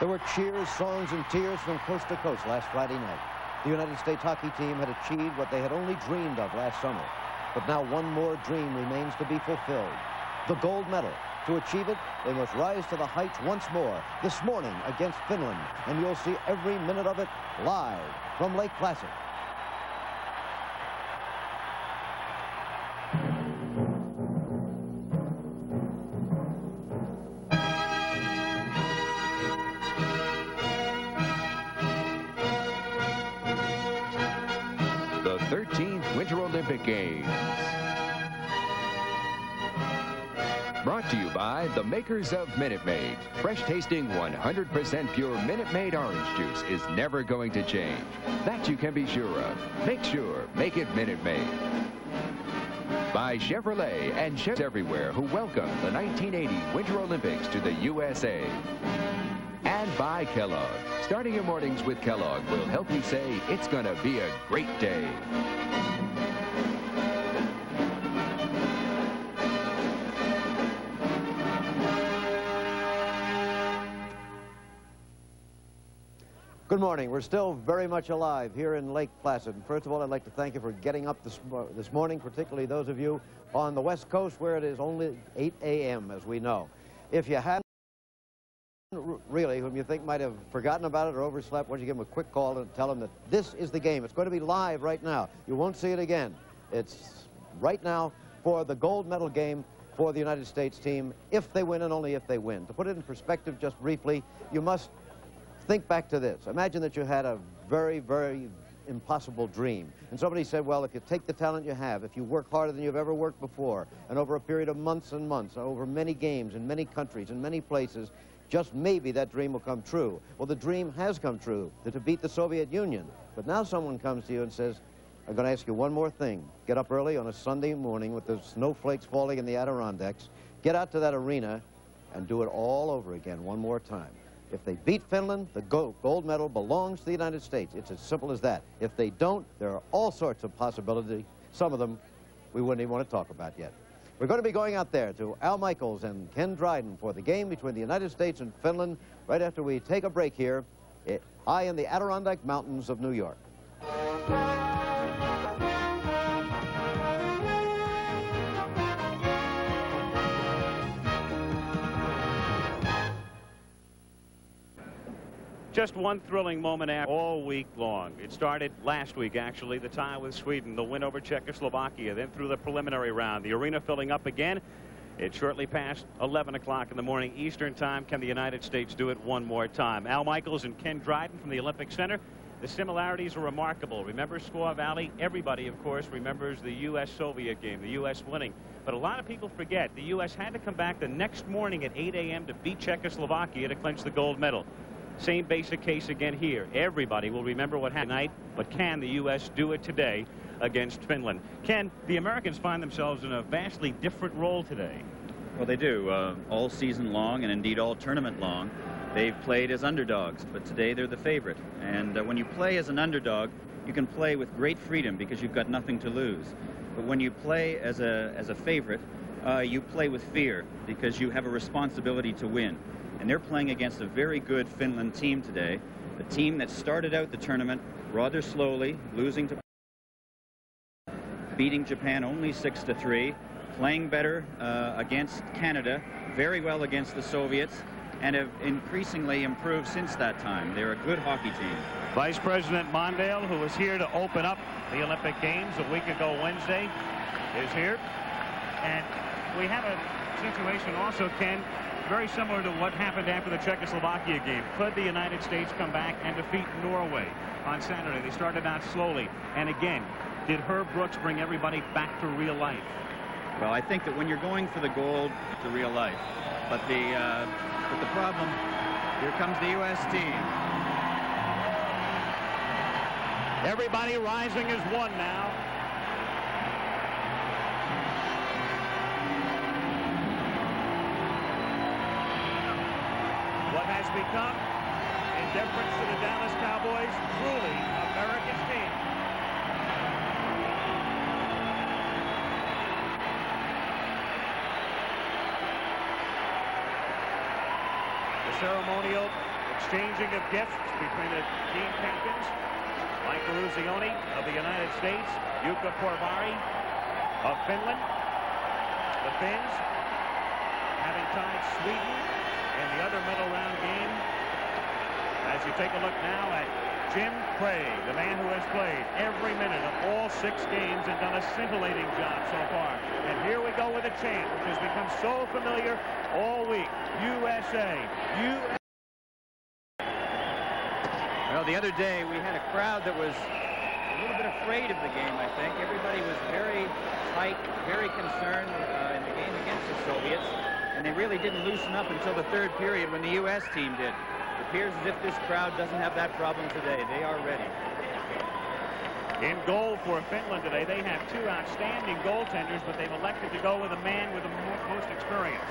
There were cheers, songs, and tears from coast to coast last Friday night. The United States hockey team had achieved what they had only dreamed of last summer. But now one more dream remains to be fulfilled: the gold medal. To achieve it, they must rise to the heights once more, this morning against Finland. And you'll see every minute of it live from Lake Placid. The 13th Winter Olympic Games. Brought to you by the makers of Minute Maid. Fresh-tasting, 100% pure Minute Maid orange juice is never going to change. That you can be sure of. Make sure, make it Minute Maid. By Chevrolet and chefs everywhere who welcome the 1980 Winter Olympics to the USA. And by Kellogg. Starting your mornings with Kellogg will help you say it's gonna be a great day. Good morning. We're still very much alive here in Lake Placid. First of all, I'd like to thank you for getting up this morning, particularly those of you on the West Coast where it is only 8 a.m., as we know. If you hadn't really, whom you think might have forgotten about it or overslept, why don't you give them a quick call and tell them that this is the game. It's going to be live right now. You won't see it again. It's right now for the gold medal game for the United States team, if they win and only if they win. To put it in perspective just briefly, you must think back to this. Imagine that you had a very, very impossible dream. And somebody said, well, if you take the talent you have, if you work harder than you've ever worked before, and over a period of months and months, over many games in many countries, in many places, just maybe that dream will come true. Well, the dream has come true, to beat the Soviet Union. But now someone comes to you and says, I'm going to ask you one more thing. Get up early on a Sunday morning with the snowflakes falling in the Adirondacks. Get out to that arena and do it all over again one more time. If they beat Finland, the gold medal belongs to the United States. It's as simple as that. If they don't, there are all sorts of possibilities. Some of them we wouldn't even want to talk about yet. We're going to be going out there to Al Michaels and Ken Dryden for the game between the United States and Finland right after we take a break here, high in the Adirondack Mountains of New York. Just one thrilling moment all week long. It started last week, actually, the tie with Sweden, the win over Czechoslovakia, then through the preliminary round, the arena filling up again. It's shortly past 11 o'clock in the morning Eastern time. Can the United States do it one more time? Al Michaels and Ken Dryden from the Olympic Center. The similarities are remarkable. Remember Squaw Valley? Everybody, of course, remembers the U.S.-Soviet game, the U.S. winning. But a lot of people forget the U.S. had to come back the next morning at 8 a.m. to beat Czechoslovakia to clinch the gold medal. Same basic case again here. Everybody will remember what happened tonight, but can the U.S. do it today against Finland? Ken, the Americans find themselves in a vastly different role today. Well, they do. All season long, and indeed all tournament long, they've played as underdogs, but today they're the favorite. And when you play as an underdog, you can play with great freedom because you've got nothing to lose. But when you play as a favorite, you play with fear because you have a responsibility to win. And they're playing against a very good Finland team today, a team that started out the tournament rather slowly, losing to, beating Japan only 6-3, playing better against Canada, very well against the Soviets, and have increasingly improved since that time. They're a good hockey team. Vice President Mondale, who was here to open up the Olympic Games a week ago Wednesday, is here. And we have a situation also, Ken, very similar to what happened after the Czechoslovakia game. Could the United States come back and defeat Norway on Saturday? They started out slowly. And again, did Herb Brooks bring everybody back to real life? Well, I think that when you're going for the gold, to real life. But the problem, here comes the U.S. team. Everybody rising as one now. Has become, in deference to the Dallas Cowboys, truly American team. The ceremonial exchanging of gifts between the team captains, Mike Ruzioni of the United States, Jukka Korvari of Finland. The Finns, having tied Sweden in the other medal round game, as you take a look now at Jim Craig, the man who has played every minute of all 6 games and done a scintillating job so far. And here we go with a chant which has become so familiar all week. USA, USA. Well, the other day we had a crowd that was a little bit afraid of the game, I think. Everybody was very tight, very concerned in the game against the Soviets. And they really didn't loosen up until the 3rd period when the U.S. team did. It appears as if this crowd doesn't have that problem today. They are ready. In goal for Finland today, they have 2 outstanding goaltenders, but they've elected to go with a man with the most experience.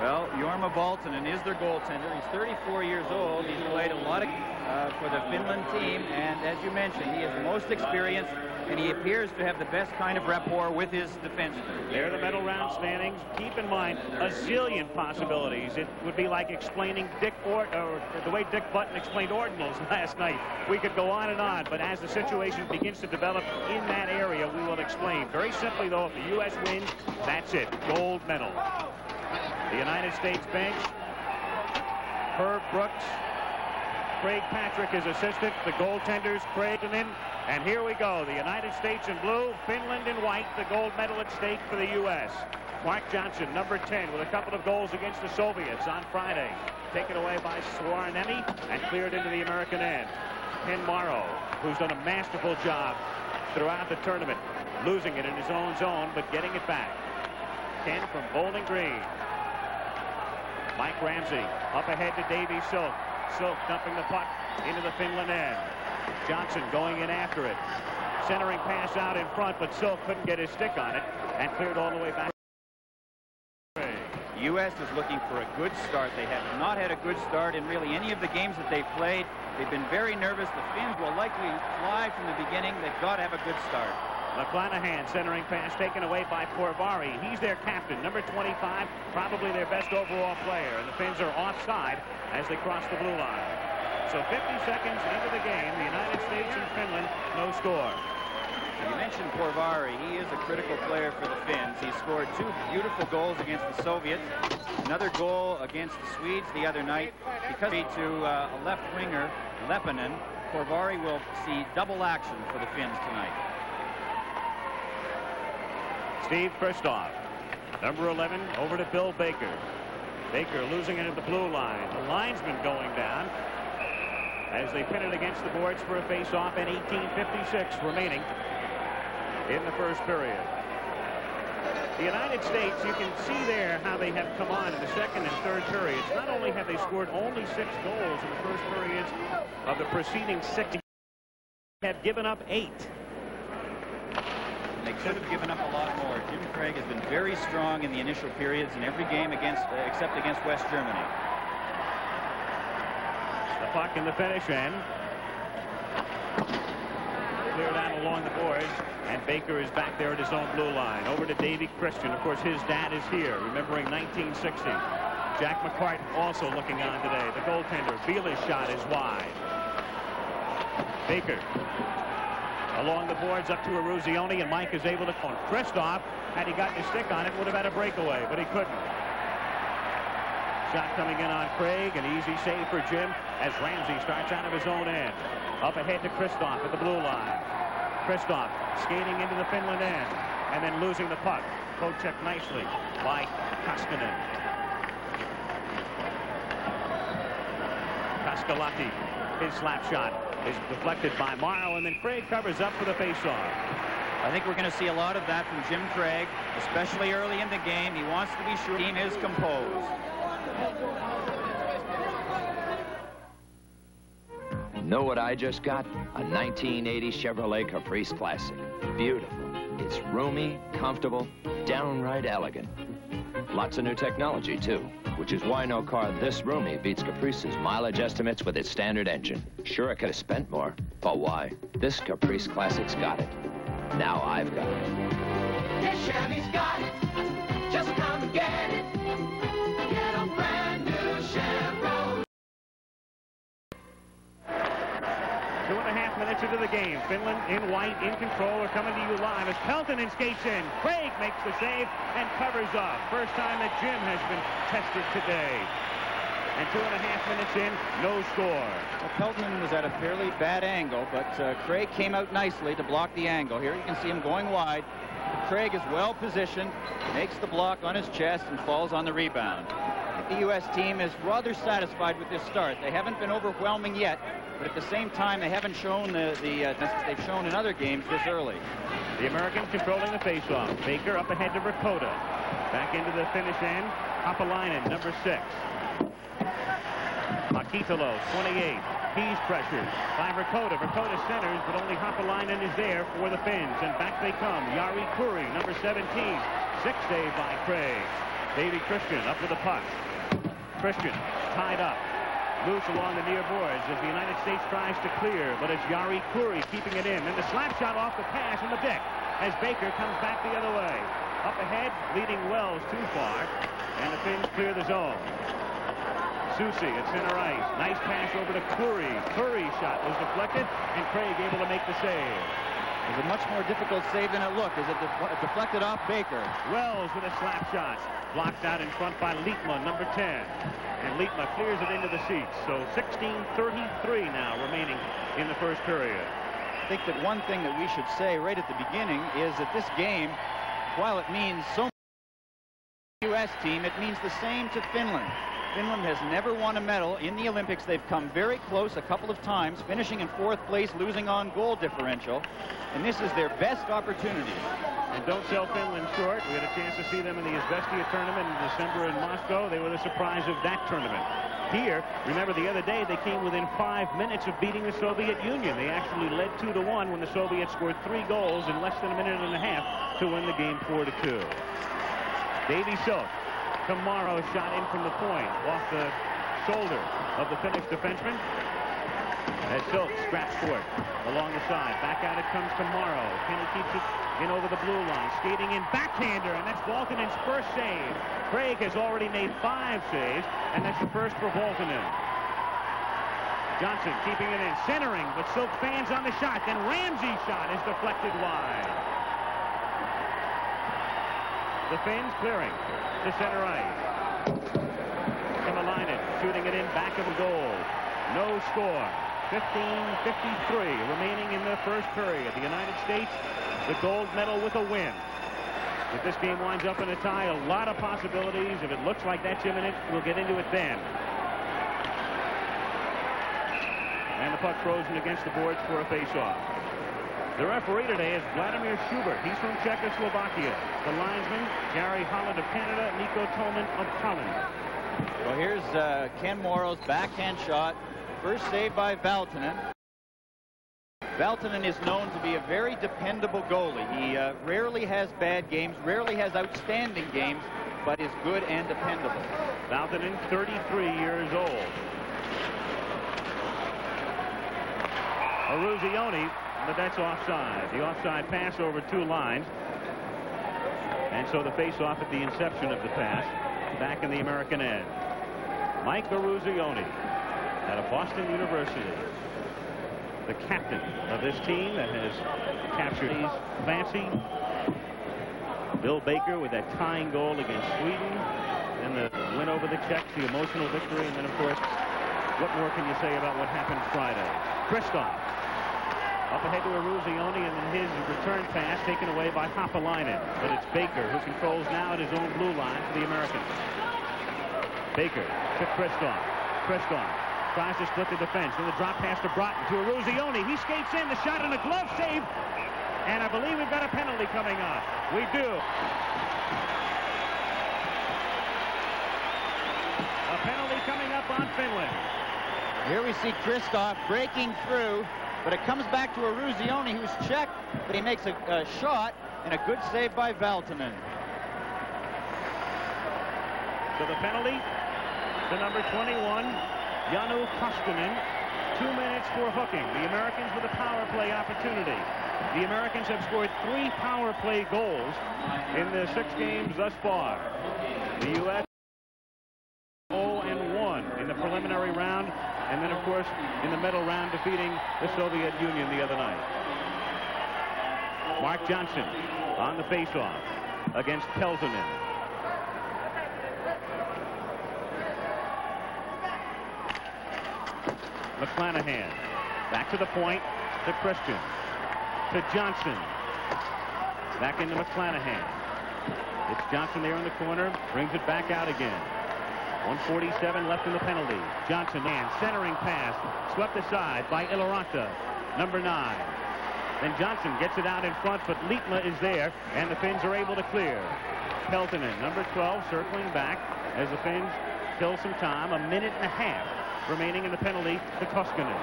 Well, Jorma Valtonen is their goaltender. He's 34 years old. He's played a lot for the Finland team, and as you mentioned, he is the most experienced, and he appears to have the best kind of rapport with his defensemen. There are the medal round standings. Keep in mind, a zillion possibilities. It would be like explaining the way Dick Button explained ordinals last night. We could go on and on, but as the situation begins to develop in that area, we will explain. Very simply, though, if the U.S. wins, that's it. Gold medal. The United States bench, Herb Brooks, Craig Patrick, his assistant, the goaltenders, Craig and then, and here we go. The United States in blue, Finland in white, the gold medal at stake for the U.S. Mark Johnson, number 10, with a couple of goals against the Soviets on Friday. Taken away by Suornemi and cleared into the American end. Ken Morrow, who's done a masterful job throughout the tournament, losing it in his own zone, but getting it back. Ken from Bowling Green. Mike Ramsey up ahead to Davey Silk. Silk dumping the puck into the Finland end. Johnson going in after it. Centering pass out in front, but Silk couldn't get his stick on it and cleared all the way back. The U.S. is looking for a good start. They have not had a good start in really any of the games that they've played. They've been very nervous. The Finns will likely fly from the beginning. They've got to have a good start. McClanahan, centering pass taken away by Korvari. He's their captain, number 25, probably their best overall player. And the Finns are offside as they cross the blue line. So 50 seconds into the game, the United States and Finland, no score. You mentioned Korvari. He is a critical player for the Finns. He scored 2 beautiful goals against the Soviets. Another goal against the Swedes the other night. Because he to a left winger, Leppinen, Korvari will see double action for the Finns tonight. Steve Kristoff, number 11, over to Bill Baker. Baker losing it at the blue line. The linesman going down as they pin it against the boards for a face-off, and 18:56 remaining in the 1st period. The United States, you can see there how they have come on in the 2nd and 3rd periods. Not only have they scored only 6 goals in the 1st periods of the preceding 6, have given up 8. They could have given up a lot more. Jim Craig has been very strong in the initial periods in every game against, except against West Germany. The puck in the finish end. Cleared out along the boards, and Baker is back there at his own blue line. Over to Davey Christian. Of course, his dad is here, remembering 1960. Jack McCartan also looking on today. The goaltender, Biela's shot is wide. Baker. Along the boards up to Ruzioni, and Mike is able to call. Kristoff, had he gotten his stick on it, would have had a breakaway, but he couldn't. Shot coming in on Craig, an easy save for Jim as Ramsey starts out of his own end. Up ahead to Kristoff at the blue line. Kristoff skating into the Finland end and then losing the puck. Co-checked nicely by Koskinen. Kaskalaki, his slap shot is deflected by Morrow, and then Craig covers up for the faceoff. I think we're going to see a lot of that from Jim Craig, especially early in the game. He wants to be sure the team is composed. Know what I just got? A 1980 Chevrolet Caprice Classic. Beautiful. It's roomy, comfortable, downright elegant. Lots of new technology, too, which is why no car this roomy beats Caprice's mileage estimates with its standard engine. Sure, I could have spent more, but why? This Caprice Classic's got it. Now I've got it. This Chevy's got it. Just come and get it. Get a brand new Chevrolet. 2.5 minutes into the game. Finland in white, in control. We're coming to you live as Peltonen skates in. Craig makes the save and covers off. First time that Jim has been tested today. And 2.5 minutes in, no score. Well, Peltonen was at a fairly bad angle, but Craig came out nicely to block the angle. Here you can see him going wide. Craig is well positioned, makes the block on his chest, and falls on the rebound. The U.S. team is rather satisfied with this start. They haven't been overwhelming yet, but at the same time, they haven't shown they've shown in other games this early. The Americans controlling the faceoff. Baker up ahead to Rakota. Back into the finish end. Hopalainen, number 6. Akitalo, 28. He's pressured by Rakota. Rakota centers, but only Hopalainen is there for the Finns. And back they come. Jari Kurri, number 17. 6th save by Craig. Davy Christian up with the puck. Christian tied up. Loose along the near boards as the United States tries to clear, but it's Jari Kurri keeping it in. And the slap shot off the pass in the deck as Baker comes back the other way. Up ahead, leading Wells too far, and the Finns clear the zone. Soucy at center ice. Nice pass over to Kurri. Kurri's shot was deflected, and Craig able to make the save. It was a much more difficult save than it looked as it deflected off Baker. Wells with a slap shot. Blocked out in front by Littma, number 10. And Littma clears it into the seats. So 16:33 now remaining in the first period. I think that one thing that we should say right at the beginning is that this game, while it means so much to the U.S. team, it means the same to Finland. Finland has never won a medal in the Olympics. They've come very close a couple of times, finishing in 4th place, losing on goal differential. And this is their best opportunity. And don't sell Finland short. We had a chance to see them in the Izvestia tournament in December in Moscow. They were the surprise of that tournament. Here, remember the other day, they came within 5 minutes of beating the Soviet Union. They actually led 2-1 when the Soviets scored 3 goals in less than a minute and a half to win the game 4-2. Davy Silk. Tomorrow shot in from the point off the shoulder of the Finnish defenseman as Silk scraps for it along the side. Back out it comes Tomorrow. Kenny keeps it in over the blue line, skating in backhander, and that's Valkonen's first save. Craig has already made 5 saves, and that's the first for Valkonen. Johnson keeping it in, centering, but Silk fans on the shot. Then Ramsey's shot is deflected wide. The Finns clearing to center ice. Hämäläinen shooting it in back of the goal. No score. 15:53 remaining in the first period. The United States, the gold medal with a win. If this game winds up in a tie, a lot of possibilities. If it looks like that's imminent, we'll get into it then. And the puck frozen against the boards for a face-off. The referee today is Vladimir Schubert. He's from Czechoslovakia. The linesman, Gary Holland of Canada, Nico Tolman of Holland. Well, here's Ken Morrow's backhand shot. First save by Valtonen. Valtonen is known to be a very dependable goalie. He rarely has bad games, rarely has outstanding games, but is good and dependable. Valtonen, 33 years old. Aruzioni. But that's offside. The offside pass over 2 lines. And so the face-off at the inception of the pass back in the American end. Mike Aruzioni out of Boston University. The captain of this team that has captured these fancy. Bill Baker with that tying goal against Sweden. And the win over the Czechs, the emotional victory. And then, of course, what more can you say about what happened Friday? Kristoff. Up ahead to Aruzioni, and then his return pass taken away by Hopalainen. But it's Baker who controls now at his own blue line for the Americans. Baker to Kristoff. Kristoff tries to split the defense. Then the drop pass to Broughton to Aruzioni. He skates in, the shot and a glove save. And I believe we've got a penalty coming up. We do. A penalty coming up on Finland. Here we see Kristoff breaking through. But it comes back to Aruzioni, who's checked, but he makes a shot, and a good save by Valtonen. So the penalty to number 21, Janu Koskinen. 2 minutes for hooking. The Americans with a power play opportunity. The Americans have scored 3 power play goals in the 6 games thus far. The U.S. 0-1 in the preliminary round and then, of course, in the medal round, defeating the Soviet Union the other night. Mark Johnson on the face-off against Peltonen. McClanahan back to the point, to Christian, to Johnson, back into McClanahan. It's Johnson there in the corner, brings it back out again. 147 left in the penalty. Johnson, and centering pass, swept aside by Iloranta, number 9. Then Johnson gets it out in front, but Lietma is there, and the Finns are able to clear. Peltonen, number 12, circling back as the Finns kill some time. 1.5 minutes remaining in the penalty to Koskinen.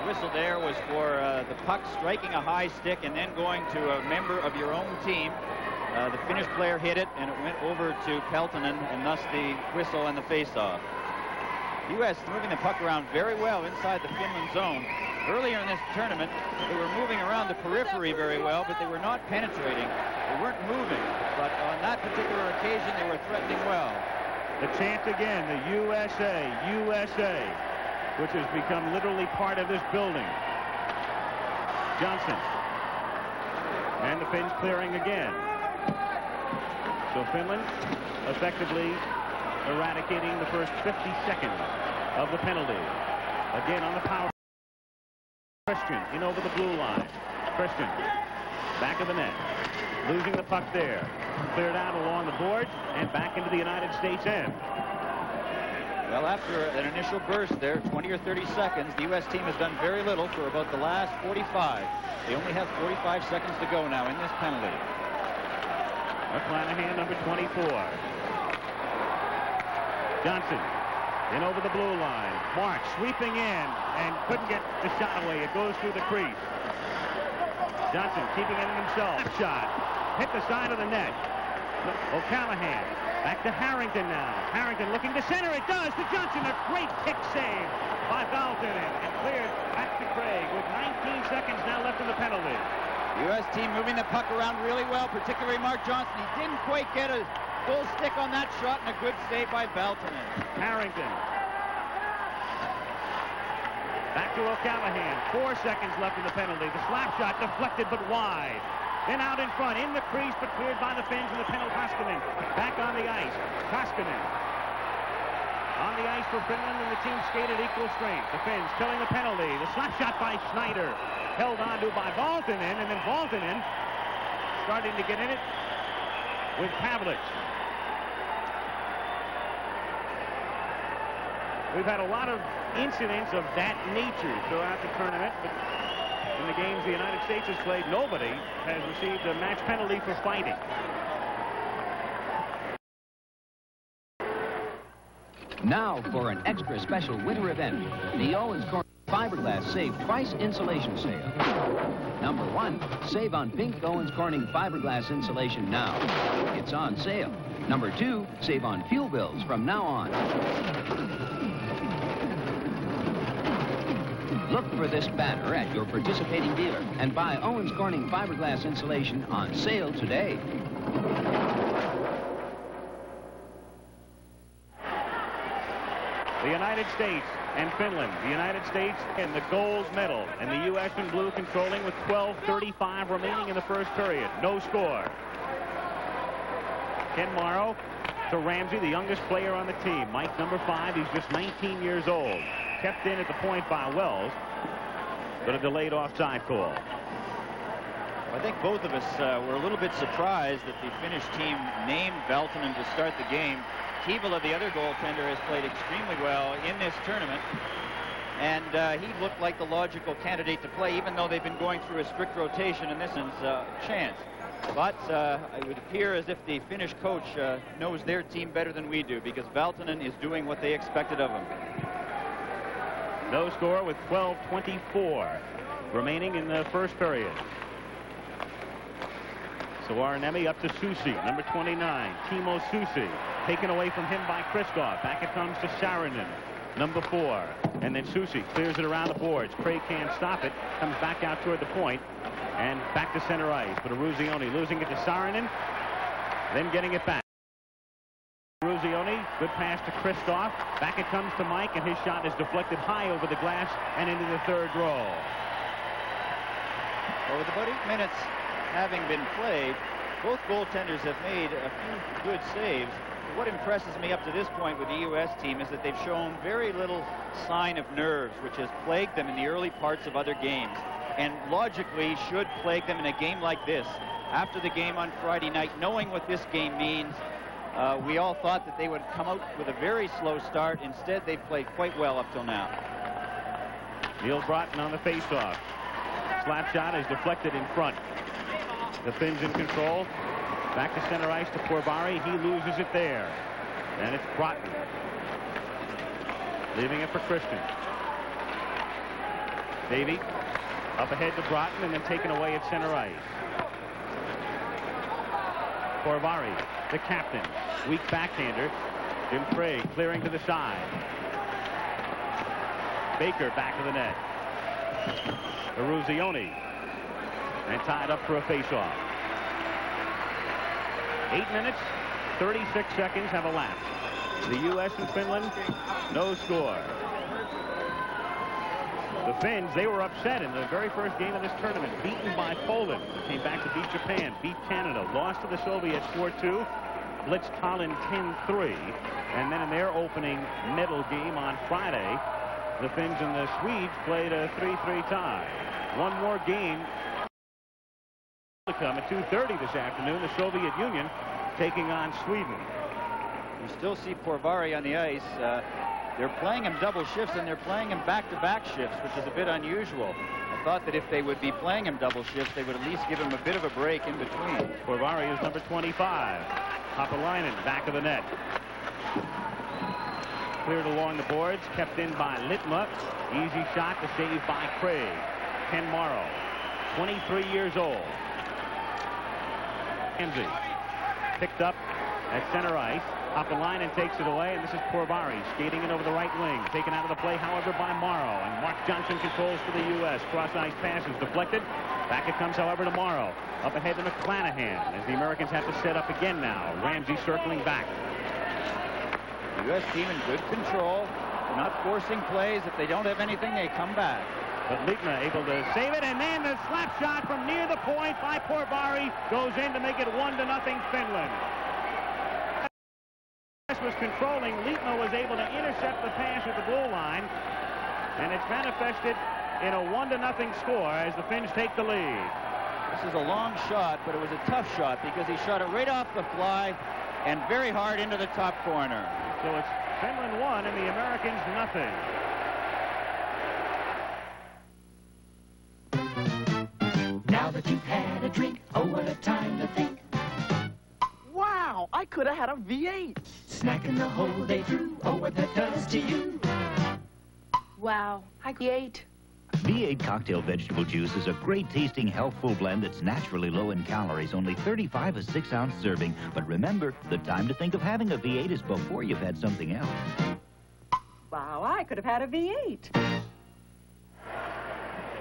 The whistle there was for the puck striking a high stick and then going to a member of your own team. The Finnish player hit it, and it went over to Peltonen, and thus the whistle and the face-off. The U.S. moving the puck around very well inside the Finland zone. Earlier in this tournament, they were moving around the periphery very well, but they were not penetrating. They weren't moving, but on that particular occasion, they were threatening well. The chant again, the USA, USA, which has become literally part of this building. Johnson. And the Finns clearing again. So Finland effectively eradicating the first 50 seconds of the penalty. Again on the power. Christian in over the blue line. Christian back of the net. Losing the puck there. Cleared out along the boards and back into the United States end. Well, after an initial burst there, 20 or 30 seconds, the U.S. team has done very little for about the last 45. They only have 45 seconds to go now in this penalty. McClanahan, number 24. Johnson in over the blue line. Mark sweeping in and couldn't get the shot away. It goes through the crease. Johnson keeping it in himself. Shot hit the side of the net. O'Callaghan back to Harrington now. Harrington looking to center. It does to Johnson. A great kick save by Peltonen and cleared back to Craig with 19 seconds now left in the penalty. U.S. team moving the puck around really well, particularly Mark Johnson. He didn't quite get a full stick on that shot, and a good save by Peltonen. Harrington. Back to O'Callaghan. 4 seconds left in the penalty. The slap shot deflected but wide. Then out in front, in the crease, but cleared by the Finns, and the penalty. Koskinen back on the ice. Koskinen on the ice for Finland, and the team skated equal strength. The Finns killing the penalty. The slap shot by Schneider, held on to by Peltonen, and then Peltonen starting to get in it with Pavlich. We've had a lot of incidents of that nature throughout the tournament, but in the games the United States has played, nobody has received a match penalty for fighting. Now for an extra special winter event, the Owens Corner Fiberglass Save Price Insulation Sale. Number 1, save on pink Owens Corning fiberglass insulation now. It's on sale. Number 2, save on fuel bills from now on. Look for this banner at your participating dealer and buy Owens Corning fiberglass insulation on sale today. The United States and Finland. The United States and the gold medal. And the U.S. in blue controlling with 12:35 remaining in the first period. No score. Ken Morrow to Ramsey, the youngest player on the team. Mike, number 5. He's just 19 years old. Kept in at the point by Wells. But a delayed offside call. I think both of us were a little bit surprised that the Finnish team named Peltonen to start the game. Kivula, the other goaltender, has played extremely well in this tournament, and he looked like the logical candidate to play, even though they've been going through a strict rotation, and this is a chance. But it would appear as if the Finnish coach knows their team better than we do, because Peltonen is doing what they expected of him. No score with 12:24 remaining in the first period. Vuorinemi up to Susi, number 29. Timo Susi, taken away from him by Kristoff. Back it comes to Saarinen, number 4. And then Susi clears it around the boards. Craig can't stop it. Comes back out toward the point and back to center ice. But Ruzioni losing it to Saarinen, then getting it back. Ruzioni Leone. Good pass to Kristoff. Back it comes to Mike, and his shot is deflected high over the glass and into the third row. Well, with about 8 minutes having been played, both goaltenders have made a few good saves. What impresses me up to this point with the U.S. team is that they've shown very little sign of nerves, which has plagued them in the early parts of other games, and logically should plague them in a game like this. After the game on Friday night, knowing what this game means, we all thought that they would come out with a very slow start. Instead, they've played quite well up till now. Neil Broughton on the faceoff. Slap shot is deflected in front. The Finns in control. Back to center ice to Pourbaix. He loses it there. And it's Broughton. Leaving it for Christian. Davey up ahead to Broughton, and then taken away at center ice. Pourbaix, the captain. Weak backhander. Jim Craig clearing to the side. Baker back of the net. Ruzioni. And tied up for a face-off. 8 minutes, 36 seconds have elapsed. The U.S. and Finland, no score. The Finns, they were upset in the very first game of this tournament, beaten by Poland. Came back to beat Japan, beat Canada, lost to the Soviets 4-2, blitzed Holland 10-3, and then in their opening medal game on Friday, the Finns and the Swedes played a 3-3 tie. One more game to come at 2:30 this afternoon. The Soviet Union taking on Sweden. You still see Pourbaix on the ice. They're playing him double shifts, and they're playing him back-to-back shifts, which is a bit unusual. I thought that if they would be playing him double shifts, they would at least give him a bit of a break in between. Pourbaix is number 25. Hopalainen, back of the net. Cleared along the boards, kept in by Litma. Easy shot to save by Craig. Ken Morrow, 23 years old. Enzi picked up at center ice. Hopalainen takes it away, and this is Pourbaix skating it over the right wing. Taken out of the play, however, by Morrow, and Mark Johnson controls for the U.S. Cross-ice pass is deflected. Back it comes, however, to Morrow. Up ahead to McClanahan, as the Americans have to set up again now. Ramsey circling back. The U.S. team in good control. They're not forcing plays. If they don't have anything, they come back. But Ligma able to save it, and then the slap shot from near the point by Pourbaix goes in to make it 1-0 Finland. Was controlling. Ligma was able to intercept the pass at the goal line, and it's manifested in a 1-0 score as the Finns take the lead. This is a long shot, but it was a tough shot because he shot it right off the fly and very hard into the top corner. So it's Finland 1 and the Americans nothing. Now that you've had a drink, oh, what a time to think. Wow, I could have had a V8. Snacking the whole day through, oh, what that does to you. Wow, I V8. V8 cocktail vegetable juice is a great-tasting, healthful blend that's naturally low in calories, only 35 a 6-ounce serving. But remember, the time to think of having a V8 is before you've had something else. Wow, I could have had a V8.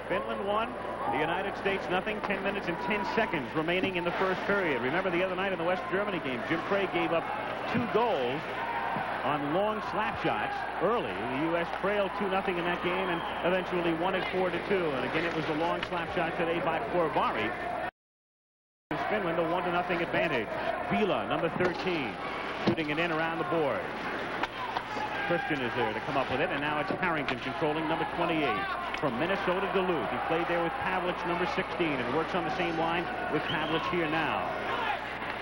Finland 1, the United States nothing. 10 minutes and 10 seconds remaining in the first period. Remember the other night in the West Germany game, Jim Craig gave up 2 goals on long slap shots early. The U.S. trailed 2-0 in that game and eventually won it 4-2. And again, it was a long slap shot today by Pourbaix. Finland a 1-0 advantage. Vila, number 13, shooting it in around the board. Christian is there to come up with it, and now it's Harrington controlling, number 28, from Minnesota Duluth. He played there with Pavlich, number 16, and works on the same line with Pavlich here now.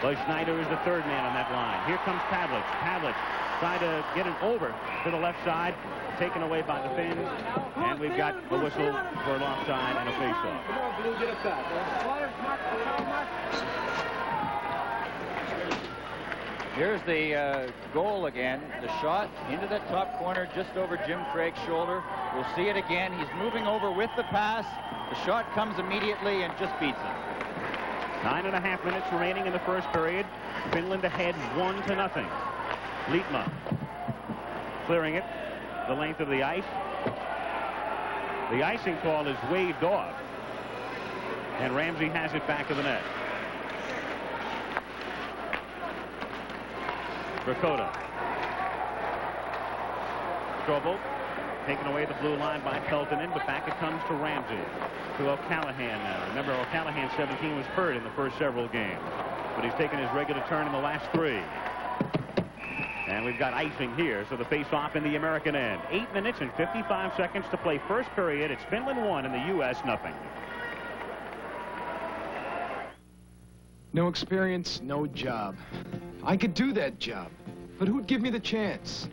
Buzz Schneider is the third man on that line. Here comes Pavlich. Pavlich trying to get it over to the left side, taken away by the Finns, and we've got a whistle for an offside and a faceoff. Here's the goal again. The shot into the top corner, just over Jim Craig's shoulder. We'll see it again. He's moving over with the pass. The shot comes immediately and just beats him. 9.5 minutes remaining in the first period. Finland ahead 1-0. Littma clearing it the length of the ice. The icing call is waved off, and Ramsey has it back of the net. Rakota trouble. Taken away the blue line by Peltonen, but back it comes to Ramsey. To O'Callaghan now. Remember, O'Callaghan 17 was hurt in the first several games, but he's taken his regular turn in the last three. And we've got icing here, so the face-off in the American end. 8 minutes and 55 seconds to play first period. It's Finland 1 and the U.S. nothing. No experience, no job. I could do that job, but who'd give me the chance?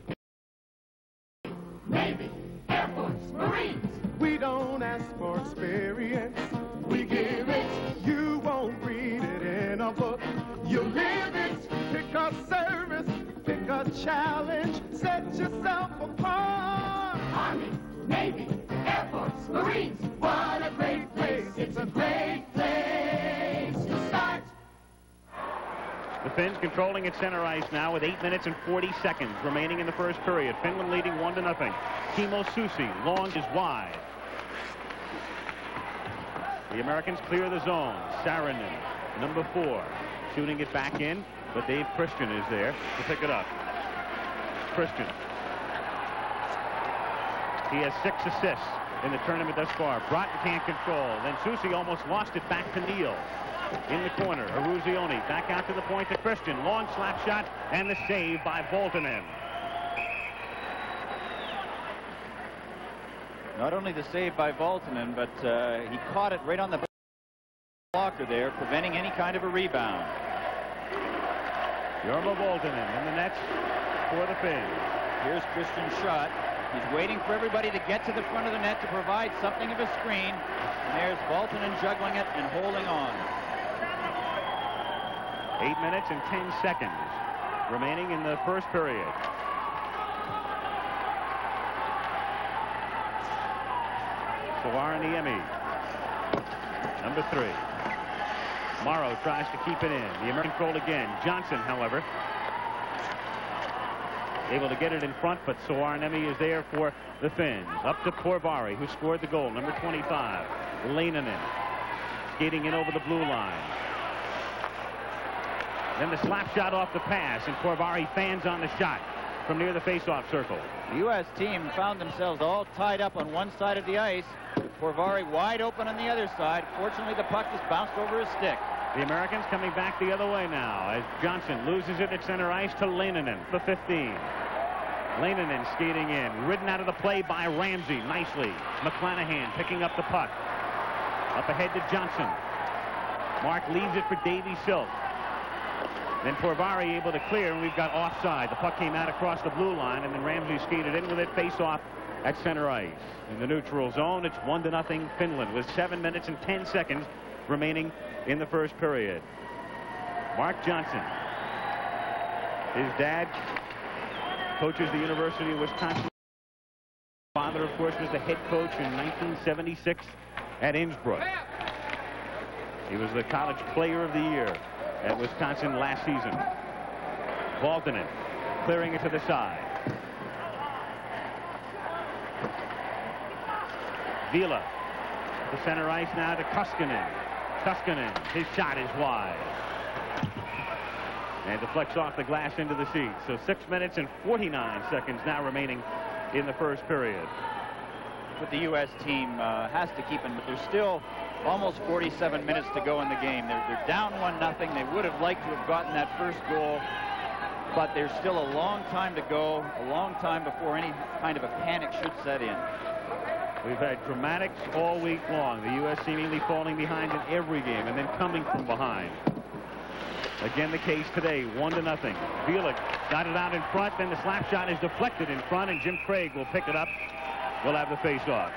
Navy, Air Force, Marines. We don't ask for experience. We give it. You won't read it in a book. You live it. Pick a service. Pick a challenge. Set yourself apart. Army, Navy, Air Force, Marines. What a great place. It's a great place to start. The Finns controlling at center ice now with 8 minutes and 40 seconds remaining in the first period. Finland leading 1-0. Timo Susi, long is wide. The Americans clear the zone. Saarinen, number 4, shooting it back in, but Dave Christian is there to pick it up. Christian. He has 6 assists in the tournament thus far. Broughton can't control. Then Susi almost lost it back to Neal. In the corner, Aruzioni back out to the point to Christian. Long slap shot and the save by Boltonen. Not only the save by Boltonen, but he caught it right on the blocker there, preventing any kind of a rebound. Jorma Boltonen in the net for the Finns. Here's Christian's shot. He's waiting for everybody to get to the front of the net to provide something of a screen. And there's Boltonen juggling it and holding on. 8 minutes and 10 seconds remaining in the first period. Saarinen, number 3. Morrow tries to keep it in. The American control again. Johnson, however, able to get it in front, but Saarinen is there for the Finns. Up to Porvari, who scored the goal, number 25. Leinonen skating in over the blue line. Then the slap shot off the pass, and Porvari fans on the shot from near the face-off circle. The U.S. team found themselves all tied up on one side of the ice. Porvari wide open on the other side. Fortunately, the puck just bounced over his stick. The Americans coming back the other way now as Johnson loses it at center ice to Leinonen, the 15. Leinonen skating in, ridden out of the play by Ramsey nicely. McClanahan picking up the puck. Up ahead to Johnson. Mark leaves it for Davey Silk. Then Porvari able to clear, and we've got offside. The puck came out across the blue line, and then Ramsey skated in with it, face-off at center ice. In the neutral zone, it's 1-0 Finland with 7 minutes and 10 seconds remaining in the first period. Mark Johnson. His dad coaches the University of Wisconsin. His father, of course, was the head coach in 1976 at Innsbruck. He was the college player of the year at Wisconsin last season. Boltonen clearing it to the side. Vila to center ice now to Koskinen. Koskinen, his shot is wide. And deflects off the glass into the seat. So 6 minutes and 49 seconds now remaining in the first period. But the U.S. team has to keep in, but they're still almost 47 minutes to go in the game. They're down 1-0. They would have liked to have gotten that first goal, but there's still a long time to go, a long time before any kind of a panic should set in. We've had dramatics all week long. The U.S. seemingly falling behind in every game and then coming from behind. Again, the case today, 1-0. Bielik got it out in front, then the slap shot is deflected in front, and Jim Craig will pick it up. We'll have the face-off.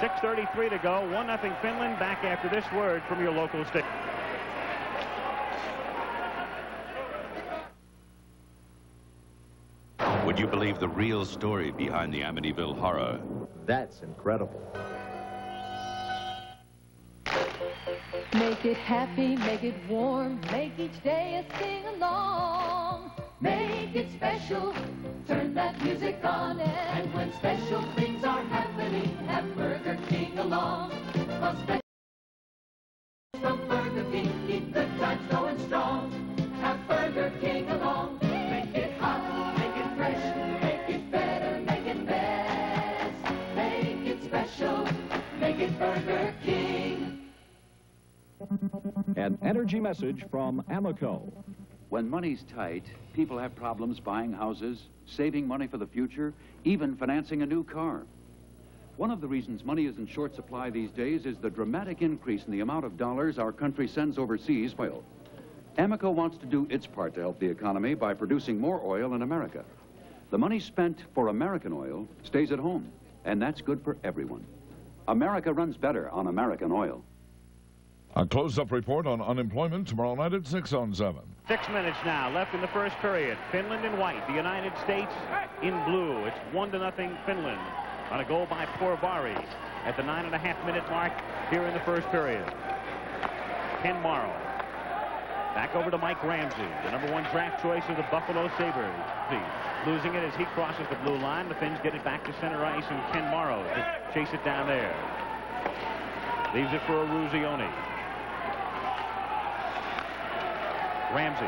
6:33 to go. 1-0 Finland. Back after this word from your local station. Would you believe the real story behind the Amityville horror? That's incredible. Make it happy, make it warm, make each day a sing-along. Make it special, turn that music on, and when special things are happening, have Burger King along. A special from Burger King, keep the times going strong. Have Burger King along, make it hot, make it fresh, make it better, make it An energy message from Amoco. When money's tight, people have problems buying houses, saving money for the future, even financing a new car. One of the reasons money is in short supply these days is the dramatic increase in the amount of dollars our country sends overseas for oil. Amoco wants to do its part to help the economy by producing more oil in America. The money spent for American oil stays at home, and that's good for everyone. America runs better on American oil. A close-up report on unemployment tomorrow night at 6 on 7. 6 minutes now left in the first period. Finland in white, the United States in blue. It's 1-0 Finland on a goal by Porvari at the 9.5-minute mark here in the first period. Ken Morrow. Back over to Mike Ramsey, the #1 draft choice of the Buffalo Sabres. Losing it as he crosses the blue line. The Finns get it back to center ice, and Ken Morrow to chase it down there. Leaves it for Aruzioni. Ramsey.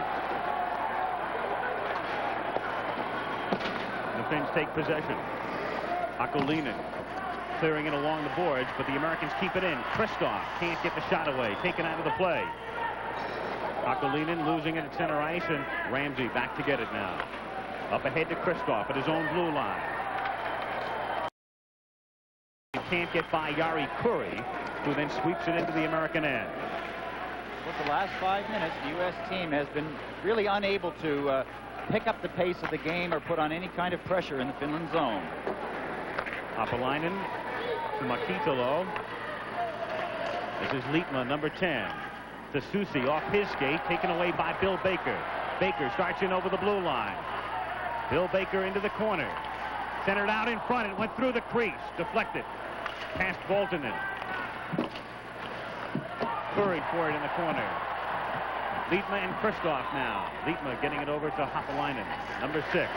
The Finns take possession. Hakolinen clearing it along the boards, but the Americans keep it in. Kristoff can't get the shot away, taken out of the play. Hakolinen losing it at center ice, and Ramsey back to get it now. Up ahead to Kristoff at his own blue line. Can't get by Jari Kurri, who then sweeps it into the American end. Well, the last 5 minutes, the U.S. team has been really unable to pick up the pace of the game or put on any kind of pressure in the Finland zone. Haapalainen to Makitalo. This is Littman, #10. To Susi off his skate, taken away by Bill Baker. Baker starts in over the blue line. Bill Baker into the corner. Centered out in front. It went through the crease. Deflected. Past Boltonen. Curried for it in the corner. Littma and Kristoff now. Littma getting it over to Haapalainen, #6.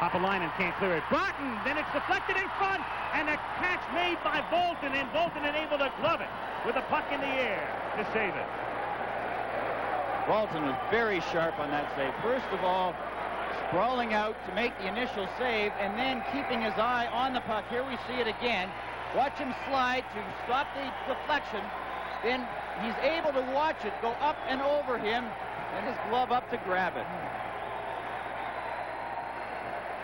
Haapalainen can't clear it. Broughton, then it's deflected in front, and a catch made by Boltonen, and Boltonen able to glove it with a puck in the air to save it. Boltonen was very sharp on that save. First of all, sprawling out to make the initial save, and then keeping his eye on the puck. Here we see it again. Watch him slide to stop the deflection. Then he's able to watch it go up and over him, and his glove up to grab it.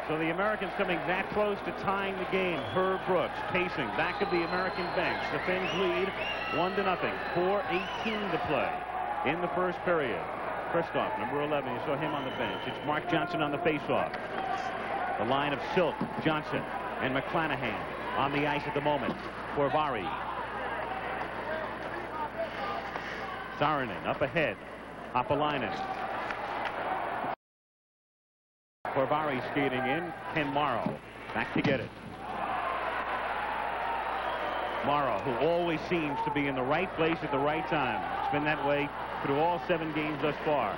So the Americans coming that close to tying the game. Herb Brooks pacing back of the American bench. The Finns lead 1-0. 4:18 to play in the first period. Kristoff, #11. You saw him on the bench. It's Mark Johnson on the faceoff. The line of Silk, Johnson, and McClanahan on the ice at the moment. Porvari. Saarinen up ahead. Haapalainen. Porvari skating in. Ken Morrow back to get it. Morrow, who always seems to be in the right place at the right time. It's been that way through all 7 games thus far.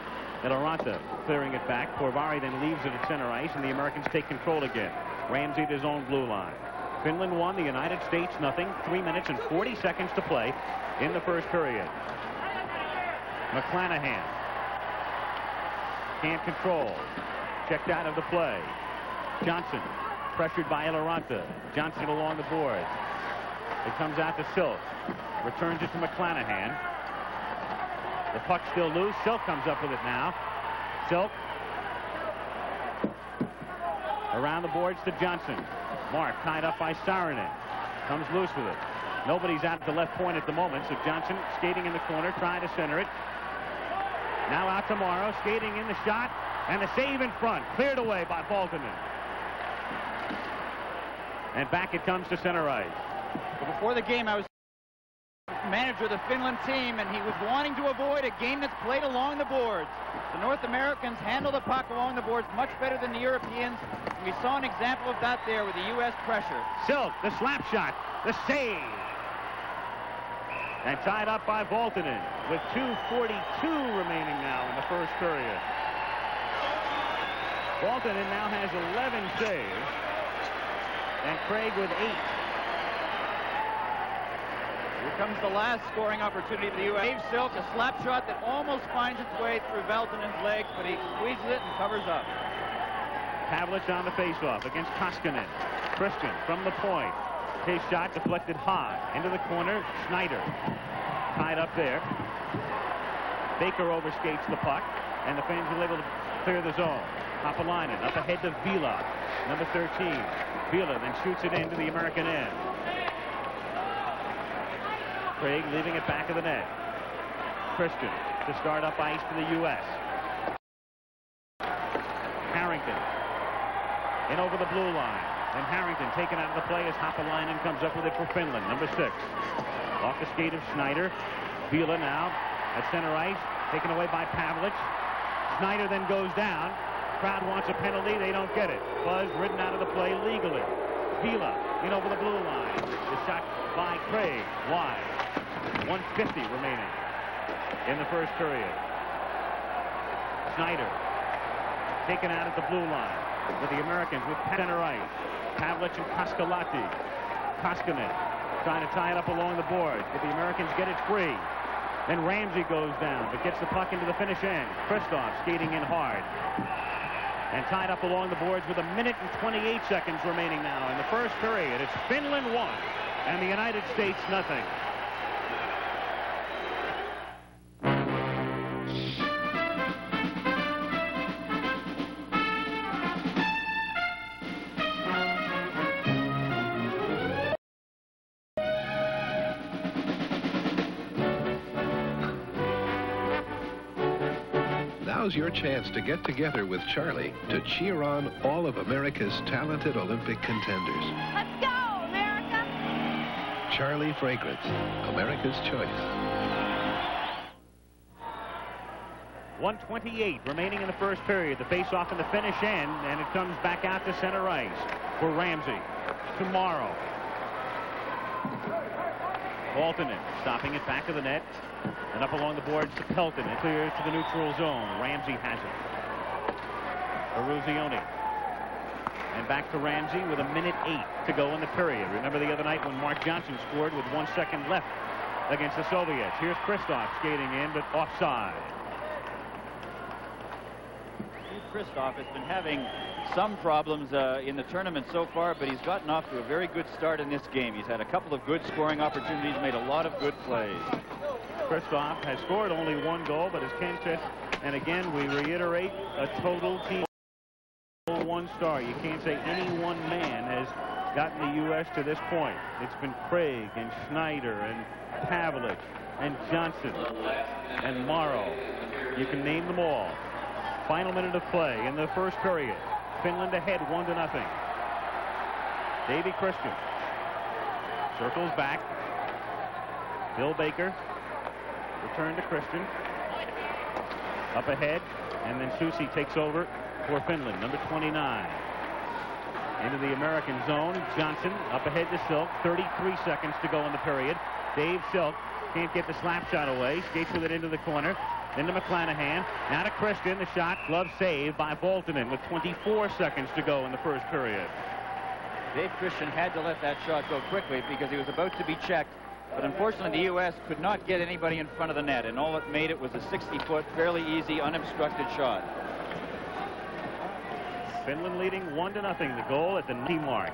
Eloranta clearing it back. Porvari then leaves it at center ice, and the Americans take control again. Ramsey at his own blue line. Finland 1, the United States nothing. 3 minutes and 40 seconds to play in the first period. McClanahan can't control. Checked out of the play. Johnson pressured by Eloranta. Johnson along the board. It comes out to Silk. Returns it to McClanahan. The puck's still loose. Silk comes up with it now. Silk around the boards to Johnson. Mark tied up by Saarinen. Comes loose with it. Nobody's out at the left point at the moment, so Johnson skating in the corner, trying to center it. Now out to Morrow, skating in the shot, and a save in front, cleared away by Boltonen. And back it comes to center ice. Well, before the game, I was manager of the Finland team, and he was wanting to avoid a game that's played along the boards. The North Americans handle the puck along the boards much better than the Europeans. We saw an example of that there with the U.S. pressure. Silk, the slap shot, the save. And tied up by Boltonen with 2:42 remaining now in the first period. Boltonen now has 11 saves, and Craig with 8. Here comes the last scoring opportunity for the U.S. Dave Silk, a slap shot that almost finds its way through Valtonen's leg, but he squeezes it and covers up. Pavlich on the faceoff against Koskinen. Christian from the point. His shot deflected high into the corner. Schneider tied up there. Baker overskates the puck, and the fans will be able to clear the zone. Hopalainen up ahead to Vila, number 13. Vila then shoots it into the American end. Craig leaving it back of the net. Christian to start up ice for the U.S. Harrington in over the blue line, and Harrington taken out of the play as Hopalainen comes up with it for Finland, number 6. Off the skate of Schneider. Vila now at center ice, taken away by Pavlich. Schneider then goes down. Crowd wants a penalty. They don't get it. Buzz ridden out of the play legally. Vila in over the blue line. The shot by Craig wide. 1:50 remaining in the first period. Schneider taken out at the blue line with the Americans with center ice. Pavlich and Koskelati. Koskinen trying to tie it up along the boards, but the Americans get it free. Then Ramsey goes down, but gets the puck into the finish end. Kristoff skating in hard. And tied up along the boards with 1:28 remaining now in the first period. It's Finland 1 and the United States nothing. Now's your chance to get together with Charlie to cheer on all of America's talented Olympic contenders. Let's go, America! Charlie Fragrance, America's Choice. 1:28 remaining in the first period. The face-off in the finish end, and it comes back out to center ice for Ramsey. Tomorrow. Waltonen stopping it back of the net and up along the boards to Pelton. It clears to the neutral zone. Ramsey has it. Peruzioni. And back to Ramsey with 1:08 to go in the period. Remember the other night when Mark Johnson scored with 1 second left against the Soviets. Here's Kristoff skating in, but offside. Kristoff has been having some problems in the tournament so far, but he's gotten off to a very good start in this game. He's had a couple of good scoring opportunities, made a lot of good plays. Kristoff has scored only 1 goal, but as Ken said, and again we reiterate, a total team, 1 star. You can't say any one man has gotten the U.S. to this point. It's been Craig and Schneider and Pavlich and Johnson and Morrow. You can name them all. Final minute of play in the first period. Finland ahead 1-0. Davy Christian circles back. Bill Baker return to Christian. Up ahead, and then Susi takes over for Finland, number 29. Into the American zone. Johnson up ahead to Silk. 33 seconds to go in the period. Dave Silk can't get the slap shot away. Skates with it into the corner. Into McClanahan, now to Christian, the shot, glove save by Baltonen with 24 seconds to go in the first period. Dave Christian had to let that shot go quickly because he was about to be checked, but unfortunately the U.S. could not get anybody in front of the net, and all it made it was a 60-foot, fairly easy, unobstructed shot. Finland leading 1-0, the goal at the 90 mark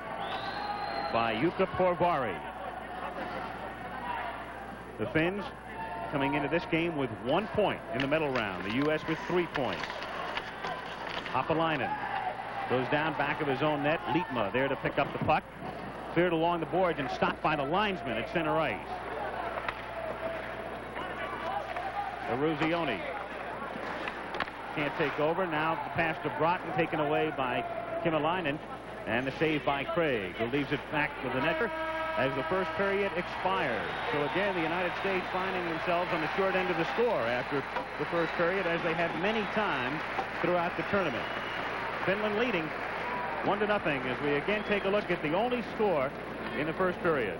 by Jukka Porvari. The Finns coming into this game with 1 point in the medal round. The U.S. with 3 points. Hopalainen goes down back of his own net. Littma there to pick up the puck. Cleared along the boards and stopped by the linesman at center ice. Eruzioni can't take over. Now the pass to Broughton taken away by Kimelainen, and the save by Craig, who leaves it back with the netter as the first period expires. So again, the United States finding themselves on the short end of the score after the first period, as they have many times throughout the tournament. Finland leading 1-0 as we again take a look at the only score in the first period.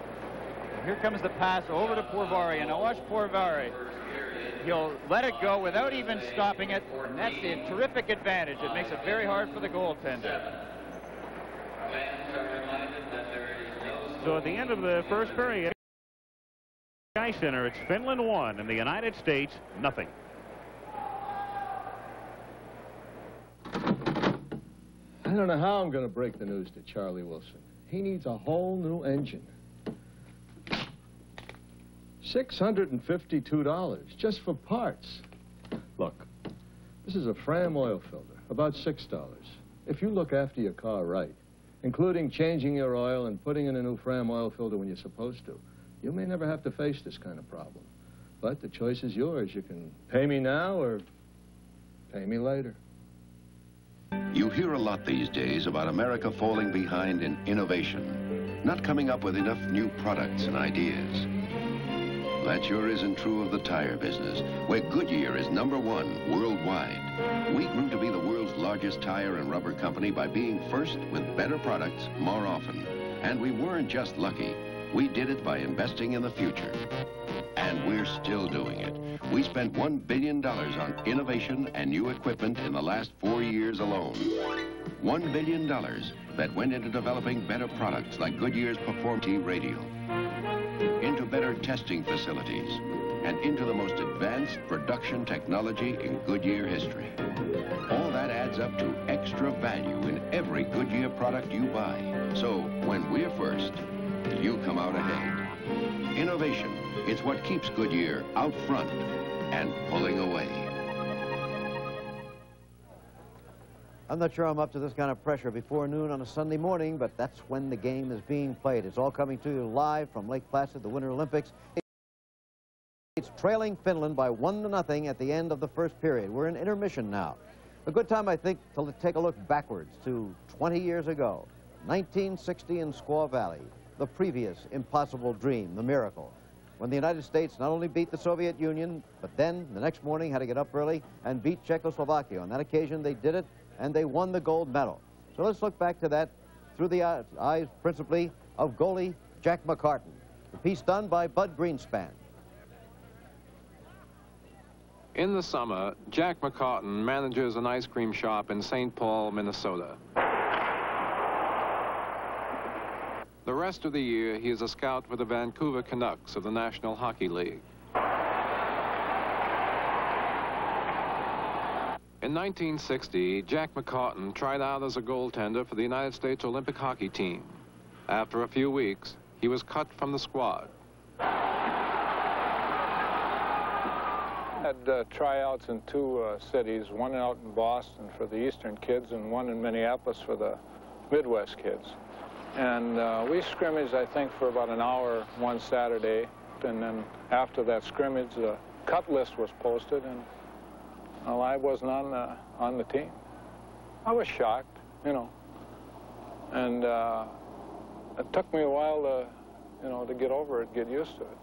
Here comes the pass over to Porvari, and I watch Porvari. He'll let it go without even stopping it, and that's a terrific advantage. It makes it very hard for the goaltender. So at the end of the first period, Sky Center, it's Finland 1 and the United States nothing. I don't know how I'm going to break the news to Charlie Wilson. He needs a whole new engine. $652 just for parts. This is a Fram oil filter, about $6. If you look after your car right, including changing your oil and putting in a new Fram oil filter when you're supposed to, you may never have to face this kind of problem. But the choice is yours. You can pay me now or pay me later. You hear a lot these days about America falling behind in innovation, not coming up with enough new products and ideas. That sure isn't true of the tire business, where Goodyear is #1 worldwide. We grew to be the world's largest tire and rubber company by being first with better products more often. And we weren't just lucky. We did it by investing in the future. And we're still doing it. We spent $1 billion on innovation and new equipment in the last 4 years alone. $1 billion that went into developing better products like Goodyear's Performance Radio, into better testing facilities, and into the most advanced production technology in Goodyear history. All that adds up to extra value in every Goodyear product you buy. So when we're first, you come out ahead. Innovation, it's what keeps Goodyear out front and pulling away. I'm not sure I'm up to this kind of pressure before noon on a Sunday morning, but that's when the game is being played. It's all coming to you live from Lake Placid, the Winter Olympics. It's trailing Finland by 1-0 at the end of the first period. We're in intermission now. A good time, I think, to take a look backwards to 20 years ago, 1960 in Squaw Valley, the previous impossible dream, the miracle, when the United States not only beat the Soviet Union, but then the next morning had to get up early and beat Czechoslovakia. On that occasion, they did it, and they won the gold medal. So let's look back to that through the eyes, principally, of goalie Jack McCartan. The piece done by Bud Greenspan. In the summer, Jack McCartan manages an ice cream shop in St. Paul, Minnesota. The rest of the year, he is a scout for the Vancouver Canucks of the National Hockey League. In 1960, Jack McCartan tried out as a goaltender for the United States Olympic hockey team. After a few weeks, he was cut from the squad. I had tryouts in two cities, one out in Boston for the Eastern kids and one in Minneapolis for the Midwest kids. And we scrimmaged, I think, for about an hour one Saturday. And then after that scrimmage, the cut list was posted, and well, I wasn't on the team. I was shocked, you know, and it took me a while to, you know, to get over it, get used to it.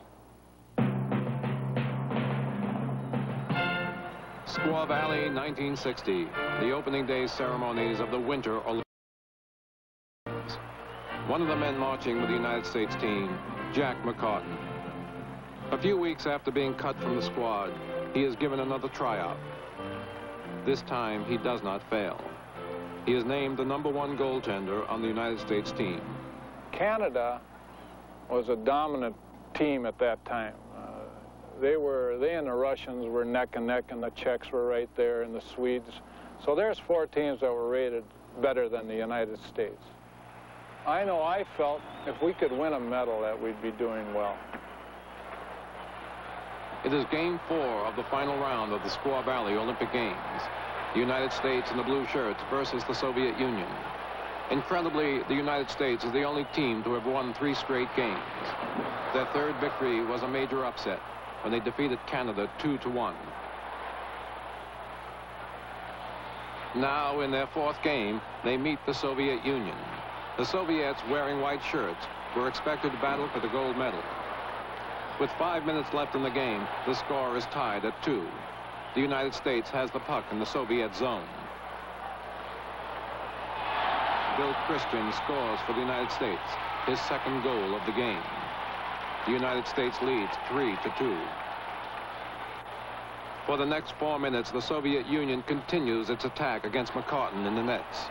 Squaw Valley, 1960, the opening day ceremonies of the Winter Olympics. One of the men marching with the United States team, Jack McCartan. A few weeks after being cut from the squad, he is given another tryout. This time, he does not fail. He is named the #1 goaltender on the United States team. Canada was a dominant team at that time. They and the Russians were neck and neck, and the Czechs were right there, and the Swedes. So there's 4 teams that were rated better than the United States. I know I felt if we could win a medal that we'd be doing well. It is Game 4 of the final round of the Squaw Valley Olympic Games. The United States in the blue shirts versus the Soviet Union. Incredibly, the United States is the only team to have won 3 straight games. Their 3rd victory was a major upset when they defeated Canada 2-1. Now, in their 4th game, they meet the Soviet Union. The Soviets, wearing white shirts, were expected to battle for the gold medal. With 5 minutes left in the game, the score is tied at 2. The United States has the puck in the Soviet zone. Bill Christian scores for the United States, his 2nd goal of the game. The United States leads 3-2. For the next 4 minutes, the Soviet Union continues its attack against McCartan in the nets.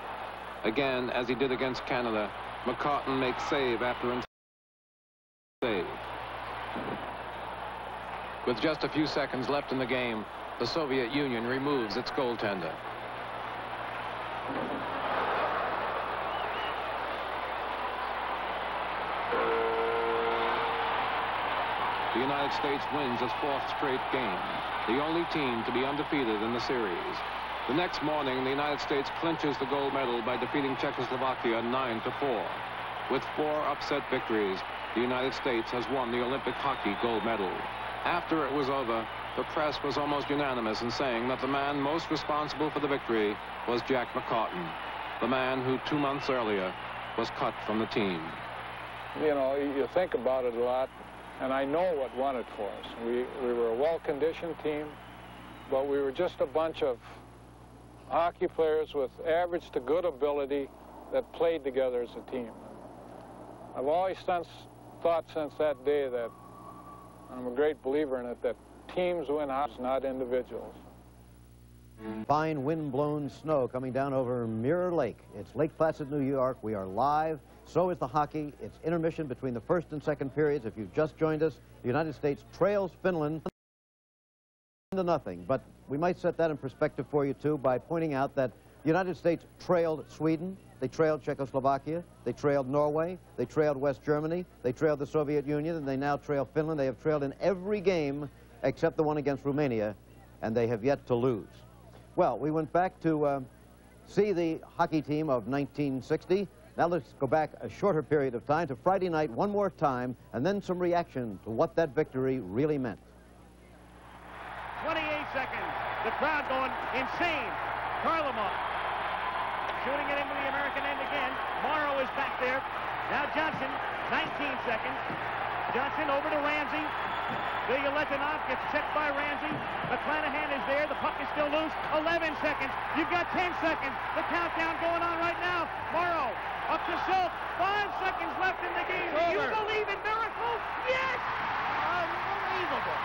Again, as he did against Canada, McCartan makes save after save. With just a few seconds left in the game, the Soviet Union removes its goaltender. The United States wins its 4th straight game, the only team to be undefeated in the series. The next morning, the United States clinches the gold medal by defeating Czechoslovakia 9-4. With 4 upset victories, the United States has won the Olympic hockey gold medal. After it was over, the press was almost unanimous in saying that the man most responsible for the victory was Jack McCartan, the man who 2 months earlier was cut from the team. You know, you think about it a lot, and I know what won it for us. We were a well-conditioned team, but we were just a bunch of hockey players with average to good ability that played together as a team. I've always thought since that day that, and I'm a great believer in it, that teams win hearts, not individuals. Fine wind-blown snow coming down over Mirror Lake. It's Lake Placid, New York. We are live. So is the hockey. It's intermission between the first and second periods. If you've just joined us, the United States trails Finland 1-0. But we might set that in perspective for you, too, by pointing out that the United States trailed Sweden, they trailed Czechoslovakia, they trailed Norway, they trailed West Germany, they trailed the Soviet Union, and they now trail Finland. They have trailed in every game except the one against Romania, and they have yet to lose. Well, we went back to see the hockey team of 1960. Now let's go back a shorter period of time to Friday night one more time, and then some reaction to what that victory really meant. 28 seconds. The crowd going insane. Karlamov shooting it into the American end again. Morrow is back there. Now Johnson, 19 seconds. Johnson over to Ramsey. Ilya Letonov gets checked by Ramsey. McClanahan is there. The puck is still loose. 11 seconds. You've got 10 seconds. The countdown going on right now. Morrow up to Schultz. 5 seconds left in the game. Do you believe in miracles? Yes! Unbelievable.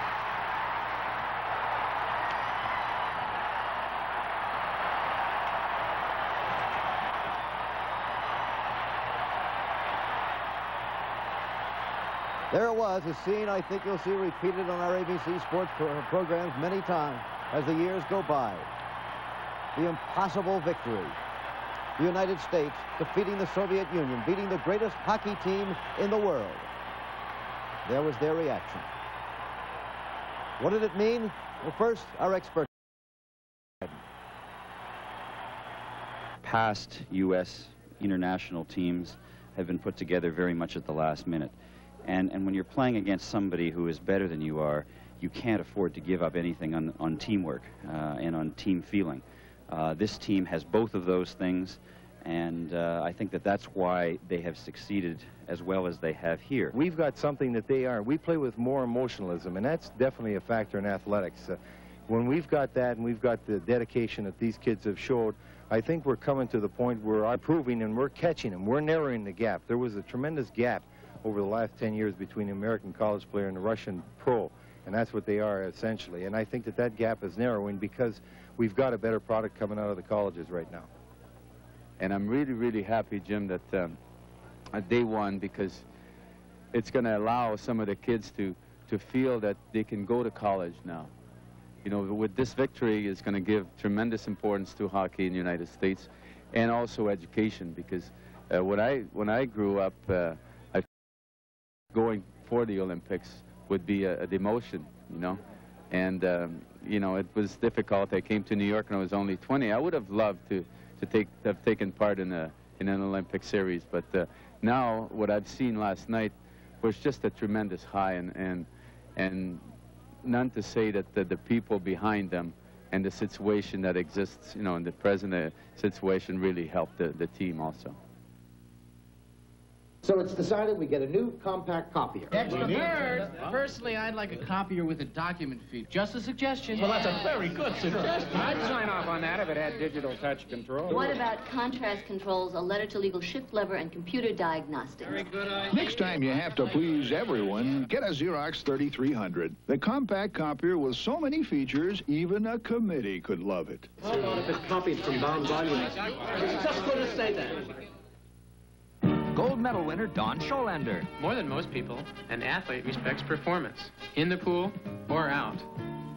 There it was, a scene I think you'll see repeated on our ABC sports programs many times as the years go by. The impossible victory. The United States defeating the Soviet Union, beating the greatest hockey team in the world. There was their reaction. What did it mean? Well, first, our expert. Past U.S. international teams have been put together very much at the last minute. And when you're playing against somebody who is better than you are, you can't afford to give up anything on teamwork and on team feeling. This team has both of those things, and I think that that's why they have succeeded as well as they have here. We've got something that they aren't. We play with more emotionalism, and that's definitely a factor in athletics. When we've got that and we've got the dedication that these kids have showed, I think we're coming to the point where we're improving and we're catching them. We're narrowing the gap. There was a tremendous gap over the last 10 years between the American college player and the Russian pro, and that's what they are essentially. And I think that that gap is narrowing because we've got a better product coming out of the colleges right now. And I'm really, really happy, Jim, that they won, because it's going to allow some of the kids to feel that they can go to college now. You know, with this victory is going to give tremendous importance to hockey in the United States, and also education, because when I grew up, going for the Olympics would be a demotion, you know, and you know, it was difficult. I came to New York when I was only 20. I would have loved to have taken part in an Olympic series, but now what I've seen last night was just a tremendous high, and none to say that the people behind them and the situation that exists, you know, in the present situation really helped the team also. So it's decided we get a new compact copier. Extra nerd! Personally, I'd like a copier with a document feed. Just a suggestion. Well, that's a very good suggestion. I'd sign off on that if it had digital touch control. What about contrast controls, a letter to legal shift lever, and computer diagnostics? Very good idea. Next time you have to please everyone, get a Xerox 3300. The compact copier with so many features, even a committee could love it. How about if it copied from bound volumes? Just couldn't say that. Gold medal winner Don Scholander. More than most people, an athlete respects performance, in the pool or out.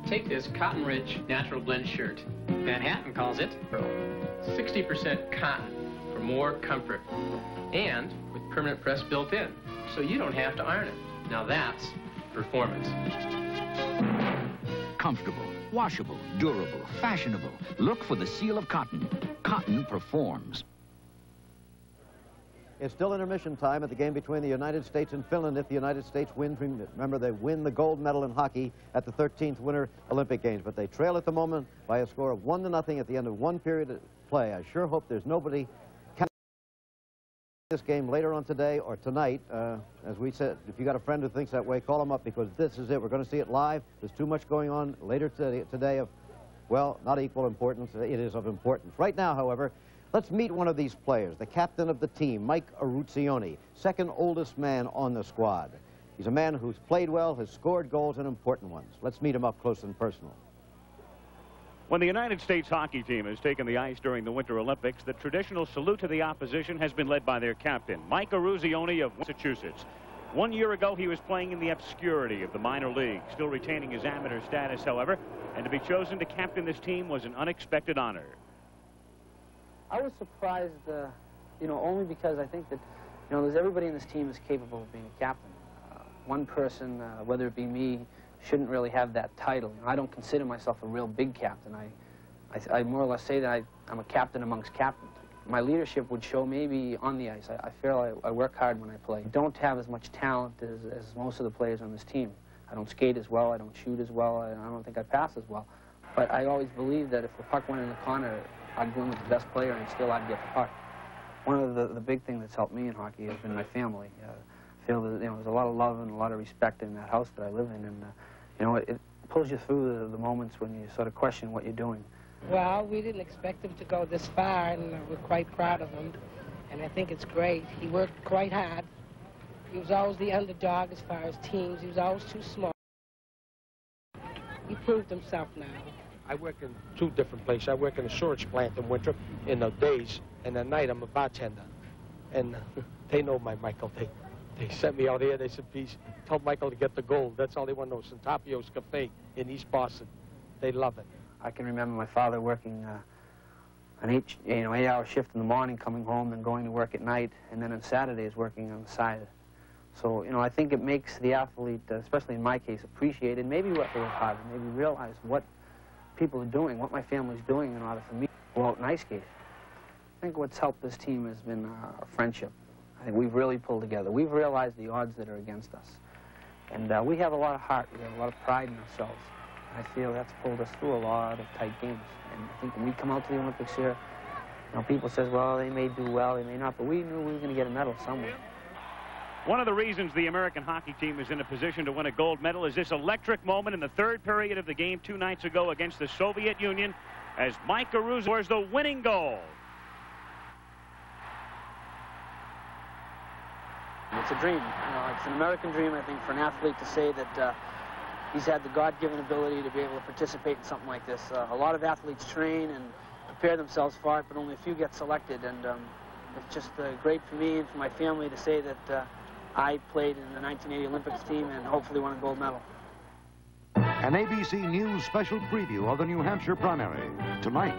Take this Cotton Ridge Natural Blend shirt. Manhattan calls it 60% cotton for more comfort, and with permanent press built in, so you don't have to iron it. Now that's performance. Comfortable. Washable, durable, fashionable. Look for the seal of cotton. Cotton performs. It's still intermission time at the game between the United States and Finland. If the United States wins, remember, they win the gold medal in hockey at the 13th Winter Olympic Games. But they trail at the moment by a score of 1-0 at the end of one period of play. I sure hope there's nobody counting this game later on today or tonight. As we said, if you got a friend who thinks that way, call him up, because this is it. We're going to see it live. There's too much going on later today of, well, not equal importance. It is of importance. Right now, however, let's meet one of these players, the captain of the team, Mike Aruzioni, second oldest man on the squad. He's a man who's played well, has scored goals and important ones. Let's meet him up close and personal. When the United States hockey team has taken the ice during the Winter Olympics, the traditional salute to the opposition has been led by their captain, Mike Aruzioni of Massachusetts. 1 year ago, he was playing in the obscurity of the minor league, still retaining his amateur status, however, and to be chosen to captain this team was an unexpected honor. I was surprised, you know, only because I think that, you know, there's everybody in this team is capable of being a captain. One person, whether it be me, shouldn't really have that title. You know, I don't consider myself a real big captain. I more or less say that I'm a captain amongst captains. My leadership would show maybe on the ice. I feel I work hard when I play. I don't have as much talent as most of the players on this team. I don't skate as well. I don't shoot as well. I don't think I pass as well. But I always believe that if the puck went in the corner, I'd go in with the best player and still I'd get the puck. One of the big things that's helped me in hockey has been my family. I feel that, you know, there's a lot of love and a lot of respect in that house that I live in, and you know, it pulls you through the moments when you sort of question what you're doing. Well, we didn't expect him to go this far, and we're quite proud of him, and I think it's great. He worked quite hard. He was always the underdog as far as teams. He was always too small. He proved himself now. I work in two different places. I work in a storage plant in Winthrop in the days, and at night I'm a bartender. And they know my Michael. They sent me out here. They said, please tell Michael to get the gold. That's all they want to know. Santapio's Cafe in East Boston. They love it. I can remember my father working an eight-hour shift in the morning, coming home and going to work at night, and then on Saturdays working on the side. So, you know, I think it makes the athlete, especially in my case, appreciate and maybe what they were hard, maybe realize what people are doing, what my family's doing in order for me to go out and ice skate. I think what's helped this team has been our friendship. I think we've really pulled together. We've realized the odds that are against us. And we have a lot of heart. We have a lot of pride in ourselves. I feel that's pulled us through a lot of tight games. And I think when we come out to the Olympics here, you know, people says, well, they may do well, they may not, but we knew we were going to get a medal somewhere. One of the reasons the American hockey team is in a position to win a gold medal is this electric moment in the third period of the game 2 nights ago against the Soviet Union as Mike Aruzioni scores the winning goal. It's a dream. You know, it's an American dream, I think, for an athlete to say that he's had the God-given ability to be able to participate in something like this. A lot of athletes train and prepare themselves for it, but only a few get selected. And it's just great for me and for my family to say that I played in the 1980 Olympics team and hopefully won a gold medal. An ABC News special preview of the New Hampshire primary tonight.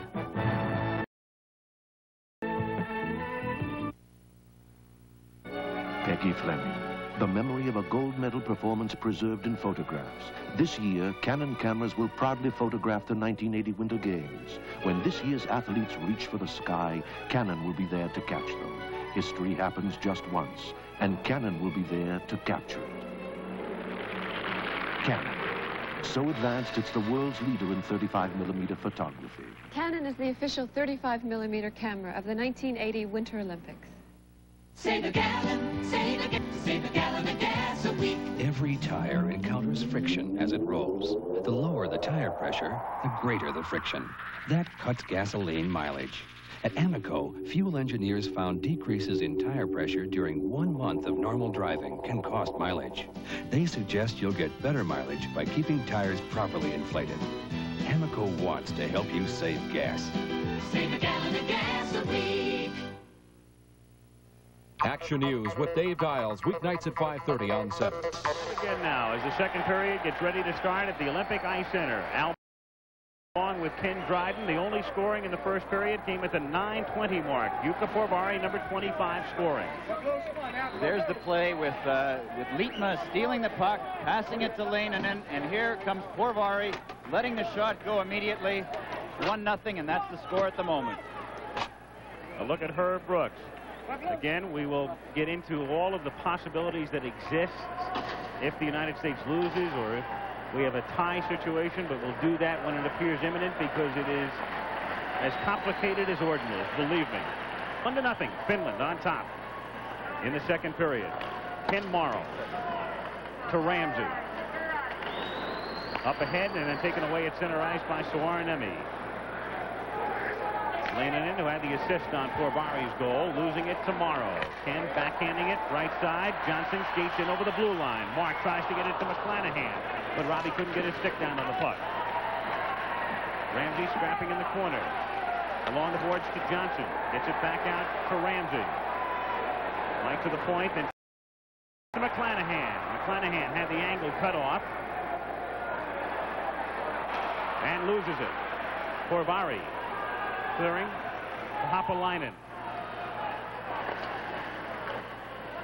Peggy Fleming, the memory of a gold medal performance preserved in photographs. This year, Canon cameras will proudly photograph the 1980 Winter Games. When this year's athletes reach for the sky, Canon will be there to catch them. History happens just once, and Canon will be there to capture it. Canon, so advanced it's the world's leader in 35mm photography. Canon is the official 35mm camera of the 1980 Winter Olympics. Save a gallon of gas a week. Every tire encounters friction as it rolls. The lower the tire pressure, the greater the friction. That cuts gasoline mileage. At Amoco, fuel engineers found decreases in tire pressure during 1 month of normal driving can cost mileage. They suggest you'll get better mileage by keeping tires properly inflated. Amoco wants to help you save gas. Save a gallon of gas a week. Action News with Dave Dials, weeknights at 5:30 on 7. Again now, as the second period gets ready to start at the Olympic Ice Center. Along with Ken Dryden, the only scoring in the first period came at the 9:20 mark. Yuka Forbari, number 25, scoring. There's the play with Lietma stealing the puck, passing it to Lane, and here comes Forbari, letting the shot go immediately. 1-0, and that's the score at the moment. A look at Herb Brooks. Again, we will get into all of the possibilities that exist if the United States loses or if we have a tie situation, but we'll do that when it appears imminent because it is as complicated as ordinary, believe me. 1-0, Finland on top in the second period. Ken Morrow to Ramsey. Up ahead and then taken away at center ice by Suarnemi. Lenanen, who had the assist on Forbari's goal, losing it to Morrow. Ken backhanding it, right side. Johnson skates in over the blue line. Mark tries to get it to McClanahan, but Robbie couldn't get his stick down on the puck. Ramsey scrapping in the corner. Along the boards to Johnson. Gets it back out to Ramsey. Mike to the point, then to McClanahan. McClanahan had the angle cut off. And loses it. Forbari clearing to Hopalainen.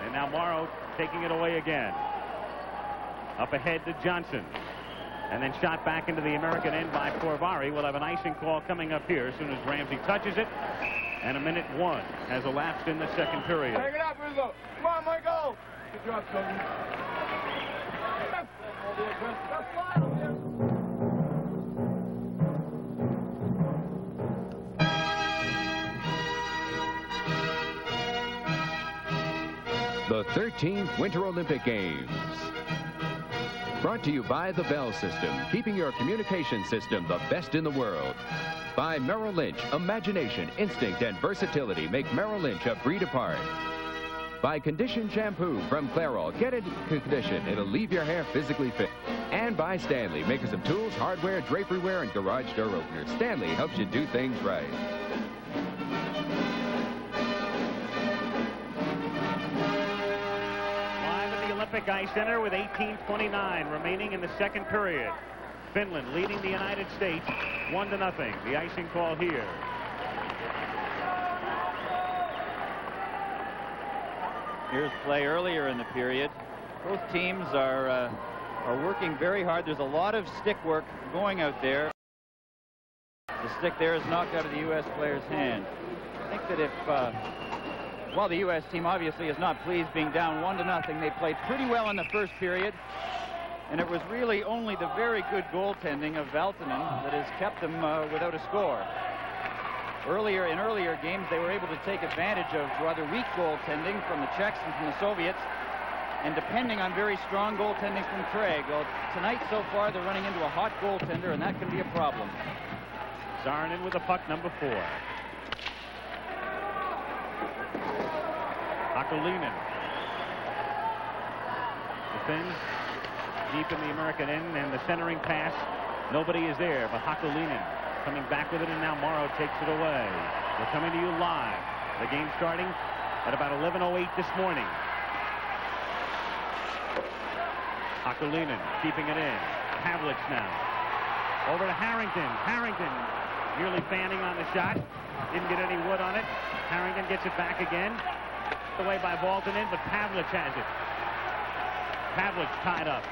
And now Morrow taking it away again. Up ahead to Johnson. And then shot back into the American end by Forbari. We'll have an icing call coming up here as soon as Ramsey touches it. And 1:01 has elapsed in the second period. Take it up, Rizzo. Come on, Michael. Good job, Tony. The 13th Winter Olympic Games. Brought to you by the Bell System, keeping your communication system the best in the world. By Merrill Lynch, imagination, instinct, and versatility make Merrill Lynch a breed apart. By Condition Shampoo from Clairol, get it conditioned, it'll leave your hair physically fit. And by Stanley, makers of tools, hardware, drapery wear, and garage door openers. Stanley helps you do things right. Olympic Ice Center with 18:29 remaining in the second period. Finland leading the United States 1-0. The icing call here. Here's play earlier in the period. Both teams are working very hard. There's a lot of stick work going out there. The stick there is knocked out of the U.S. player's hand. I think that if well, the U.S. team obviously is not pleased being down 1-0. They played pretty well in the first period, and it was really only the very good goaltending of Valtonen that has kept them without a score. In earlier games, they were able to take advantage of rather weak goaltending from the Czechs and from the Soviets, and depending on very strong goaltending from Craig. Well, tonight so far they're running into a hot goaltender, and that can be a problem. Saarinen with the puck, number 4. Hakalinen. The Finns deep in the American end, and the centering pass. Nobody is there, but Hakalinen coming back with it, and now Morrow takes it away. We're coming to you live. The game starting at about 11:08 this morning. Hakalinen keeping it in. Havlicek now. Over to Harrington. Harrington nearly fanning on the shot. Didn't get any wood on it. Harrington gets it back again. Away by Valtonen, but Pavlich has it. Pavlich tied up.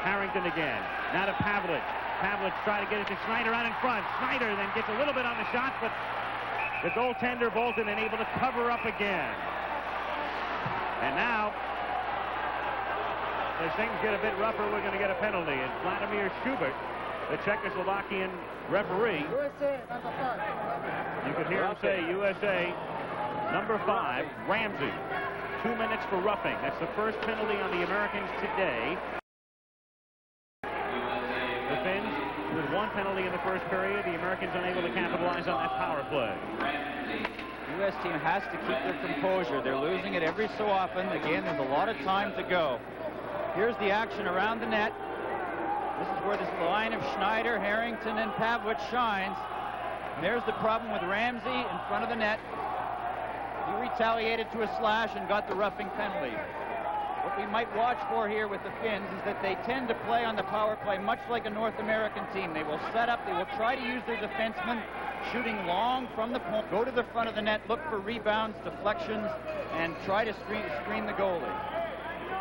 Harrington again. Now to Pavlich. Pavlich trying to get it to Schneider out in front. Schneider then gets a little bit on the shot, but the goaltender Valtonen able to cover up again. And now, as things get a bit rougher, we're going to get a penalty. And Vladimir Schubert, the Czechoslovakian referee, you could hear him say USA. Number 5, Ramsey. 2 minutes for roughing. That's the first penalty on the Americans today. The Finns with 1 penalty in the first period. The Americans unable to capitalize on that power play. The U.S. team has to keep their composure. They're losing it every so often. Again, there's a lot of time to go. Here's the action around the net. This is where this line of Schneider, Harrington, and Pavlich shines. And there's the problem with Ramsey in front of the net. He retaliated to a slash and got the roughing penalty. What we might watch for here with the Finns is that they tend to play on the power play much like a North American team. They will set up, they will try to use their defensemen, shooting long from the point, go to the front of the net, look for rebounds, deflections, and try to screen the goalie.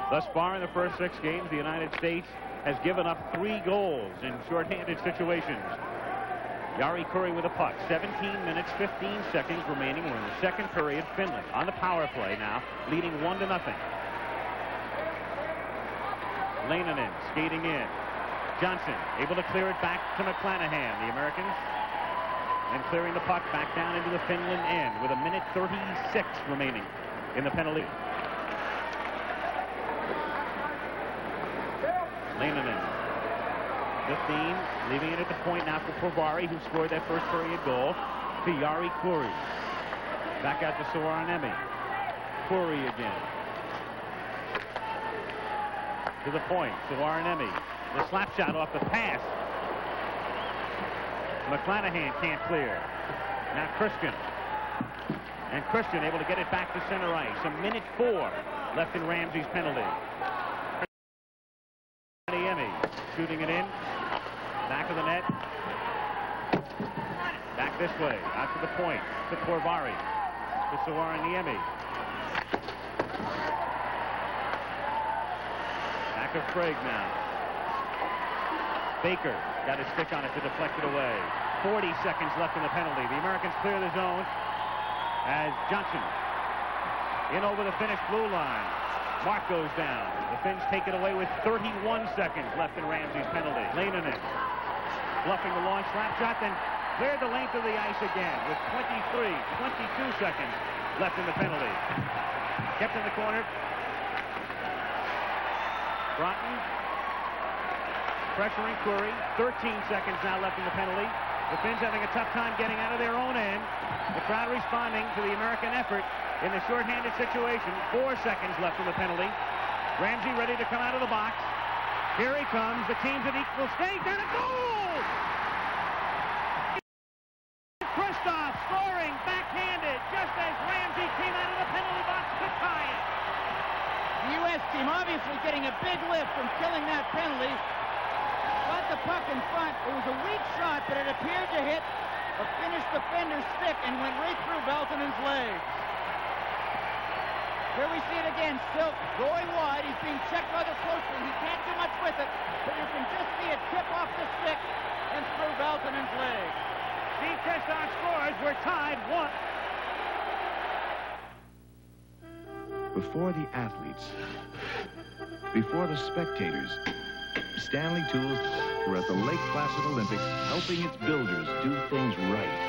Thus far in the first 6 games, the United States has given up 3 goals in shorthanded situations. Jari Kurri with a puck. 17 minutes, 15 seconds remaining. We're in the second period. Finland on the power play now, leading 1-0. Leinonen skating in. Johnson able to clear it back to McClanahan, the Americans. And clearing the puck back down into the Finland end with 1:36 remaining in the penalty. Leinonen, 15, leaving it at the point now for Koivari, who scored that first period goal, to Jari Kurri. Back out to Sorainemi. Kurri again. To the point, Sorainemi. The slap shot off the pass. McClanahan can't clear. Now Christian. And Christian able to get it back to center ice. 1:04 left in Ramsey's penalty. Shooting it in, back of the net, back this way, out to the point, to Koivari, to Sorainemi, back of Craig now. Baker got his stick on it to deflect it away. 40 seconds left in the penalty. The Americans clear the zone as Johnson in over the Finnish blue line. Mark goes down. The Finns take it away with 31 seconds left in Ramsey's penalty. Leinonen bluffing the long slap shot, then cleared the length of the ice again with 22 seconds left in the penalty. Kept in the corner. Broughton pressuring Kurri. 13 seconds now left in the penalty. The Finns having a tough time getting out of their own end. The crowd responding to the American effort. In the shorthanded situation, 4 seconds left in the penalty. Ramsey ready to come out of the box. Here he comes. The team's at equal strength and a goal! Kristoff scoring backhanded just as Ramsey came out of the penalty box to tie it. The U.S. team obviously getting a big lift from killing that penalty. Got the puck in front. It was a weak shot, but it appeared to hit a Finnish defender's stick and went right through Valtonen's legs. Here we see it again, Silk going wide. He's being checked rather closely. He can't do much with it, but you can just see it tip off the stick and through Valtonen's leg. Steve Kristoff scores. We're tied 1. Before the athletes, before the spectators, Stanley Tools were at the Lake Placid Olympics helping its builders do things right.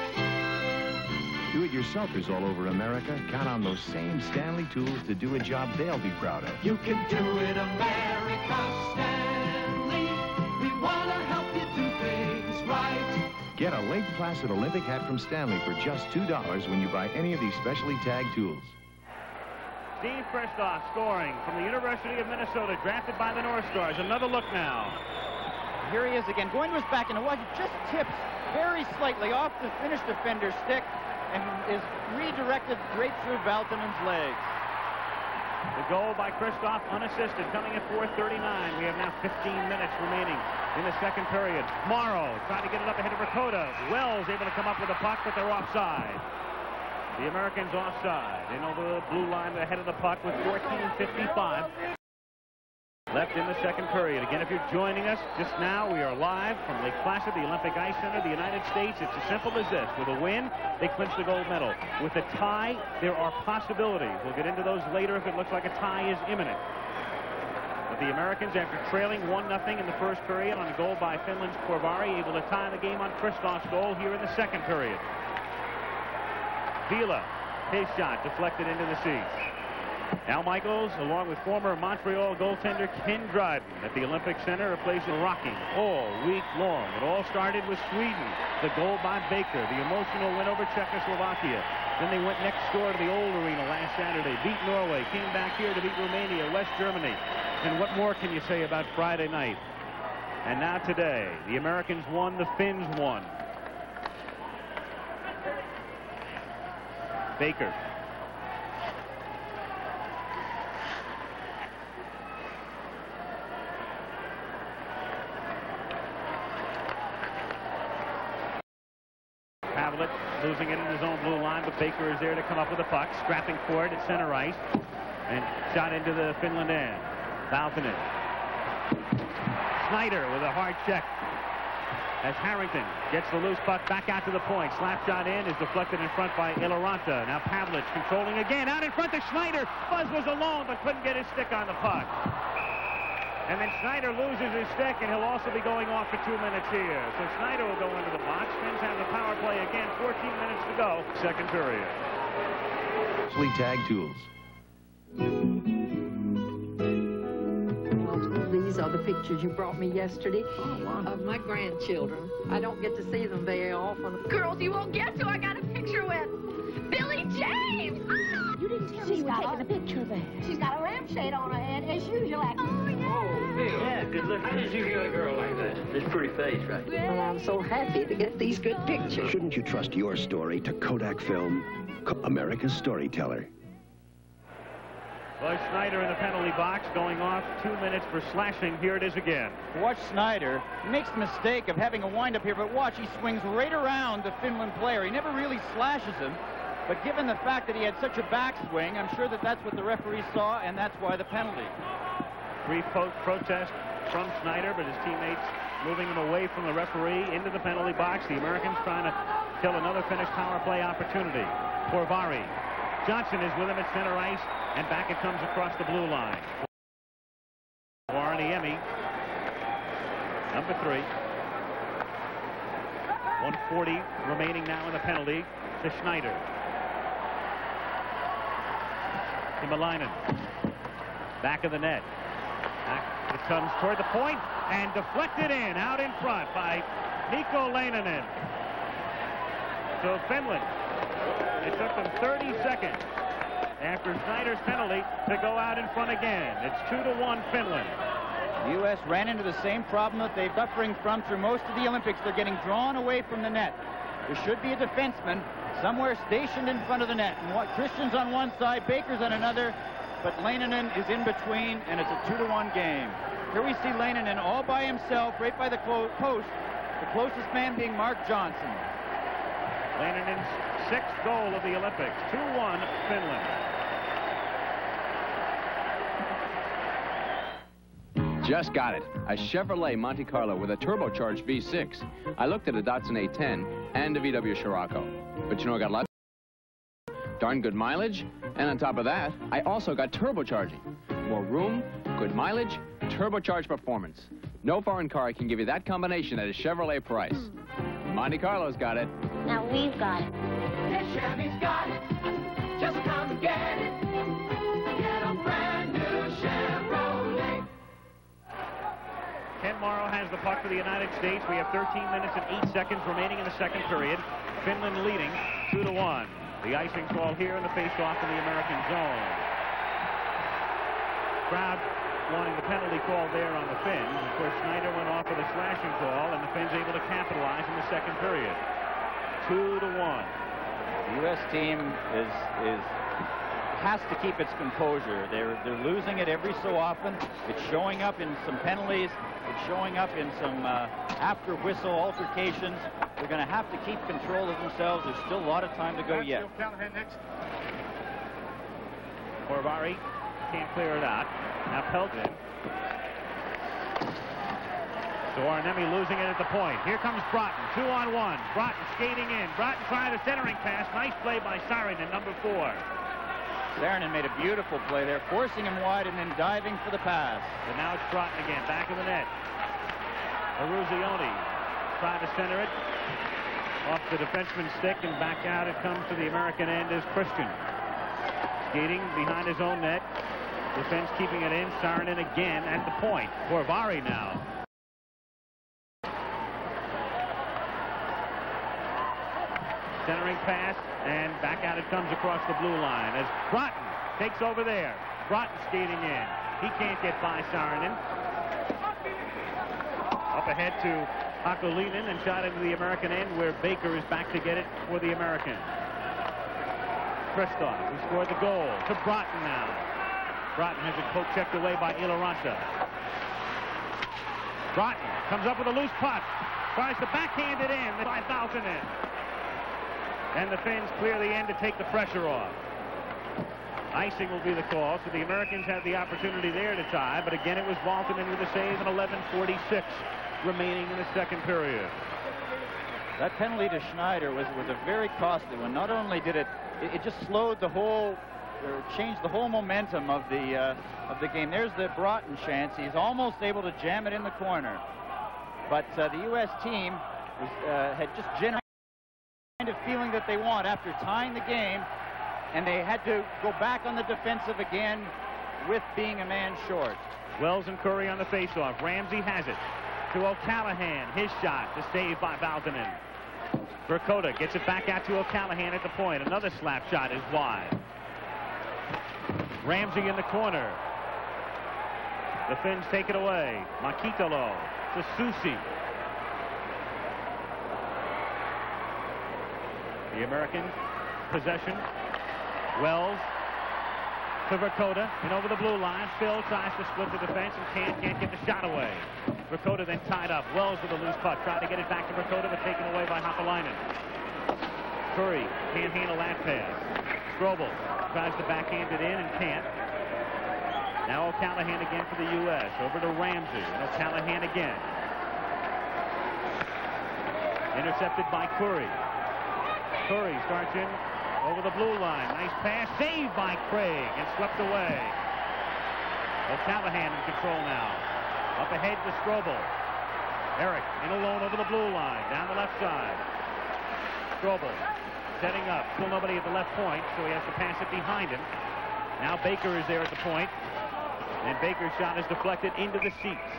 Do-it-yourselfers all over America count on those same Stanley tools to do a job they'll be proud of. You can do it, America, Stanley. We want to help you do things right. Get a Lake Placid Olympic hat from Stanley for just $2 when you buy any of these specially tagged tools. Steve Kristoff scoring from the University of Minnesota, drafted by the North Stars. Another look now. Here he is again, going to his backhand. It just tips very slightly off the Finnish defender's stick and is redirected right through Valtonen's legs. The goal by Kristoff unassisted, coming at 4:39. We have now 15 minutes remaining in the second period. Morrow trying to get it up ahead of Ricotta. Wells able to come up with the puck, but they're offside. The Americans offside. In over the blue line ahead of the puck with 14:55 left in the second period. Again, if you're joining us just now, we are live from Lake Placid, the Olympic Ice Center, the United States. It's as simple as this. With a win, they clinch the gold medal. With a tie, there are possibilities. We'll get into those later if it looks like a tie is imminent. But the Americans, after trailing 1-0 in the first period on a goal by Finland's Koivari, able to tie the game on Kristoff's goal here in the second period. Vila, his shot deflected into the seats. Al Michaels, along with former Montreal goaltender Ken Dryden, at the Olympic Center, a place in rocking all week long. It all started with Sweden, the goal by Baker, the emotional win over Czechoslovakia. Then they went next door to the old arena last Saturday, beat Norway, came back here to beat Romania, West Germany. And what more can you say about Friday night? And now today, the Americans won, the Finns won. Baker. Baker is there to come up with a puck, scrapping for it at center ice, and shot into the Finland end. Valtonen. Snyder with a hard check as Harrington gets the loose puck back out to the point. Slap shot in is deflected in front by Iloranta. Now Pavlich controlling again. Out in front to Schneider. Buzz was alone but couldn't get his stick on the puck. And then Schneider loses his stick, and he'll also be going off for 2 minutes here. So Schneider will go into the box. Finns have the power play again. 14 minutes to go. Second period. Fleet Tag Tools. Well, these are the pictures you brought me yesterday of my grandchildren. I don't get to see them very often. Girls, you won't guess who I got a picture with. Billy James! Oh! You didn't tell me you were taking a picture of that. She's got a lampshade on her head, as usual. Oh, yeah. Yeah, good look. How did you get a girl like that? This pretty face, right? Well, I'm so happy to get these good pictures. Shouldn't you trust your story to Kodak Film, America's storyteller? Well, Snyder in the penalty box, going off 2 minutes for slashing. Here it is again. Watch Snyder. Makes the mistake of having a windup here, but watch, he swings right around the Finland player. He never really slashes him. But given the fact that he had such a backswing, I'm sure that that's what the referee saw, and that's why the penalty. Brief protest from Snyder, but his teammates moving him away from the referee into the penalty box. The Americans trying to kill another Finnish power play opportunity. Porvari. Johnson is with him at center ice, and back it comes across the blue line. Vuoriniemi, number three. 1:40 remaining now in the penalty to Schneider. Himmelainen, back of the net. It comes toward the point and deflected in, out in front by Mikko Leinonen. So Finland, it took them 30 seconds after Snyder's penalty to go out in front again. It's 2-1 Finland. The U.S. ran into the same problem that they're buffering from through most of the Olympics. They're getting drawn away from the net. There should be a defenseman somewhere stationed in front of the net. And what Christian's on one side, Baker's on another. But Leinonen is in between, and it's a 2-1 game. Here we see Leinonen all by himself, right by the post, the closest man being Mark Johnson. Leinonen's sixth goal of the Olympics, 2-1 Finland. Just got it, a Chevrolet Monte Carlo with a turbocharged V6. I looked at a Datsun A10 and a VW Scirocco, but you know I got lots. Darn good mileage, and on top of that, I also got turbocharging. More room, good mileage, turbocharged performance. No foreign car can give you that combination at a Chevrolet price. Monte Carlo's got it. Now we've got it. This Chevy's got it. Just come and get it. Get a brand new Chevrolet. Ken Morrow has the puck for the United States. We have 13 minutes and 8 seconds remaining in the second period. Finland leading 2-1. The icing call here in the face-off in the American zone. Crowd wanting the penalty call there on the Finns. Of course, Snyder went off with a slashing call, and the Finns able to capitalize in the second period. 2-1. The U.S. team has to keep its composure. They're losing it every so often. It's showing up in some penalties. It's showing up in some after-whistle altercations. They're going to have to keep control of themselves. There's still a lot of time to go yet. Porvari can't clear it out. Now Pelton. So Vuoriniemi losing it at the point. Here comes Broughton, 2-on-1. Broughton skating in. Broughton trying the centering pass. Nice play by Saarinen, number 4. Saarinen made a beautiful play there, forcing him wide and then diving for the pass. And now it's Broughton again, back of the net. Eruzioni trying to center it. Off the defenseman's stick and back out it comes to the American end is Christian. Skating behind his own net. Defense keeping it in. Saarinen again at the point. Porvari now. Centering pass and back out it comes across the blue line as Broughton takes over there. Broughton skating in. He can't get by Saarinen. Up ahead to Hakolinen and shot into the American end where Baker is back to get it for the American. Kristoff, who scored the goal, to Broughton now. Broughton has it poke-checked away by Iloranta. Broughton comes up with a loose puck, tries to backhand it in by Valtonen. and the Finns clear the end to take the pressure off. Icing will be the call, so the Americans have the opportunity there to tie, but again it was Valtonen with a save, and 11:46 remaining in the second period. That penalty to Schneider was a very costly one. Not only did it just slowed the whole, or changed the whole momentum of the game. There's the Broughton chance. He's almost able to jam it in the corner, but the U.S. team had just generated the kind of feeling that they want after tying the game, and they had to go back on the defensive again with being a man short. Wells and Curry on the faceoff. Ramsey has it to O'Callahan. His shot is saved by Valtonen. Burkota gets it back out to O'Callahan at the point. Another slap shot is wide. Ramsey in the corner. The Finns take it away. Makikalo to Susi. The Americans possession. Wells to Verkota, and over the blue line. Phil tries to split the defense and can't get the shot away. Verkota then tied up. Wells with a loose puck, trying to get it back to Verkota, but taken away by Hapalainen. Curry can't handle that pass. Strobel tries to backhand it in and can't. Now O'Callahan again for the U.S. Over to Ramsey, and O'Callahan again. Intercepted by Curry. Curry starts in over the blue line. Nice pass, saved by Craig and swept away. O'Callahan in control now. Up ahead to Strobel. Eric in alone over the blue line, down the left side. Strobel setting up, still nobody at the left point, so he has to pass it behind him. Now Baker is there at the point, and Baker's shot is deflected into the seats.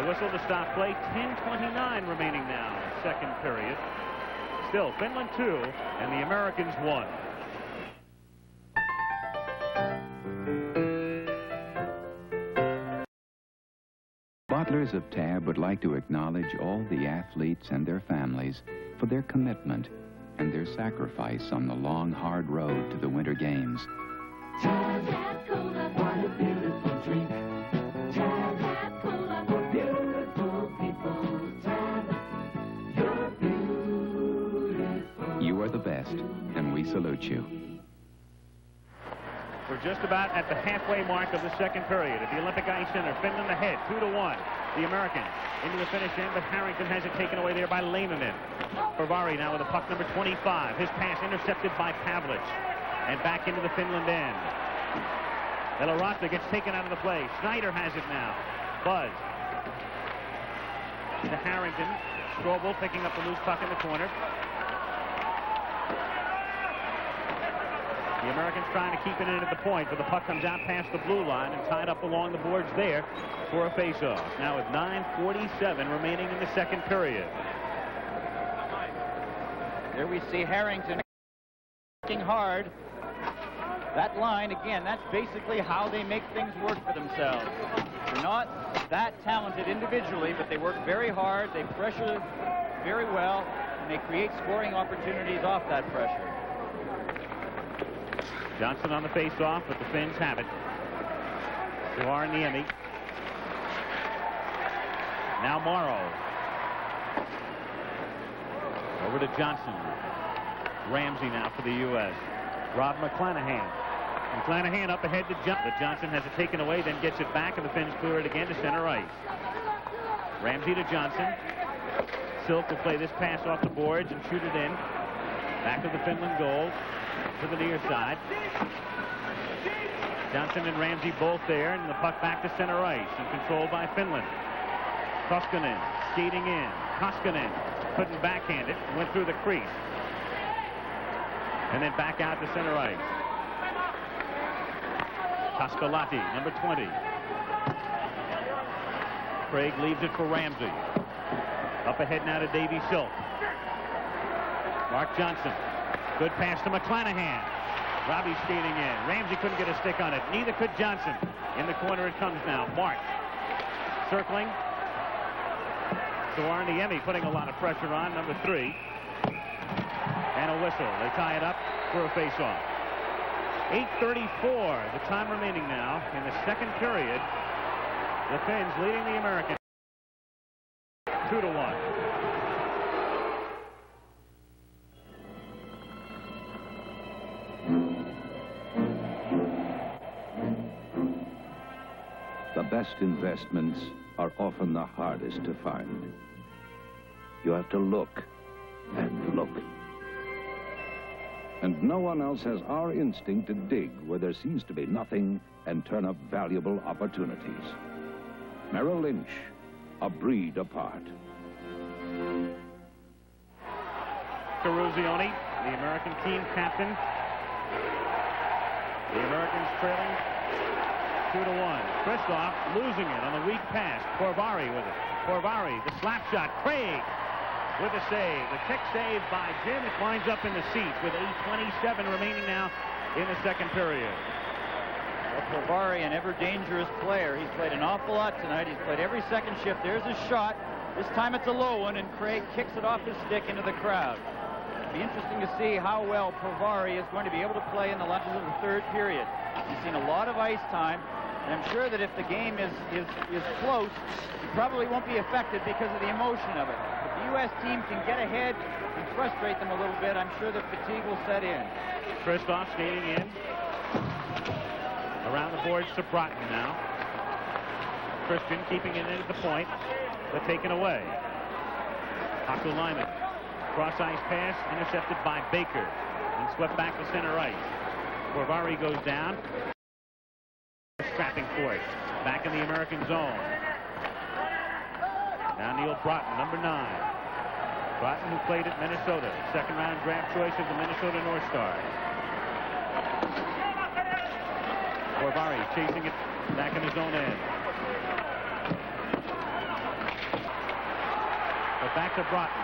The whistle to stop play. 10:29 remaining now, second period. Still, Finland 2 and the Americans 1. Bottlers of Tab would like to acknowledge all the athletes and their families for their commitment and their sacrifice on the long, hard road to the Winter Games. Tab Hat Cola, what a beautiful drink. Tab Hat Cola, for beautiful people. Tab, you're beautiful. You are the best, and we salute you. We're just about at the halfway mark of the second period at the Olympic Ice Center. Finland ahead, 2-1. The Americans into the finish end, but Harrington has it taken away there by Leinonen. Fervari now with a puck, number 25. His pass intercepted by Pavlich, and back into the Finland end. Eloranta gets taken out of the play. Schneider has it now. Buzz to Harrington. Strobel picking up the loose puck in the corner. The Americans trying to keep it in at the point, but the puck comes out past the blue line and tied up along the boards there for a faceoff. Now with 9:47 remaining in the second period. There we see Harrington working hard. That line, again, that's basically how they make things work for themselves. They're not that talented individually, but they work very hard, they pressure very well, and they create scoring opportunities off that pressure. Johnson on the face-off, but the Finns have it. Suarniemi. Now Morrow. Over to Johnson. Ramsey now for the U.S. Rob McClanahan. McClanahan up ahead to Johnson. But Johnson has it taken away, then gets it back, and the Finns clear it again to center ice. Ramsey to Johnson. Silk will play this pass off the boards and shoot it in. Back of the Finland goal. To the near side. Johnson and Ramsey both there, and the puck back to center ice and controlled by Finland. Koskinen skating in. Koskinen couldn't backhand it, went through the crease. And then back out to center ice. Koskelati, number 20. Craig leaves it for Ramsey. Up ahead now to Davey Silk. Mark Johnson. Good pass to McClanahan. Robbie skating in. Ramsey couldn't get a stick on it. Neither could Johnson. In the corner it comes now. Mark circling. Suarniemi putting a lot of pressure on, number 3. And a whistle. They tie it up for a face-off. 8:34, the time remaining now in the second period. The Finns leading the Americans 2-1. best investments are often the hardest to find. You have to look and look. And no one else has our instinct to dig where there seems to be nothing and turn up valuable opportunities. Merrill Lynch, a breed apart. Caruzioni, the American team captain. The Americans trailing 2-1. Kristoff losing it on the weak pass. Corvari with it. Corvari, the slap shot. Craig with a save. The kick save by Jim. It winds up in the seats with 8:27 remaining now in the second period. Well, Corvari, an ever-dangerous player. He's played an awful lot tonight. He's played every second shift. There's his shot. This time it's a low one, and Craig kicks it off his stick into the crowd. It'll be interesting to see how well Corvari is going to be able to play in the lunches of the third period. He's seen a lot of ice time, and I'm sure that if the game is close, he probably won't be affected because of the emotion of it. If the U.S. team can get ahead and frustrate them a little bit, I'm sure the fatigue will set in. Kristoff skating in. Around the boards to Broughton now. Christian keeping it in at the point, but taken away. Haku Lyman. Cross ice pass intercepted by Baker and swept back to center ice. Corvari goes down. Strapping for it. Back in the American zone. Now Neil Broughton, number 9. Broughton, who played at Minnesota, second round draft choice of the Minnesota North Stars. Corvari chasing it back in his own end. Back to Broughton.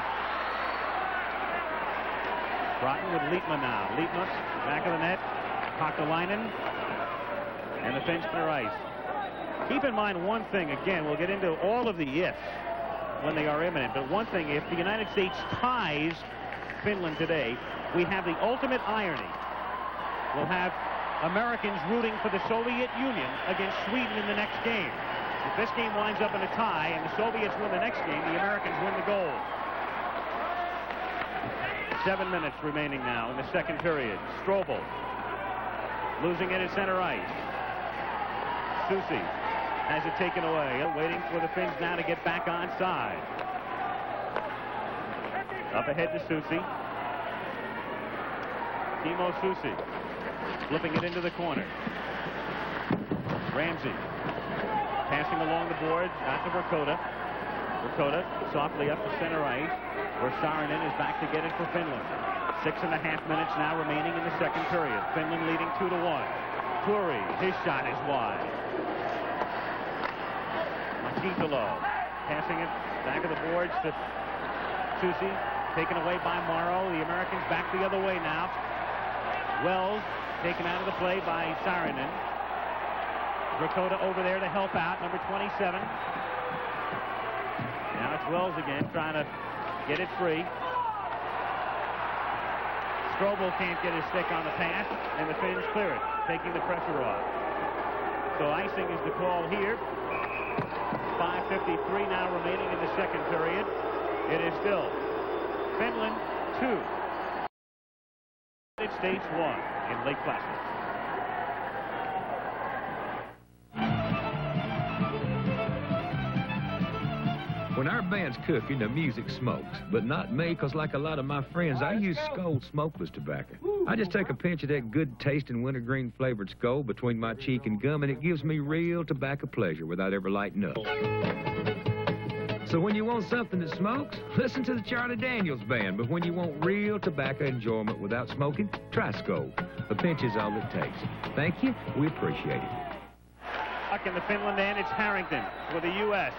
Broughton with Lietma now. Lietma, back of the net. Hakkalainen. And the Finchner ice. Keep in mind one thing, again, we'll get into all of the ifs when they are imminent, but one thing, if the United States ties Finland today, we have the ultimate irony. We'll have Americans rooting for the Soviet Union against Sweden in the next game. If this game winds up in a tie and the Soviets win the next game, the Americans win the gold. 7 minutes remaining now in the second period. Strobel losing it at center ice. Susi has it taken away, waiting for the Finns now to get back onside. Up ahead to Susi. Timo Susi flipping it into the corner. Ramsey. Passing along the boards, out to Verkota. Verkota softly up to center ice, where Saarinen is back to get it for Finland. 6.5 minutes now remaining in the second period. Finland leading 2-1. Turi, his shot is wide. Makitalo passing it back of the boards to Susi, taken away by Morrow. The Americans back the other way now. Wells taken out of the play by Saarinen. Rakota over there to help out, number 27. Now it's Wells again, trying to get it free. Strobel can't get his stick on the pass, and the Finns clear it, taking the pressure off. So icing is the call here. 5:53 now remaining in the second period. It is still Finland 2. United States 1 in Lake Placid. When our band's cooking, the music smokes, but not me, because like a lot of my friends, I use Skoal smokeless tobacco. I just take a pinch of that good-tasting wintergreen-flavored Skoal between my cheek and gum, and it gives me real tobacco pleasure without ever lighting up. So when you want something that smokes, listen to the Charlie Daniels Band, but when you want real tobacco enjoyment without smoking, try Skoal. A pinch is all it takes. Thank you. We appreciate it. Back in the Finland end, it's Harrington for the U.S.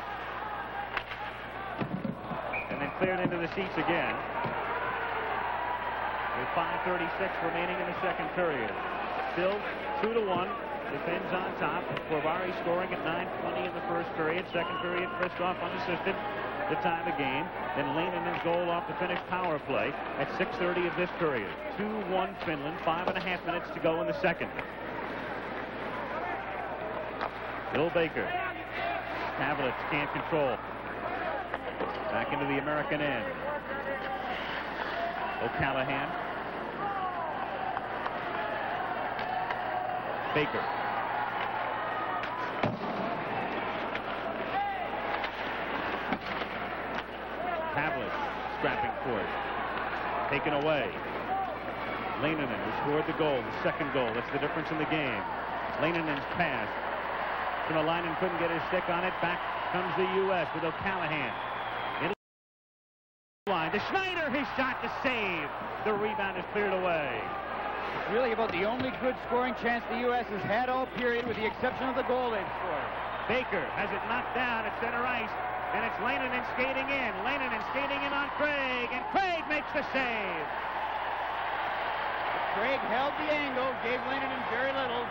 Cleared into the seats again. With 5:36 remaining in the second period. Still 2-1. The Finns on top. Corvari scoring at 9:20 in the first period. Second period, Kristoff unassisted to tie the game. Then Lehmanen's goal off the Finnish power play at 6:30 of this period. 2-1 Finland. 5.5 minutes to go in the second. Bill Baker. Tablets can't control. Back into the American end. O'Callaghan. Baker. taken away. Leinonen, who scored the goal, the second goal, that's the difference in the game. Leinonen's pass. Leinonen couldn't get his stick on it. Back comes the U.S. with O'Callahan. To Schneider, his shot to save. The rebound is cleared away. It's really about the only good scoring chance the U.S. has had all period, with the exception of the goal they've scored. Baker has it knocked down at center ice, and it's Leinonen skating in. Leinonen skating in on Craig, and Craig makes the save. Craig held the angle, gave Leinonen very little.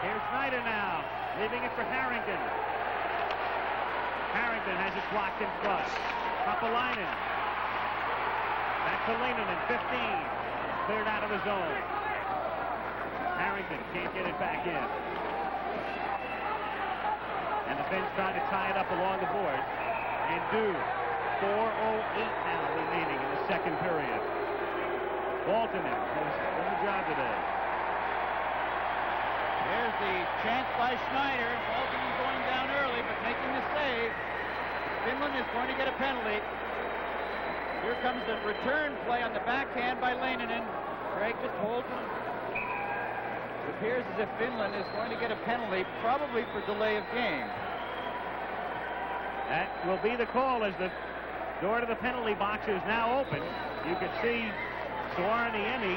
Here's Schneider now, leaving it for Harrington. Harrington has it blocked in front. Topalainen. Back to Leinonen, 15. Cleared out of the zone. Harrington can't get it back in. And the Finns trying to tie it up along the board. And do. 4:08 now remaining in the second period. Valtonen does the job today. There's the chance by Schneider. Valtonen going down early, but making the save. Finland is going to get a penalty. Here comes the return play on the backhand by Leinonen. Craig just holds him. It appears as if Finland is going to get a penalty, probably for delay of game. That will be the call, as the door to the penalty box is now open. You can see Suoriniemi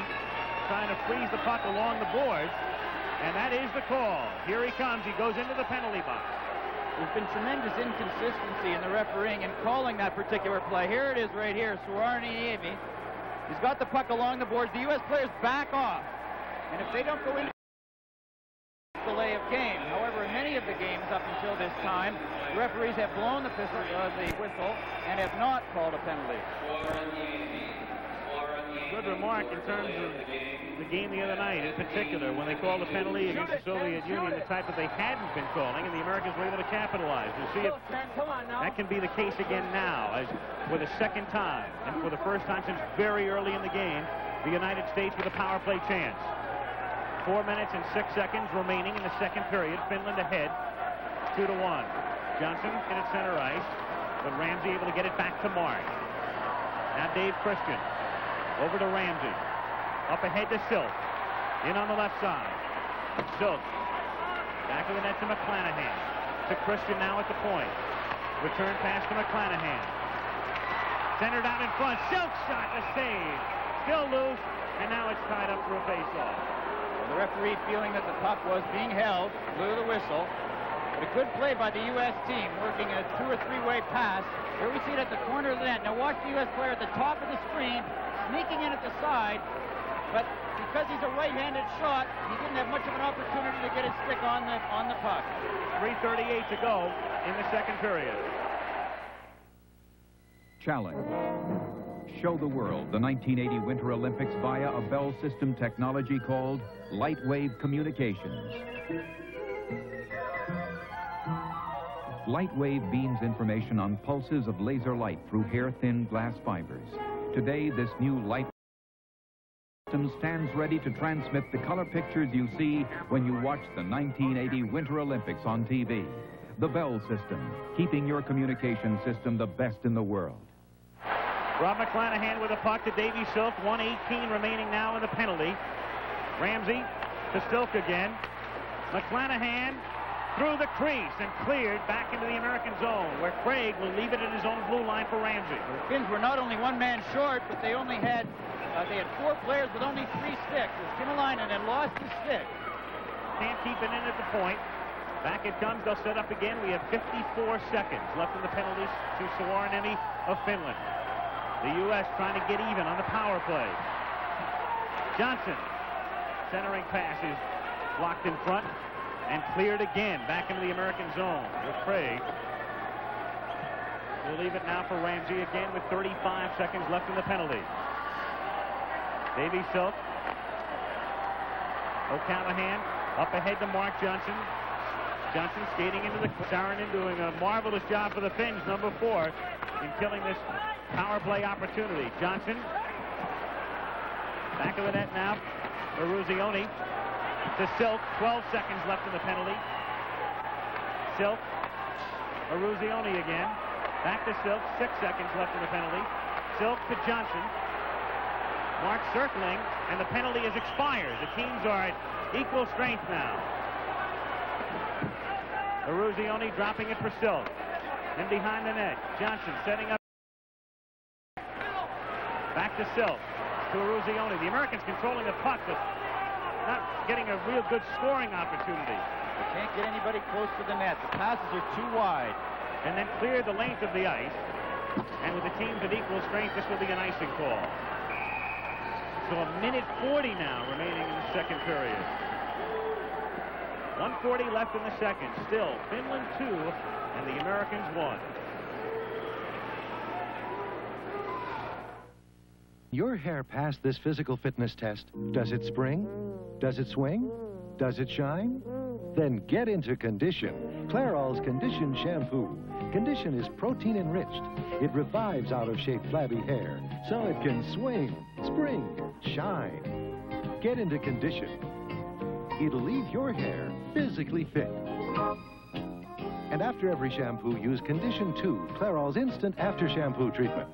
trying to freeze the puck along the board, and that is the call. Here he comes. He goes into the penalty box. There's been tremendous inconsistency in the refereeing and calling that particular play. Here it is right here, Suoriniemi. He's got the puck along the boards. The U.S. players back off. And if they don't go into delay of game, however, many of the games up until this time, the referees have blown the whistle and have not called a penalty. Good remark in terms of the game the other night, in particular, when they called a penalty against the Soviet Union, the type that they hadn't been calling, and the Americans were able to capitalize. We'll see if that can be the case again now, as for the second time, and for the first time since very early in the game, the United States with a power play chance. 4 minutes and 6 seconds remaining in the second period. Finland ahead, 2-1. Johnson in at center ice, but Ramsey able to get it back to Marsh. Now Dave Christian. Over to Ramsey. Up ahead to Silk. In on the left side. Silk. Back of the net to McClanahan. To Christian now at the point. Return pass to McClanahan. Centered out in front. Silk shot to save. Still loose. And now it's tied up for a faceoff. The referee, feeling that the puck was being held, blew the whistle. But a good play by the U.S. team, working a two- or three-way pass. Here we see it at the corner of the net. Now watch the U.S. player at the top of the screen, sneaking in at the side, but because he's a right-handed shot, he didn't have much of an opportunity to get his stick on the puck. 3:38 to go in the second period. Challenge. Show the world the 1980 Winter Olympics via a Bell System technology called Lightwave Communications. Lightwave beams information on pulses of laser light through hair-thin glass fibers. Today, this new light system stands ready to transmit the color pictures you see when you watch the 1980 Winter Olympics on TV. The Bell System, keeping your communication system the best in the world. Rob McClanahan with a puck to Davey Silk. 1:18 remaining now in the penalty. Ramsey to Silk again. McClanahan through the crease and cleared back into the American zone, where Craig will leave it in his own blue line for Ramsey. The Finns were not only one man short, but they only had four players with only 3 sticks. Kinalainen had lost his stick. Can't keep it in at the point. Back it comes. They'll set up again. We have 54 seconds left in the penalties to Suoriniemi of Finland. The U.S. trying to get even on the power play. Johnson centering pass is blocked in front. And cleared again back into the American zone with Craig. We'll leave it now for Ramsey again with 35 seconds left in the penalty. Davey Silk. O'Callahan up ahead to Mark Johnson. Johnson skating into the Saarinen, doing a marvelous job for the Finns, number 4, in killing this power play opportunity. Johnson. Back of the net now for Ruzioni. To Silk, 12 seconds left in the penalty. Silk, Ruzioni again. Back to Silk, 6 seconds left in the penalty. Silk to Johnson. Mark circling, and the penalty is expired. The teams are at equal strength now. Ruzioni dropping it for Silk. In behind the net, Johnson setting up. Back to Silk. To Ruzioni. The Americans controlling the puck, but not getting a real good scoring opportunity. They can't get anybody close to the net. The passes are too wide. And then clear the length of the ice. And with the teams at equal strength, this will be an icing call. So a minute 40 now remaining in the second period. 1:40 left in the second. Still, Finland 2 and the Americans 1. Your hair passed this physical fitness test. Does it spring? Does it swing? Does it shine? Then get into condition. Clairol's Condition Shampoo. Condition is protein enriched. It revives out-of-shape flabby hair so it can swing, spring, shine. Get into condition. It'll leave your hair physically fit. And after every shampoo, use Condition 2, Clairol's Instant After Shampoo Treatment.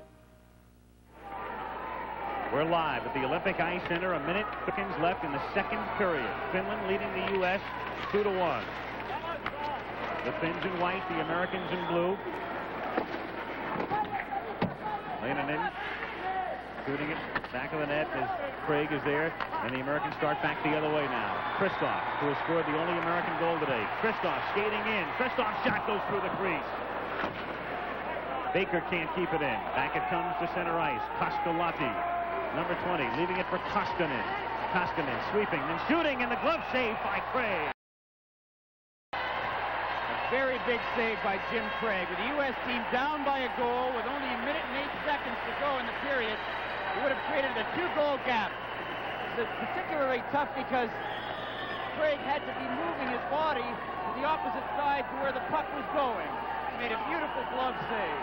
We're live at the Olympic Ice Center. A minute seconds left in the second period. Finland leading the U.S. 2-1. The Finns in white, the Americans in blue. Leinonen shooting it back of the net as Craig is there, and the Americans start back the other way now. Kristoff, who has scored the only American goal today. Kristoff skating in. Kristoff's shot goes through the crease. Baker can't keep it in. Back it comes to center ice. Koskelati, number 20, leaving it for Koskinen. Koskinen sweeping and shooting, and the glove save by Craig. Very big save by Jim Craig. With the U.S. team down by a goal with only a minute and 8 seconds to go in the period, it would have created a two-goal gap. It's particularly tough because Craig had to be moving his body to the opposite side to where the puck was going. He made a beautiful glove save.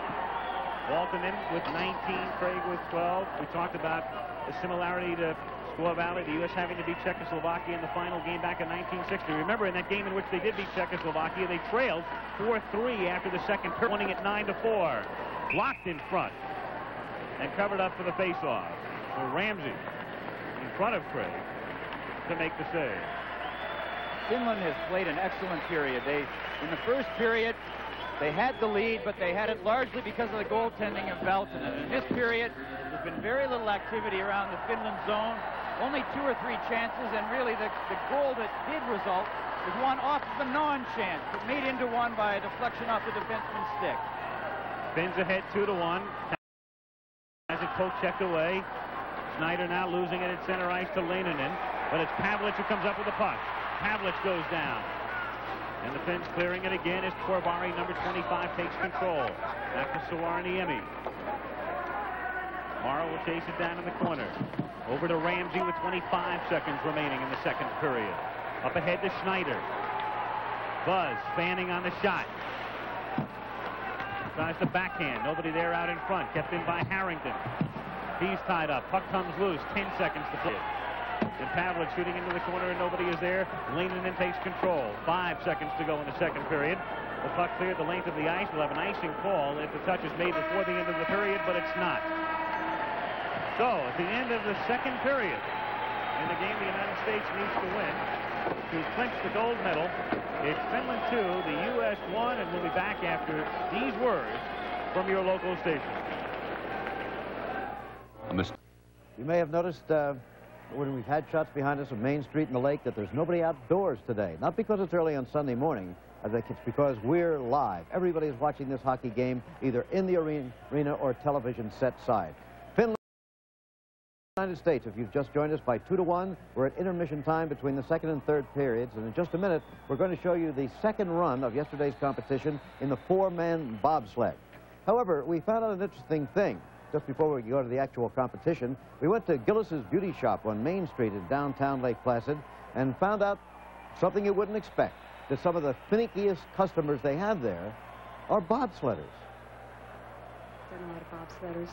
Walton in with 19, Craig with 12. We talked about the similarity to Squaw Valley, the U.S. having to beat Czechoslovakia in the final game back in 1960. Remember, in that game in which they did beat Czechoslovakia, they trailed 4-3 after the second period, winning at 9-4. Blocked in front and covered up for the faceoff. So Ramsey in front of Craig to make the save. Finland has played an excellent period. In the first period, they had the lead, but they had it largely because of the goaltending of Valtonen. In this period, there's been very little activity around the Finland zone. Only 2 or 3 chances, and really the goal that did result was one off the non-chance, but made into one by a deflection off the defenseman's stick. Finns ahead 2-1. Has it poke-checked away. Schneider now losing it at center ice to Leinonen, but it's Pavlich who comes up with the puck. Pavlich goes down. And the Finns clearing it again as Korvari, number 25, takes control. Back to Suoriniemi. Morrow will chase it down in the corner. Over to Ramsey with 25 seconds remaining in the second period. Up ahead to Schneider. Buzz fanning on the shot. Tries the backhand. Nobody there out in front. Kept in by Harrington. He's tied up. Puck comes loose. 10 seconds to play. And Pavlich shooting into the corner, and nobody is there. Leinonen takes control. 5 seconds to go in the second period. The puck cleared the length of the ice. We'll have an icing call if the touch is made before the end of the period, but it's not. So, at the end of the second period, in the game the United States needs to win to clinch the gold medal, it's Finland 2, the U.S. 1, and we'll be back after these words from your local station. You may have noticed when we've had shots behind us of Main Street and the lake that there's nobody outdoors today. Not because it's early on Sunday morning. I think it's because we're live. Everybody's watching this hockey game either in the arena or television set side. Finland, United States, if you've just joined us, by 2-1. We're at intermission time between the second and third periods, and in just a minute we're going to show you the second run of yesterday's competition in the four-man bobsled. However, we found out an interesting thing. Just before we go to the actual competition, we went to Gillis's Beauty Shop on Main Street in downtown Lake Placid and found out something you wouldn't expect, that some of the finickiest customers they have there are bobsledders. There are a lot of bobsledders.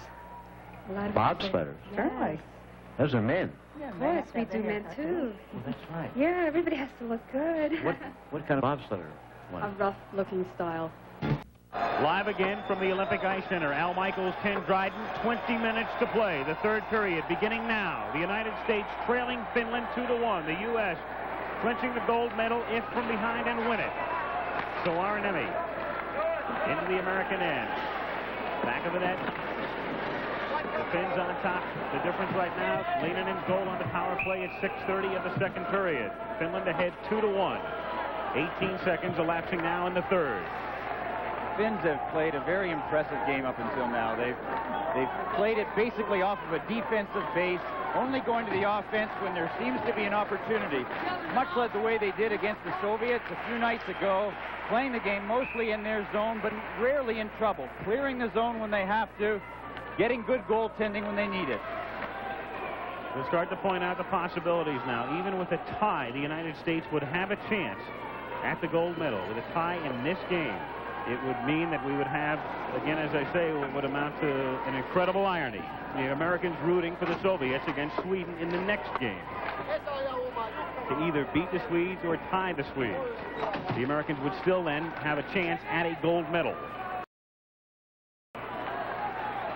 A lot of bobsledders? Certainly. Those are men. Yeah, of course, we do men too. Well, that's right. Yeah, everybody has to look good. What kind of bobsledder? A rough-looking style. Live again from the Olympic Ice Center, Al Michaels, Ken Dryden, 20 minutes to play, the third period beginning now. The United States trailing Finland 2-1. The U.S. clinching the gold medal if from behind and win it. Soarinemi into the American end. Back of the net. The Finns on top. The difference right now, Leinonen's goal on the power play at 6:30 of the second period. Finland ahead 2-1. 18 seconds elapsing now in the third. Finns have played a very impressive game up until now. They've played it basically off of a defensive base, only going to the offense when there seems to be an opportunity, much like the way they did against the Soviets a few nights ago, playing the game mostly in their zone, but rarely in trouble, clearing the zone when they have to, getting good goaltending when they need it. We'll start to point out the possibilities now. Even with a tie, the United States would have a chance at the gold medal. With a tie in this game, it would mean that we would have, again, as I say, what would amount to an incredible irony. The Americans rooting for the Soviets against Sweden in the next game. To either beat the Swedes or tie the Swedes. The Americans would still then have a chance at a gold medal.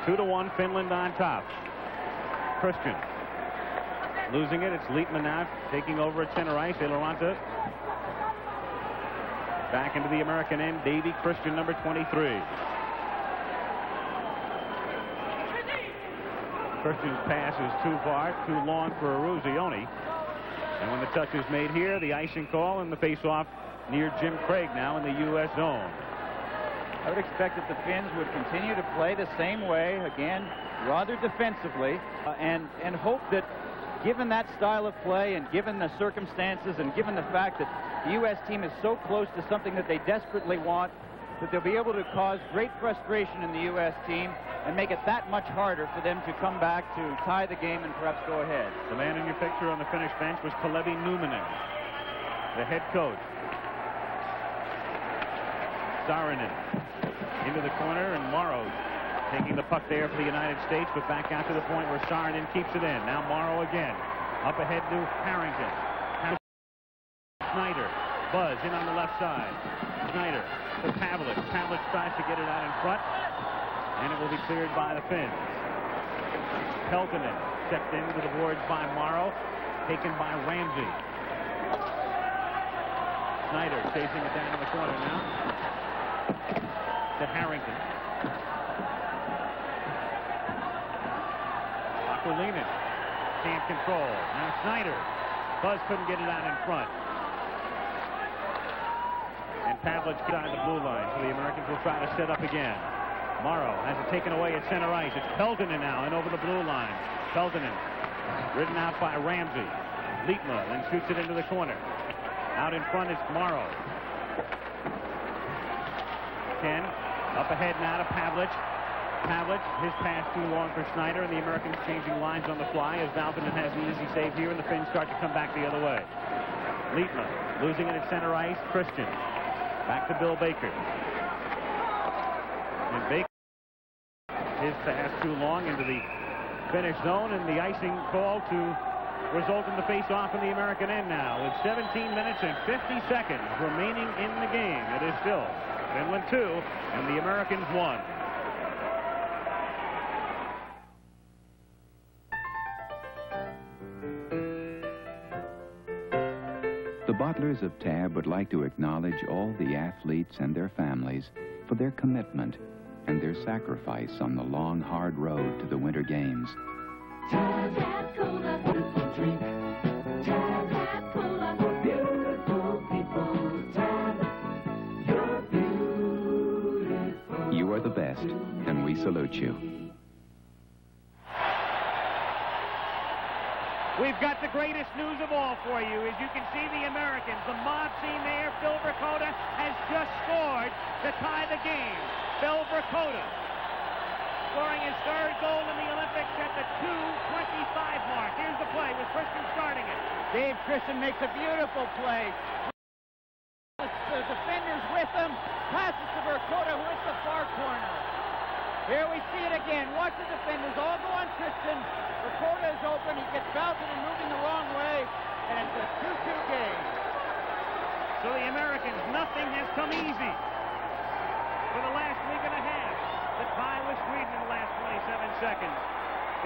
2-1, Finland on top. Christian losing it. It's Littman now taking over at center ice. Eloranta. Back into the American end, Davy Christian, number 23. Christian's pass is too far, too long for Aruzioni. And when the touch is made here, the icing call and the face-off near Jim Craig now in the U.S. zone. I would expect that the Finns would continue to play the same way, again, rather defensively, and hope that, given that style of play and given the circumstances and given the fact that the U.S. team is so close to something that they desperately want, that they'll be able to cause great frustration in the U.S. team and make it that much harder for them to come back to tie the game and perhaps go ahead. The man in your picture on the Finnish bench was Kalevi Numminen, the head coach. Saarinen into the corner, and Morrow taking the puck there for the United States, but back out to the point where Saarinen keeps it in. Now Morrow again. Up ahead to Harrington. Snyder. Buzz in on the left side. Snyder to Pavlik. Pavlik tries to get it out in front, and it will be cleared by the Finns. Peltonen stepped into the boards by Morrow, taken by Ramsey. Snyder chasing it down in the corner now to Harrington. Aquilina can't control. Now Snyder. Buzz couldn't get it out in front. And Pavlich got on the blue line, so the Americans will try to set up again. Morrow has it taken away at center ice. It's Peltonen now and over the blue line. Peltonen ridden out by Ramsey. Littman then shoots it into the corner. Out in front is Morrow. Ken up ahead now to Pavlich. Pavlich, his pass too long for Snyder, and the Americans changing lines on the fly as Valtonen has an easy save here, and the Finns start to come back the other way. Littman losing it at center ice. Christian back to Bill Baker. And Baker, his pass too long into the Finnish zone, and the icing call to result in the face-off in the American end now. With 17 minutes and 50 seconds remaining in the game, it is still Finland 2 and the Americans 1. The bottlers of Tab would like to acknowledge all the athletes and their families for their commitment and their sacrifice on the long, hard road to the Winter Games. Tab had cola, fruit drink. Tab had cola for beautiful people. Tab, you're beautiful. You are the best, and we salute you. We've got the greatest news of all for you. As you can see, the Americans, the mob scene there, Phil Vrkoda has just scored to tie the game. Phil Vrkoda scoring his third goal in the Olympics at the 2:25 mark. Here's the play with Christian starting it. Dave Christian makes a beautiful play. The defender's with him. Passes to Vrkoda, who hits the far corner. Here we see it again. Watch the defenders all go on Christian. Vrkoda is open. He gets Valtonen moving the wrong way, and it's a 2-2 game. So the Americans, nothing has come easy. for the last week and a half. The tie with Sweden in the last 27 seconds.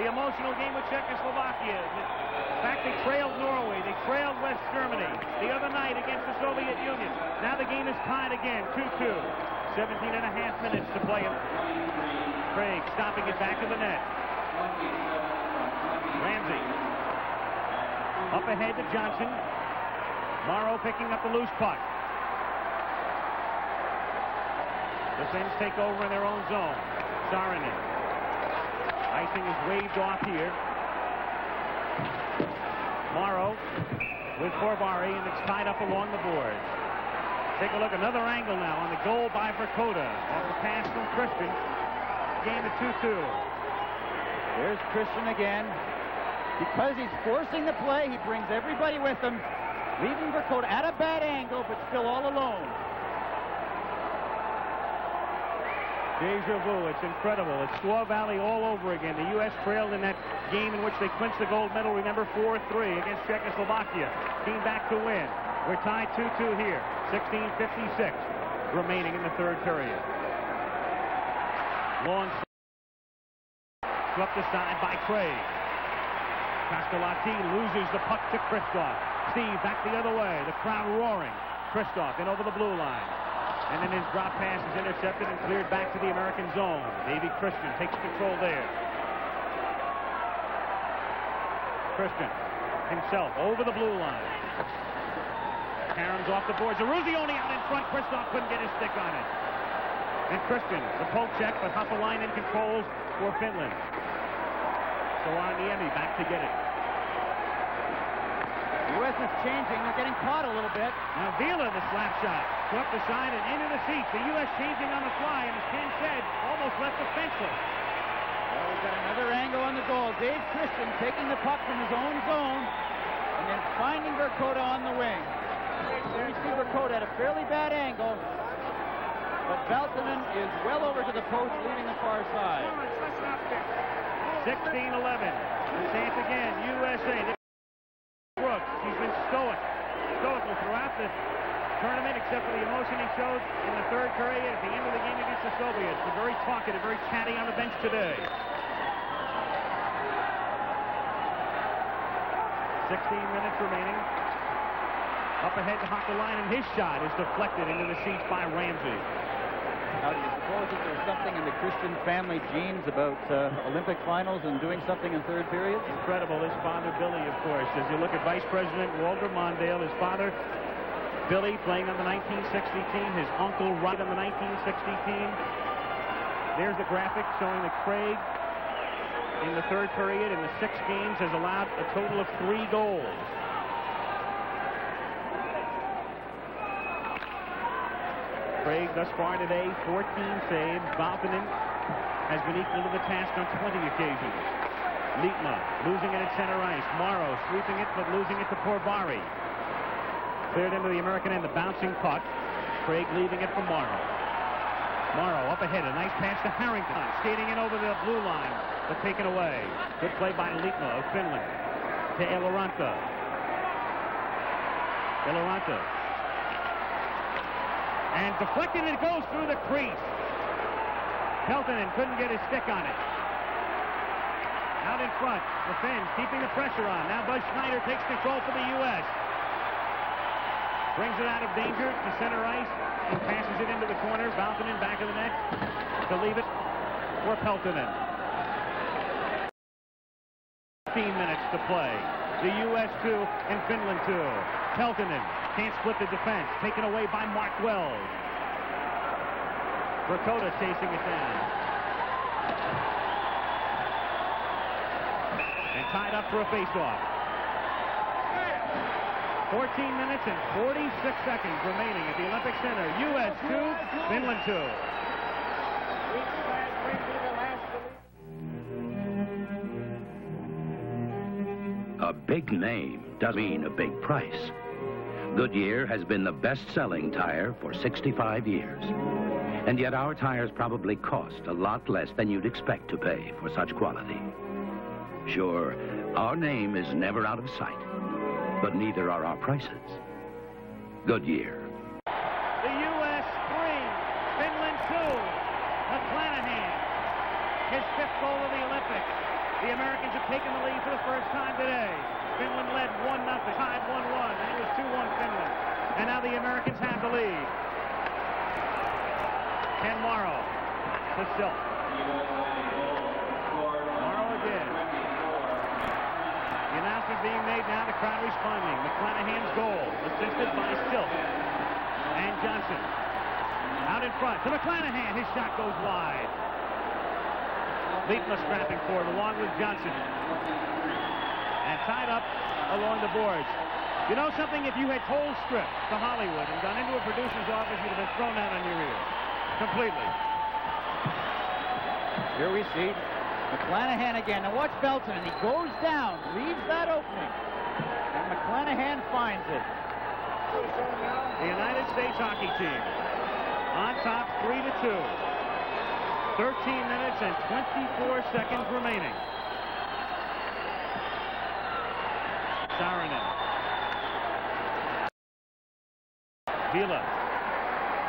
The emotional game with Czechoslovakia. In fact, they trailed Norway. They trailed West Germany the other night against the Soviet Union. Now the game is tied again, 2-2. 17 and a half minutes to play. Craig stopping it back of the net. Ramsey. Up ahead to Johnson. Morrow picking up the loose puck. The Sens take over in their own zone. Saarinen. Icing is waved off here. Morrow with Korbari, and it's tied up along the board. Take a look, another angle now on the goal by Verkota. Off the pass from Christian. Game of 2-2. There's Christian again. Because he's forcing the play, he brings everybody with him, leaving Verkota at a bad angle, but still all alone. Deja vu, it's incredible. It's Squaw Valley all over again. The U.S. trailed in that game in which they clinched the gold medal, remember, 4-3 against Czechoslovakia. Came back to win. We're tied 2-2 here. 16:56 remaining in the third period. Long swept aside by Craig. Castellati loses the puck to Kristoff. Steve back the other way. The crowd roaring. Kristoff in over the blue line. And then his drop pass is intercepted and cleared back to the American zone. Davey Christian takes control there. Christian himself over the blue line. Harams off the boards. Aruzioni out in front. Kristoff couldn't get his stick on it. And Christian, the poke check, but Haapalainen controls for Finland. So on Niemi back to get it. The U.S. is changing. They're getting caught a little bit. Now Vila, the slap shot, swept aside and into the seats. The U.S. changing on the fly, and as Ken said, almost left defensive. Well, we've got another angle on the goal. Dave Christian taking the puck from his own zone, and then finding Verkota on the wing. There you see Verkota at a fairly bad angle, but Valtonen is well over to the post, leading the far side. 16-11. Chance again, USA. He's been stoical throughout this tournament, except for the emotion he showed in the third period at the end of the game against the Soviets. They're very talkative, very chatty on the bench today. 16 minutes remaining. Up ahead to Haakalainen, and his shot is deflected into the seats by Ramsey. Now, do you suppose that there's something in the Christian family genes about Olympic finals and doing something in third period? Incredible. His father, Billy, of course. As you look at Vice President Walter Mondale, his father, Billy, playing on the 1960 team. His uncle, Rod, on the 1960 team. There's the graphic showing that Craig, in the third period, in the 6 games, has allowed a total of 3 goals. Craig thus far today, 14 saves. Valtonen has been equal to the task on 20 occasions. Littma losing it at center ice. Morrow sweeping it, but losing it to Korbari. Cleared into the American end, the bouncing puck. Craig leaving it for Morrow. Morrow up ahead, a nice pass to Harrington. Skating in over the blue line, but taken away. Good play by Littma of Finland. To Eloranta. Eloranta. And deflected, it goes through the crease. Peltonen couldn't get his stick on it. Out in front, the Finns keeping the pressure on. Now Buzz Schneider takes control for the U.S. Brings it out of danger to center ice and passes it into the corner. Valtonen back of the net to leave it for Peltonen. 15 minutes to play. The U.S. 2 and Finland 2. Peltonen can't split the defense. Taken away by Mark Wells. Verkota chasing it down. And tied up for a faceoff. 14 minutes and 46 seconds remaining at the Olympic Center. U.S. 2, Finland 2. A big name doesn't mean a big price. Goodyear has been the best-selling tire for 65 years. And yet our tires probably cost a lot less than you'd expect to pay for such quality. Sure, our name is never out of sight, but neither are our prices. Goodyear. The U.S. 3, Finland 2. first goal of the Olympics. The Americans have taken the lead for the first time today. Finland led 1-0, tied 1-1, and it was 2-1 Finland. And now the Americans have the lead. Ken Morrow to Silk. Morrow again. The announcement being made now, the crowd responding. McClanahan's goal, assisted by Silk and Johnson. Out in front to McClanahan. His shot goes wide. Leitma scrapping forward along with Johnson. And tied up along the boards. You know something? If you had cold stripped to Hollywood and gone into a producer's office, you'd have been thrown out on your ear. Completely. Here we see McClanahan again. Now watch Belton, and he goes down, leaves that opening. And McClanahan finds it. The United States hockey team on top 3-2. 13 minutes and 24 seconds remaining. Saarinen. Vila.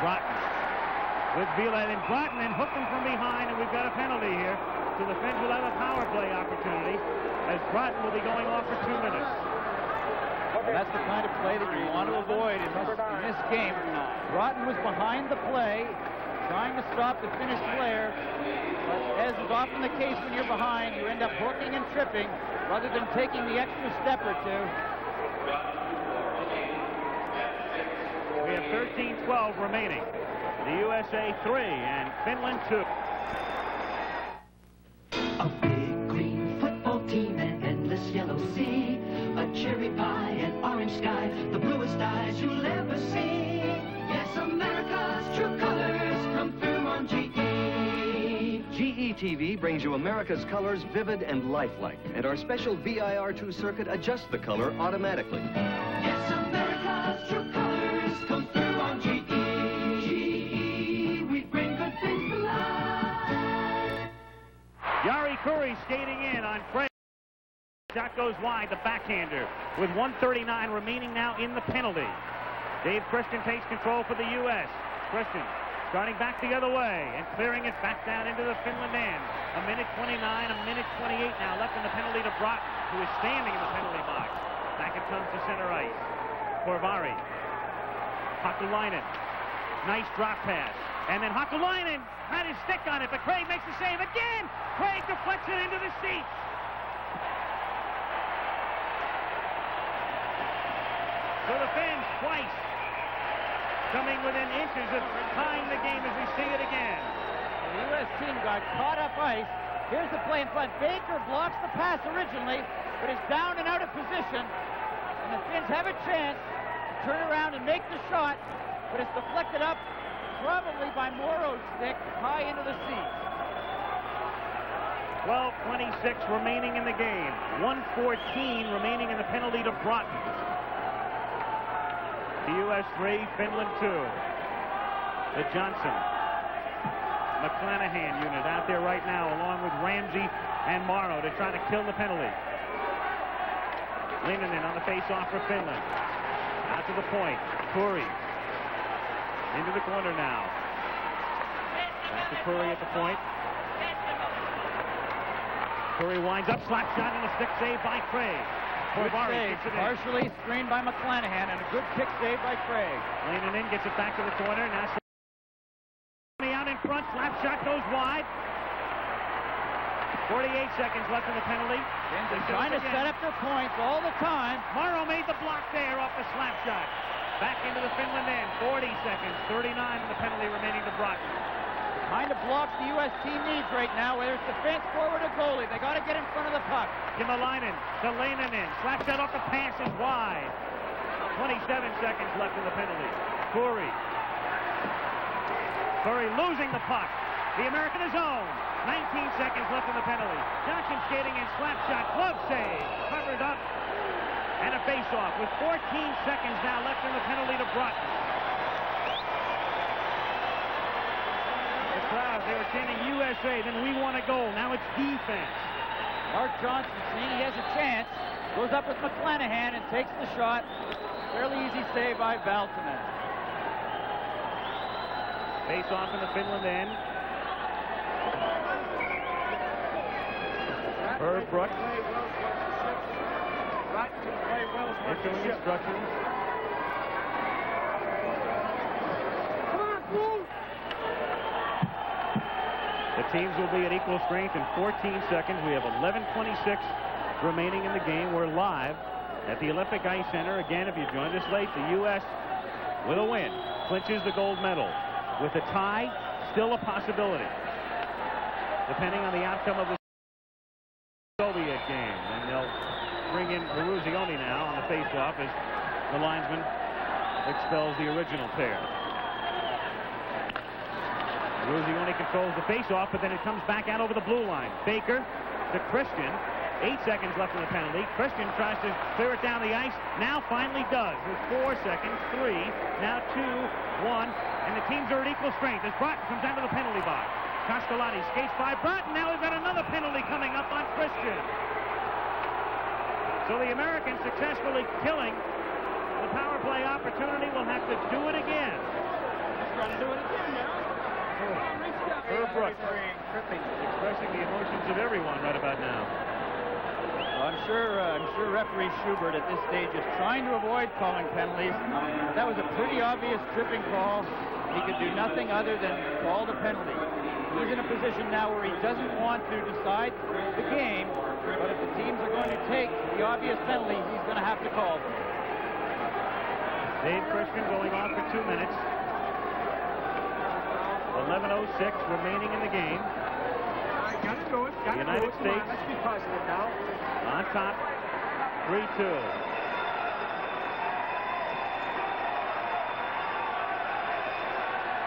Broughton. With Vila and Broughton, and hooked him from behind, and we've got a penalty here. So the Finns will have a power play opportunity, as Broughton will be going off for 2 minutes. And that's the kind of play that you want to avoid in this game. Broughton was behind the play, trying to stop the Finnish player. But as is often the case when you're behind, you end up hooking and tripping rather than taking the extra step or two. We have 13-12 remaining. The USA 3 and Finland 2. A big green football team, an endless yellow sea, a cherry pie, an orange sky, the bluest eyes you'll ever see. Yes, America's true colors come through on GE. GE TV brings you America's colors vivid and lifelike, and our special VIR2 circuit adjusts the color automatically. Yes, America's true colors come through on GE. Jari Kurri skating in on Frey. Shot goes wide, the backhander, with 1:39 remaining now in the penalty. Dave Christian takes control for the U.S. Christian starting back the other way and clearing it back down into the Finland end. A minute 29, a minute 28 now left in the penalty to Broughton, who is standing in the penalty box. Back it comes to center ice. Korvari. Hakulainen. Nice drop pass. And then Hakulainen had his stick on it, but Craig makes the save again. Craig deflects it into the seats. So the Finns twice coming within inches of tying the game as we see it again. The U.S. team got caught up ice. Here's the play in front. Baker blocks the pass originally, but is down and out of position. And the Finns have a chance to turn around and make the shot, but it's deflected up. Probably by Morrow's stick, high into the seats. 12:26 remaining in the game. 1:14 remaining in the penalty to Broughton. The U.S. 3, Finland 2. The Johnson. McClanahan unit out there right now, along with Ramsey and Morrow to try to kill the penalty. Linnanen on the face-off for Finland. Out to the point. Kurri. Into the corner now. Back to Kurri at the point. Kurri winds up, slap shot, and a stick save by Craig. Korvari partially screened by McClanahan, and a good kick save by Craig. Leaning in, gets it back to the corner. Now out in front, slap shot goes wide. 48 seconds left in the penalty. They're trying to set up their points all the time. Morrow made the block there off the slap shot. Back into the Finland end, 40 seconds, 39 in the penalty remaining to Broughton. Kind of blocks the U.S. team needs right now, whether it's defense, forward, or goalie. They got to get in front of the puck. Kimalainen to Leinonen, slaps that off the pass and wide. 27 seconds left in the penalty. Kurri losing the puck. The American is on. 19 seconds left in the penalty. Johnson skating in, slap shot, glove save, covered up. And a face-off with 14 seconds now left in the penalty to Broughton. The crowd, they were chanting USA, then we want a goal. Now it's defense. Mark Johnson, seeing he has a chance, goes up with McClanahan and takes the shot. Fairly easy save by Valtonen. Face-off in the Finland end. Burbrook. Issuing instructions. The teams will be at equal strength in 14 seconds. We have 11:26 remaining in the game. We're live at the Olympic Ice Center. Again, if you joined us late, the U.S. with a win clinches the gold medal. With a tie, still a possibility, depending on the outcome of the Soviet game. And they'll bring in Beruzioni now on the faceoff as the linesman expels the original pair. Beruzioni controls the faceoff, but then it comes back out over the blue line. Baker to Christian. 8 seconds left in the penalty. Christian tries to clear it down the ice. Now finally does. With 4 seconds, three, now 2, 1, and the teams are at equal strength as Broughton comes down to the penalty box. Castellani skates by Broughton. Now we've got another penalty coming up on Christian. So the Americans successfully killing the power play opportunity will have to do it again. Let's try to do it again now. Burbrook expressing the emotions of everyone right about now. I'm sure referee Schubert at this stage is trying to avoid calling penalties. That was a pretty obvious tripping call. He could do nothing other than call the penalty. He's in a position now where he doesn't want to decide the game, but if the teams are going to take the obvious penalty, he's going to have to call them. Dave Christian going off for 2 minutes. 11:06 remaining in the game. United States on top, 3-2.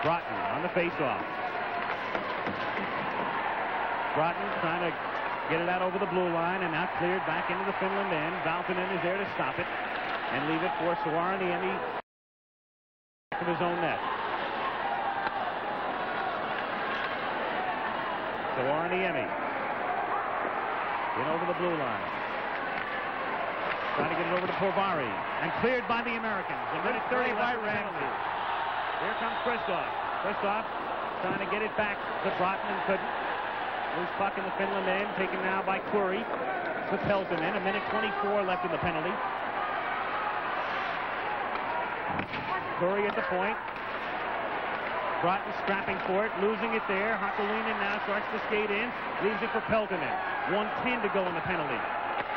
Broughton on the faceoff. Broughton trying to get it out over the blue line and now cleared back into the Finland end. Valtonen is there to stop it and leave it for Suorani and he from his own net. Suoraniemi in over the blue line. Trying to get it over to Povary and cleared by the Americans. A minute 30 by Ramsey. Here comes Kristoff. Kristoff trying to get it back to Broughton and couldn't. Loose puck in the Finland end, taken now by Query. Propels him in. A minute 24 left in the penalty. Query at the point. Broughton scrapping for it, losing it there. Hakalinen now starts to skate in, leaves it for Peltonen. 1:10 to go in the penalty.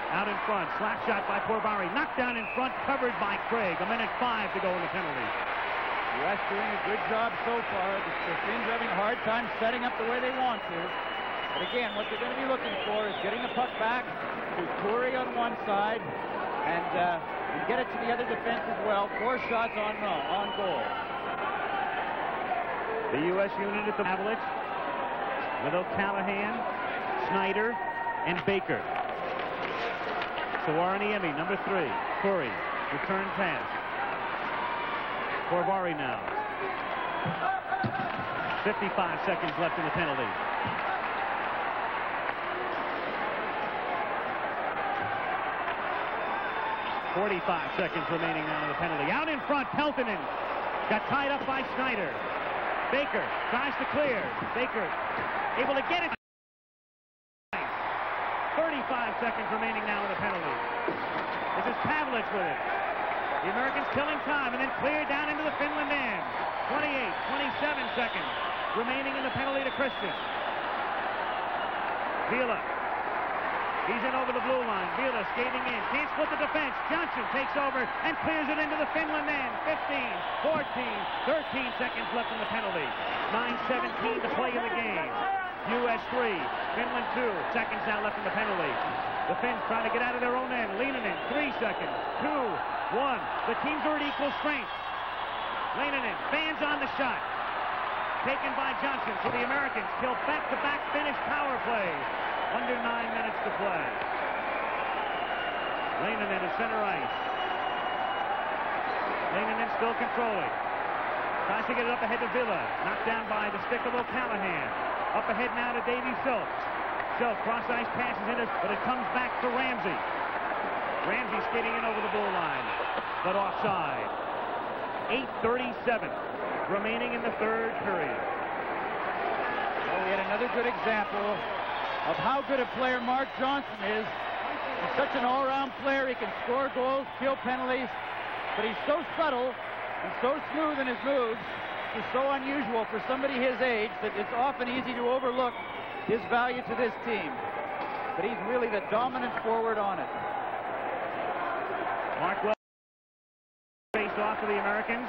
Out in front, slap shot by Povary, knocked down in front, covered by Craig. A minute 5 to go in the penalty. U.S. doing a good job so far. The Finns having a hard time setting up the way they want to. But again, what they're going to be looking for is getting the puck back to Kuri on one side and get it to the other defense as well. 4 shots on goal. The U.S. unit at the Avalanche with O'Callahan, Snyder, and Baker. Suoraniemi, number 3. Curry, return pass. Corvari now. 55 seconds left in the penalty. Forty-five seconds remaining now in the penalty. Out in front, Peltonen got tied up by Snyder. Baker tries to clear. Baker able to get it. 35 seconds remaining now in the penalty. This is Pavlich with it. The Americans killing time and then clear down into the Finland end. 27 seconds remaining in the penalty to Christian. Vila. He's in over the blue line. Vila skating in. Can't split the defense. Johnson takes over and clears it into the Finland end. 13 seconds left in the penalty. 9:17 to play in the game. U.S. 3, Finland 2. Seconds now left in the penalty. The Finns trying to get out of their own end. Leinonen, 3 seconds. 2, 1. The teams are at equal strength. Leinonen fans on the shot. Taken by Johnson. So the Americans kill back-to-back Finnish power plays. Under 9 minutes to play. Leinonen at center ice. Leinonen still controlling. Tries to get it up ahead to Villa. Knocked down by the stick of O'Callahan. Up ahead now to Davey Schultz. Schultz cross-ice passes in it, but it comes back to Ramsey. Ramsey skating in over the goal line, but offside. 8:37 remaining in the third period. Well, we had another good example of how good a player Mark Johnson is. He's such an all-around player. He can score goals, kill penalties, but he's so subtle and so smooth in his moves. It's so unusual for somebody his age that it's often easy to overlook his value to this team. But he's really the dominant forward on it. Mark Webb faced off to the Americans.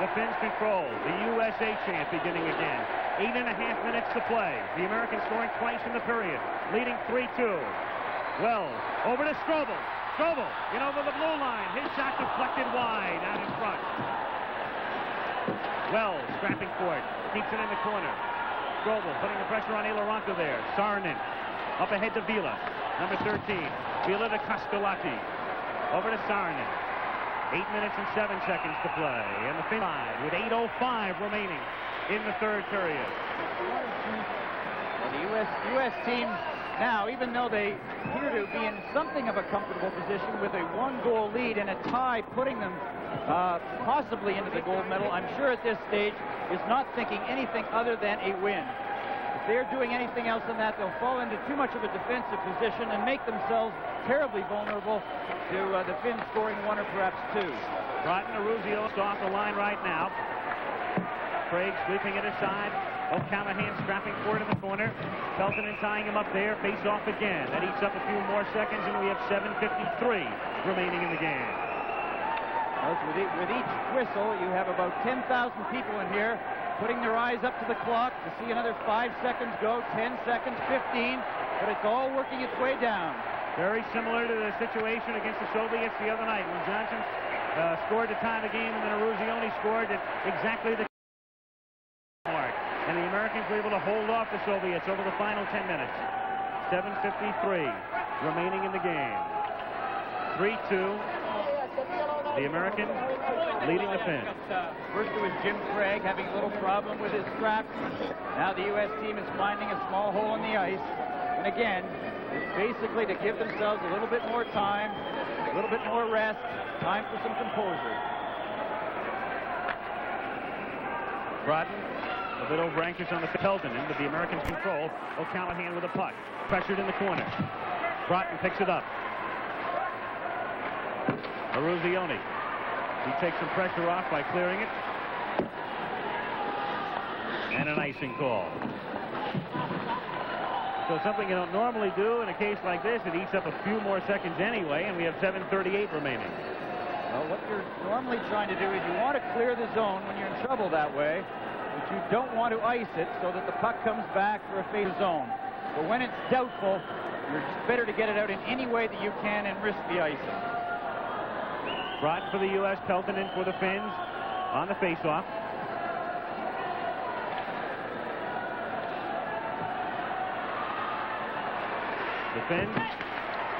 Defense control. The USA chant beginning again. 8.5 minutes to play. The Americans scoring twice in the period, leading 3-2. Wells over to Strobel. Strobel in over the blue line. His shot deflected wide out in front. Wells scrapping for it. Keeps it in the corner. Strobel putting the pressure on Ilaranka there. Saarinen up ahead to Vila, number 13. Vila to Koskelaki. Over to Saarinen. 8 minutes and 7 seconds to play. And the Finns with 8:05 remaining in the third period. Well, the U.S. team now, even though they appear to be in something of a comfortable position with a one-goal lead and a tie putting them possibly into the gold medal, I'm sure at this stage is not thinking anything other than a win. If they're doing anything else than that, they'll fall into too much of a defensive position and make themselves terribly vulnerable to the Finns scoring one or perhaps two. Broughton Aruzio off the line right now. Craig sweeping it aside. O'Callaghan strapping for it in the corner. Felton and tying him up there. Face off again. That eats up a few more seconds, and we have 7:53 remaining in the game. With each whistle, you have about 10,000 people in here putting their eyes up to the clock to see another 5 seconds go, 10 seconds, 15, but it's all working its way down. Very similar to the situation against the Soviets the other night when Johnson scored to tie the game, and then Aruzioni scored at exactly the mark, and the Americans were able to hold off the Soviets over the final 10 minutes. 7:53 remaining in the game. 3-2. The American leading the Finns. First it was Jim Craig having a little problem with his strap. Now the U.S. team is finding a small hole in the ice, and again, it's basically to give themselves a little bit more time, a little bit more rest, time for some composure. Broughton, a bit over-anxious on the Pelton, but the Americans control. O'Callaghan with a puck. Pressured in the corner. Broughton picks it up. Aruzioni. He takes some pressure off by clearing it. And an icing call. So something you don't normally do in a case like this, it eats up a few more seconds anyway, and we have 7:38 remaining. Well, what you're normally trying to do is you want to clear the zone when you're in trouble that way, but you don't want to ice it so that the puck comes back for a fatal zone. But when it's doubtful, you're better to get it out in any way that you can and risk the icing. Brought for the U.S., Pelton in for the Finns on the face-off. The Finns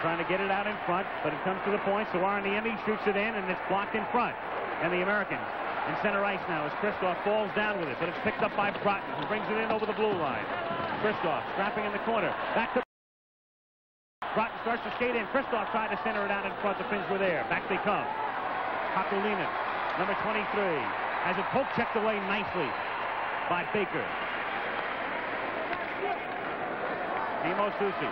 trying to get it out in front, but it comes to the point. So Arniemi shoots it in, and it's blocked in front. And the Americans in center ice now as Kristoff falls down with it, but it's picked up by Broughton, who brings it in over the blue line. Kristoff strapping in the corner. Back to Broughton, starts to skate in. Kristoff tried to center it out in front. The Finns were there. Back they come. Hakulinen, number 23, has it poke checked away nicely by Baker. Nimo Susi.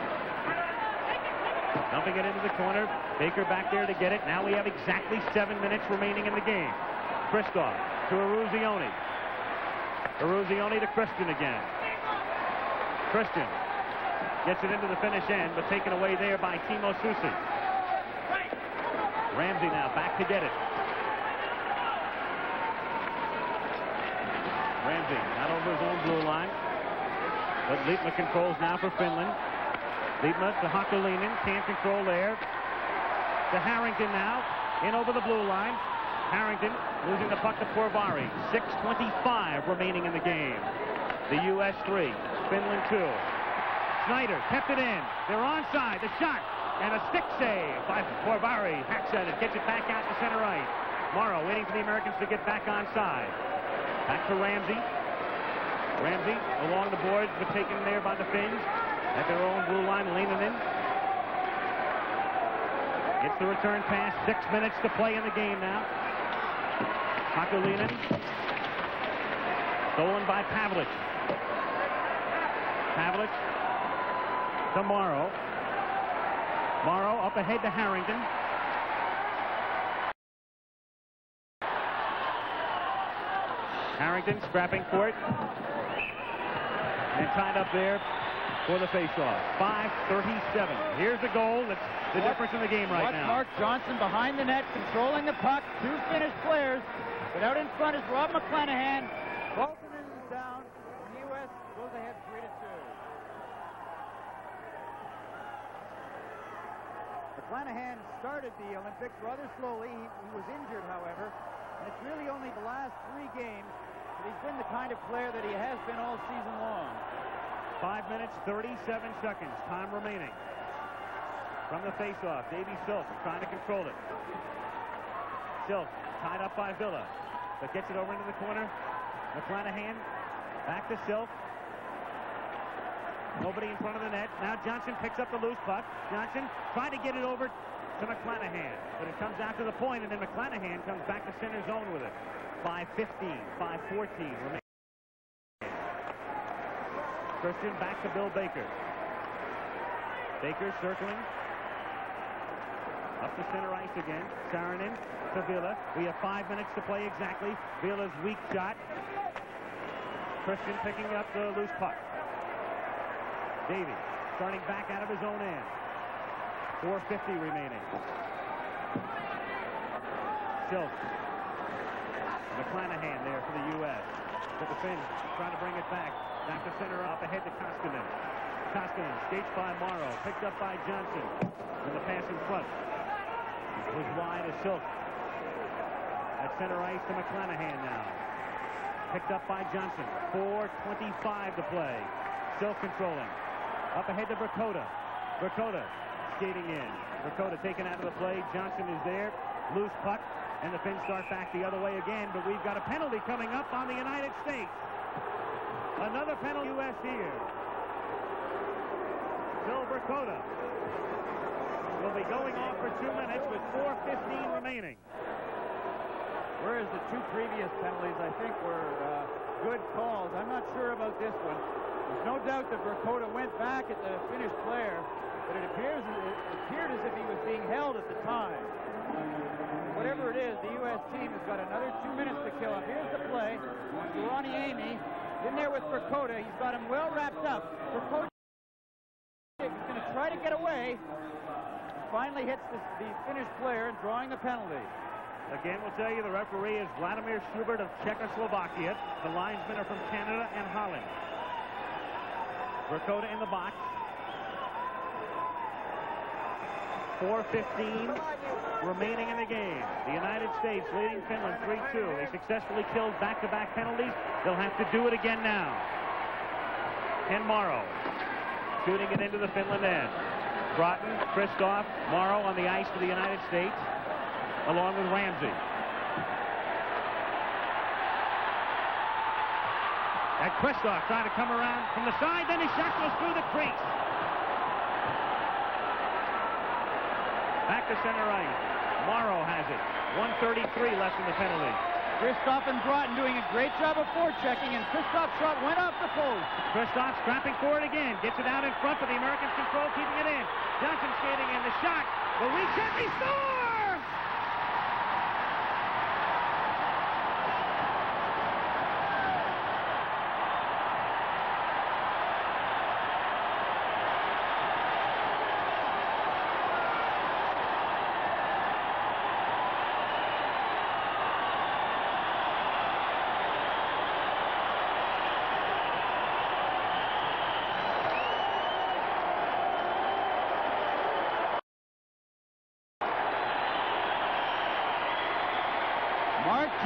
Dumping it into the corner. Baker back there to get it. Now we have exactly 7 minutes remaining in the game. Kristoff to Aruzioni. Aruzioni to Christian again. Christian gets it into the finish end, but taken away there by Timo Susi. Ramsey now back to get it. Ramsey not over his own blue line. But Littman controls now for Finland. Liebman to Hakulinen, can't control there. To Harrington now, in over the blue line. Harrington losing the puck to Porvari. 6:25 remaining in the game. The U.S. 3, Finland 2. Schneider kept it in. They're onside, the shot, and a stick save by Porvari. Hacks at it, gets it back out to center right. Morrow waiting for the Americans to get back onside. Back to Ramsey. Ramsey along the boards, but taken there by the Finns. At their own blue line, leaning in. Gets the return pass. 6 minutes to play in the game now. Hakulinen. Stolen by Pavlich. Pavlich to Morrow. Morrow up ahead to Harrington. Harrington scrapping for it. And tied up there for the faceoff. 5:37. Here's the goal. That's the difference in the game right now. Mark Johnson behind the net, controlling the puck. Two Finnish players. But out in front is Rob McClanahan. Baltonen is down. The U.S. goes ahead 3-2. McClanahan started the Olympics rather slowly. He was injured, however. And it's really only the last three games that he's been the kind of player that he has been all season long. 5 minutes, 37 seconds. Time remaining. From the faceoff, Davey Silk trying to control it. Silk tied up by Villa, but gets it over into the corner. McClanahan back to Silk. Nobody in front of the net. Now Johnson picks up the loose puck. Johnson trying to get it over to McClanahan, but it comes out to the point, and then McClanahan comes back to center zone with it. 5:15, 5:14 remaining. Christian back to Bill Baker. Baker circling up the center ice again. Saarinen to Vila. We have 5 minutes to play exactly. Vila's weak shot. Christian picking up the loose puck. Davey starting back out of his own end. 4:50 remaining. Silk. McClanahan there for the U.S. To the Finns, trying to bring it back. Back to center, up ahead to Koskinen. Koskinen skates by Morrow, picked up by Johnson. And the pass in front. It was wide as Silk. At center ice to McClanahan now. Picked up by Johnson. 4:25 to play. Silk controlling. Up ahead to Vrkota. Vrkota skating in. Vrkota taken out of the play. Johnson is there. Loose puck. And the Finns start back the other way again. But we've got a penalty coming up on the United States. Another penalty. U.S. here. Phil Vrkota will be going off for 2 minutes with 4:15 remaining. Whereas the two previous penalties, I think, were good calls. I'm not sure about this one. There's no doubt that Vrkota went back at the Finnish player, but it appeared as if he was being held at the time. Whatever it is, the U.S. team has got another 2 minutes to kill. Here's the play. Ronnie Amy in there with Vrkota. He's got him well wrapped up. Vrkota is going to try to get away. Finally hits the Finnish player and drawing the penalty. Again, we'll tell you the referee is Vladimir Schubert of Czechoslovakia. The linesmen are from Canada and Holland. Vrkota in the box. 4:15 remaining in the game. The United States leading Finland 3-2. They successfully killed back-to-back penalties. They'll have to do it again now. Ken Morrow shooting it into the Finland end. Broughton, Kristoff, Morrow on the ice for the United States, along with Ramsey. And Kristoff trying to come around from the side, then his shot goes through the crease. Back to center right. Morrow has it. 1:33 left in the penalty. Kristoff and Broughton doing a great job of forechecking, and Kristoff's shot went off the post. Kristoff scrapping for it again. Gets it out in front, but the Americans control, keeping it in. Johnson skating in the shot. The reach and he scores!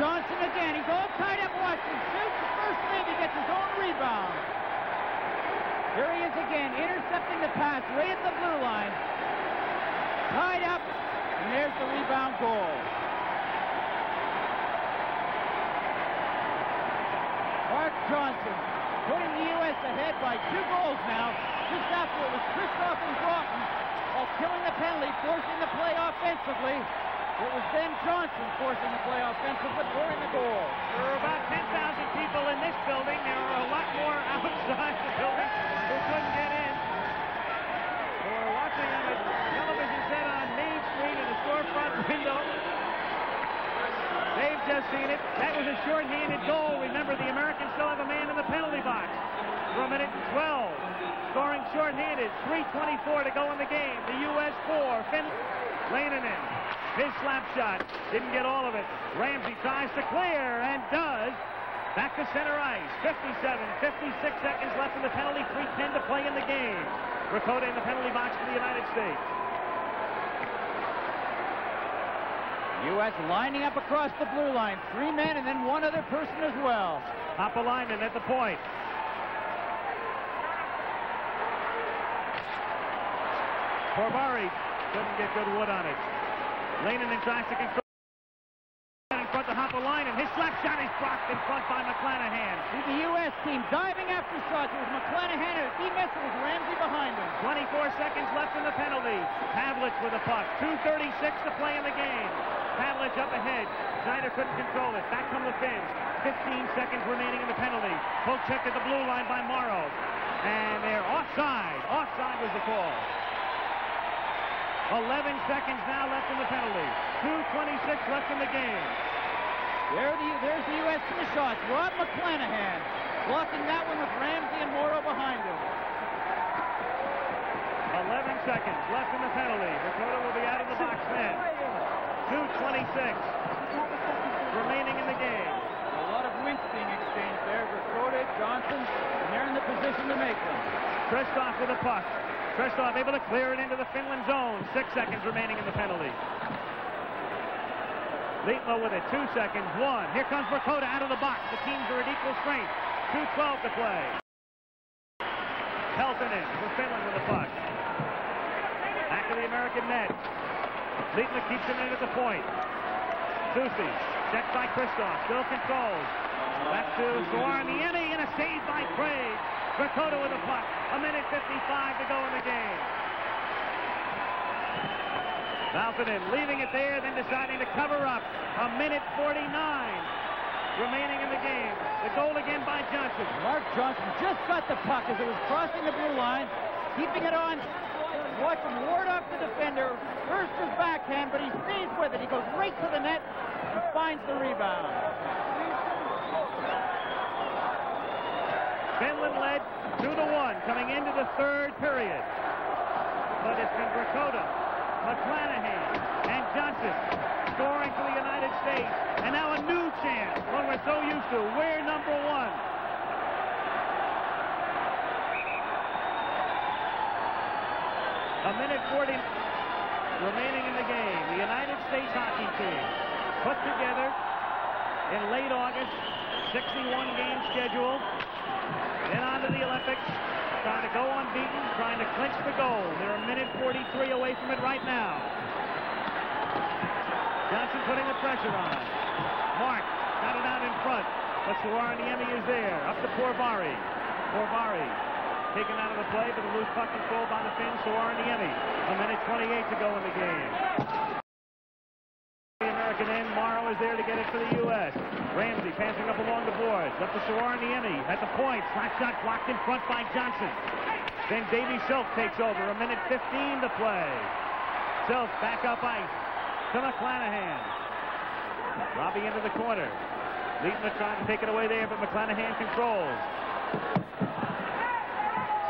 Johnson again, he's all tied up. Watson shoots the first thing, he gets his own rebound. There he is again, intercepting the pass right at the blue line. Tied up, and there's the rebound goal. Mark Johnson putting the U.S. ahead by 2 goals now. Just after it was Kristoff and Broughton, while killing the penalty, forcing the play offensively. It was then Johnson forcing the play offensive, but scoring the goal. There are about 10,000 people in this building. There are a lot more outside the building who couldn't get in. watching on a television set on Main Street in a storefront window. They've just seen it. That was a shorthanded goal. Remember, the Americans still have a man in the penalty box for a minute and 12. Scoring shorthanded. 3:24 to go in the game. The U.S. 4. Finn Lehtonen. His slap shot. Didn't get all of it. Ramsey tries to clear and does. Back to center ice. 57, 56 seconds left in the penalty. 3:10 to play in the game. Rakota in the penalty box for the United States. U.S. lining up across the blue line. Three men and then one other person as well. Hopalainen at the point. Korbari couldn't get good wood on it. Lehtonen tries to control. His slap shot is blocked in front by McClanahan. The U.S. team diving after shots. It was McClanahan who missed. It was Ramsey behind him. 24 seconds left in the penalty. Pavlich with a puck. 2:36 to play in the game. Pavlich up ahead. Schneider couldn't control it. Back come the Finns. 15 seconds remaining in the penalty. Pull check at the blue line by Morrow. And they're offside. Offside was the call. 11 seconds now left in the penalty. 2:26 left in the game. There's the U.S. two shots. Rob McClanahan blocking that one with Ramsey and Morrow behind him. 11 seconds left in the penalty. Dakota will be out of the box then. 2:26 remaining in the game. A lot of wince being exchanged there. Dakota, Johnson, and they're in the position to make them. Kristoff with a puck. Kristoff able to clear it into the Finland zone. 6 seconds remaining in the penalty. Lietma with it, 2 seconds, one. Here comes Rakota out of the box. The teams are at equal strength. 2:12 to play. Peltonen for Finland with the puck. Back to the American net. Lietma keeps him in at the point. Susi, checked by Kristoff, still controls. Back to Suorniemi and a save by Craig. Rakota with the puck. 1:55 to go in the game. Malkonen leaving it there, then deciding to cover up. 1:49 remaining in the game. The goal again by Johnson. Mark Johnson just got the puck as it was crossing the blue line, keeping it on. Watch him ward off the defender. First his backhand, but he stays with it. He goes right to the net and finds the rebound. Finland led 2-1 coming into the third period. But it's been Rakota, McClanahan, and Johnson scoring for the United States. And now a new chance, one we're so used to. We're number one. A 1:40 remaining in the game. The United States hockey team put together in late August, 61-game schedule. Then on to the Olympics. Trying to go unbeaten, trying to clinch the goal. They're 1:43 away from it right now. Johnson putting the pressure on. Mark got it out in front, but Suorniemi is there. Up to Porvari. Porvari taken out of the play, but a loose puck control by the Finns. Suorniemi. 1:28 to go in the game. The American end. Morrow is there to get it for the U.S. Ramsey passing up along the boards. Up to Suorniemi at the point. Slap shot blocked in front by Johnson. Then Davey Self takes over. 1:15 to play. Self back up ice to McClanahan. Robbie into the corner. Lietma trying to take it away there, but McClanahan controls.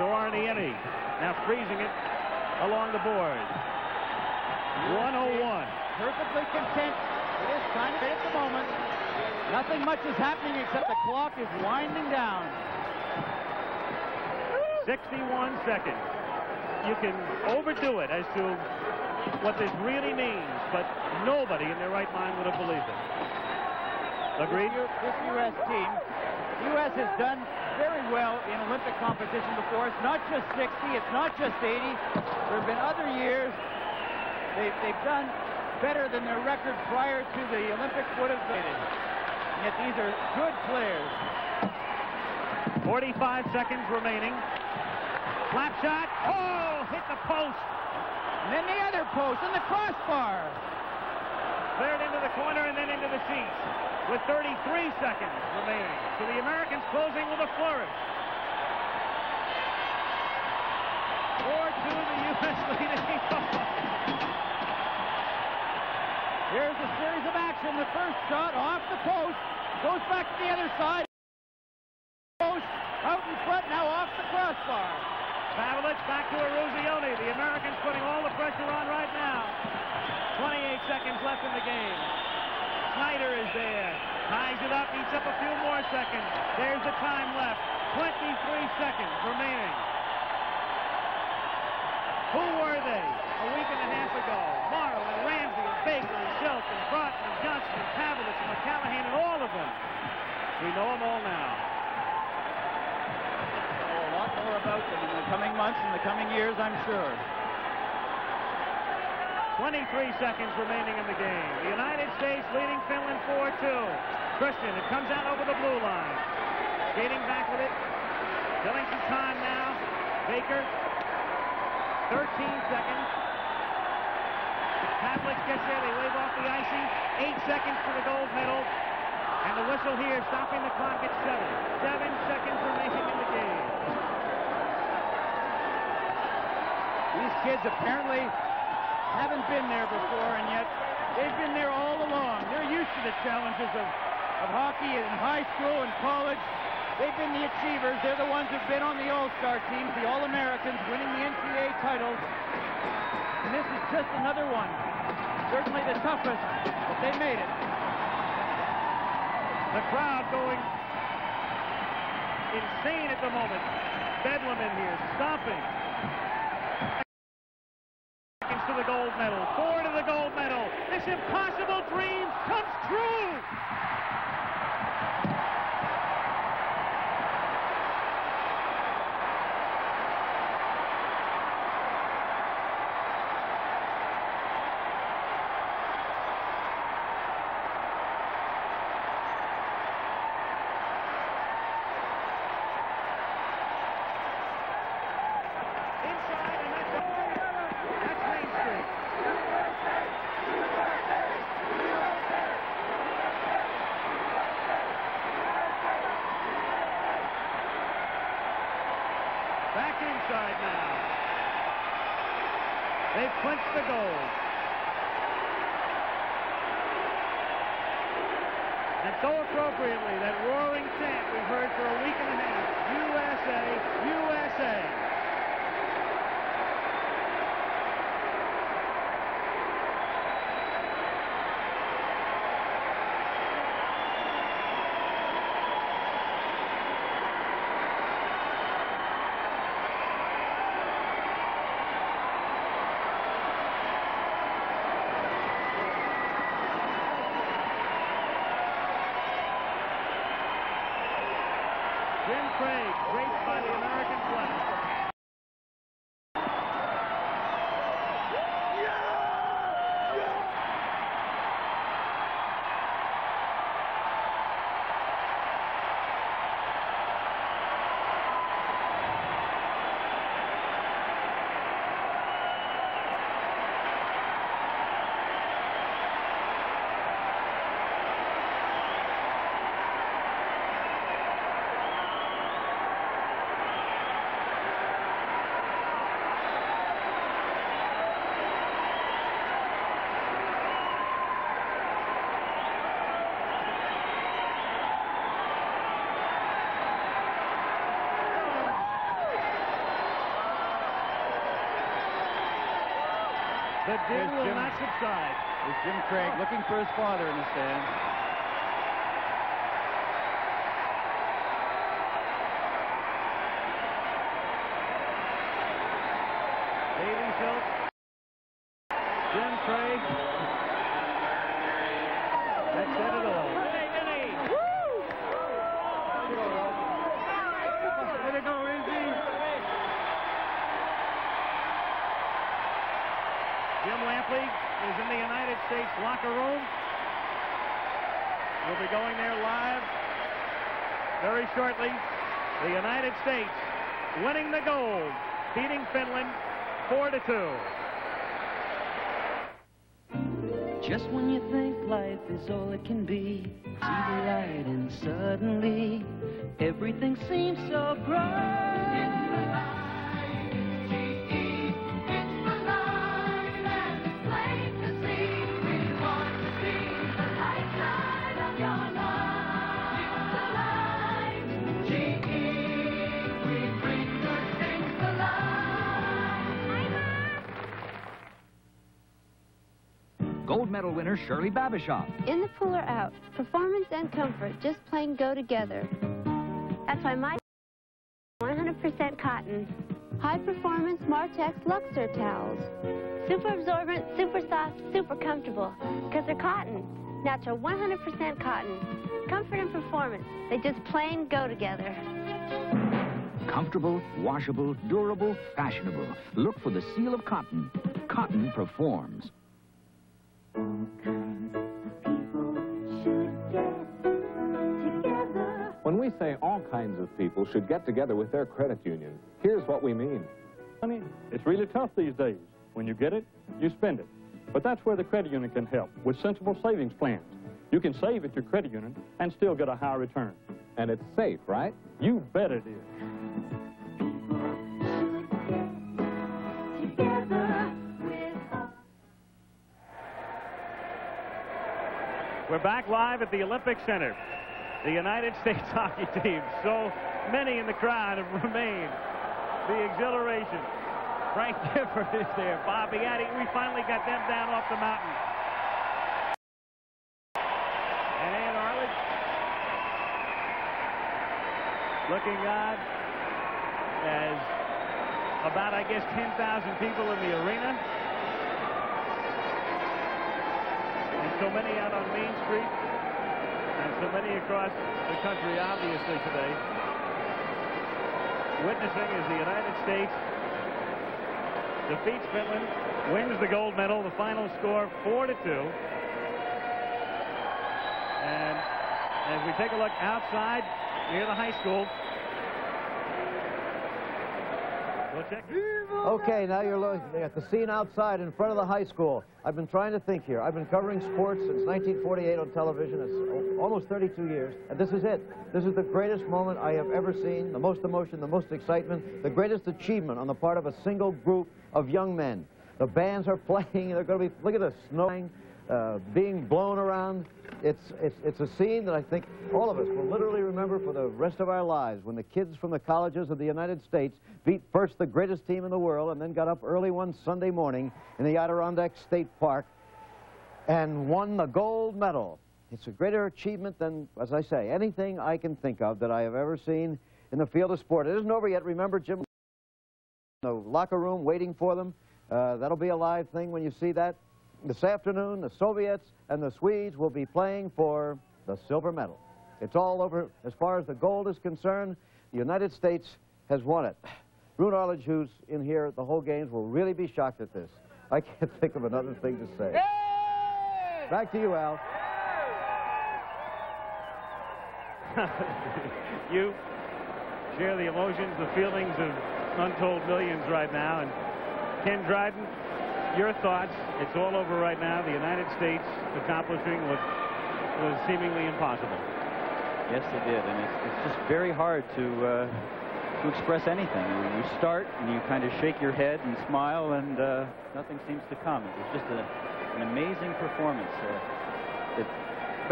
Suorniemi now freezing it along the boards. 1:01. Perfectly content. It is kind of at the moment. Nothing much is happening except the clock is winding down. 61 seconds. You can overdo it as to what this really means, but nobody in their right mind would have believed it. Agreed? This U.S. team, U.S. has done very well in Olympic competition before. It's not just 60, it's not just 80. There have been other years they've done better than their record prior to the Olympics would have been. Yet these are good players. 45 seconds remaining. Slap shot. Oh, hit the post. And then the other post and the crossbar. Cleared into the corner and then into the seats with 33 seconds remaining. So the Americans closing with a flourish. 4-2, the U.S. leading. Here's a series of action. The first shot off the post, goes back to the other side. Post out in front, now off the crossbar. Pavlich back to Ruzioni. The Americans putting all the pressure on right now. 28 seconds left in the game. Snyder is there. Ties it up, eats up a few more seconds. There's the time left. 23 seconds remaining. Who were they a week and a half ago? Morrow and Ramsey and Baker and Schultz and Broughton and Johnson and Pavlich and McCallahan and all of them. We know them all now. We know a lot more about them in the coming months and the coming years, I'm sure. 23 seconds remaining in the game. The United States leading Finland 4-2. Christian, it comes out over the blue line. Skating back with it. Filling some time now. Baker. 13 seconds. Pavlich gets there. They wave off the icing. 8 seconds for the gold medal. And the whistle here stopping the clock at 7. 7 seconds remaining in the game. These kids apparently haven't been there before, and yet they've been there all along. They're used to the challenges of hockey in high school and college. They've been the achievers. They're the ones who've been on the All-Star teams, the All-Americans, winning the NCAA titles. And this is just another one. Certainly the toughest, but they made it. The crowd going insane at the moment. Bedlam in here, stomping. To the gold medal, 4 to the gold medal. This impossible dream comes true. Inside now. They've clinched the gold. And so appropriately, that roaring chant we've heard for a week and a half. USA, USA. Jim Craig, graced by the American flag. The din will not subside. There's Jim Craig looking for his father in the stands. Davey Schultz. Jim Craig. That said it all. Woo! Way to go, Ramsey. Jim Lampley is in the United States locker room. We'll be going there live very shortly. The United States winning the gold, beating Finland 4-2. Just when you think life is all it can be, see the light and suddenly everything seems so bright. gold medal winner Shirley Babishop. In the pool or out, performance and comfort just plain go together. That's why my 100% cotton. High performance Martex Luxor towels. Super absorbent, super soft, super comfortable. Because they're cotton. Natural 100% cotton. Comfort and performance, they just plain go together. Comfortable, washable, durable, fashionable. Look for the seal of cotton. Cotton performs. When we say all kinds of people should get together with their credit union, here's what we mean. Honey, it's really tough these days. When you get it, you spend it. But that's where the credit union can help, with sensible savings plans. You can save at your credit union and still get a high return. And it's safe, right? You bet it is. We're back live at the Olympic Center. The United States hockey team, so many in the crowd have remained. The exhilaration. Frank Gifford is there. Bobby Addy. We finally got them down off the mountain. And Ann Arledge looking odd as about, I guess, 10,000 people in the arena. So many out on Main Street, and so many across the country, obviously, today. Witnessing as the United States defeats Finland, wins the gold medal, the final score 4-2. And as we take a look outside near the high school, we'll check. Okay, now you're looking at the scene outside in front of the high school. I've been trying to think here. I've been covering sports since 1948 on television. It's almost 32 years, and this is it. This is the greatest moment I have ever seen, the most emotion, the most excitement, the greatest achievement on the part of a single group of young men. The bands are playing, they're going to be, look at the snowing, being blown around. It's a scene that I think all of us will literally remember for the rest of our lives, when the kids from the colleges of the United States beat first the greatest team in the world and then got up early one Sunday morning in the Adirondack State Park and won the gold medal. It's a greater achievement than, as I say, anything I can think of that I have ever seen in the field of sport. It isn't over yet. Remember Jim, the locker room waiting for them. That'll be a live thing when you see that. This afternoon, the Soviets and the Swedes will be playing for the silver medal. It's all over. As far as the gold is concerned, the United States has won it. Rune Arledge, who's in here at the whole games, will really be shocked at this. I can't think of another thing to say. Yay! Back to you, Al. You share the emotions, the feelings of untold millions right now. And Ken Dryden, your thoughts. It's all over right now. The United States accomplishing what was seemingly impossible. Yes, they did, and it's just very hard to express anything. You start and you kind of shake your head and smile, and nothing seems to come. It's just an amazing performance.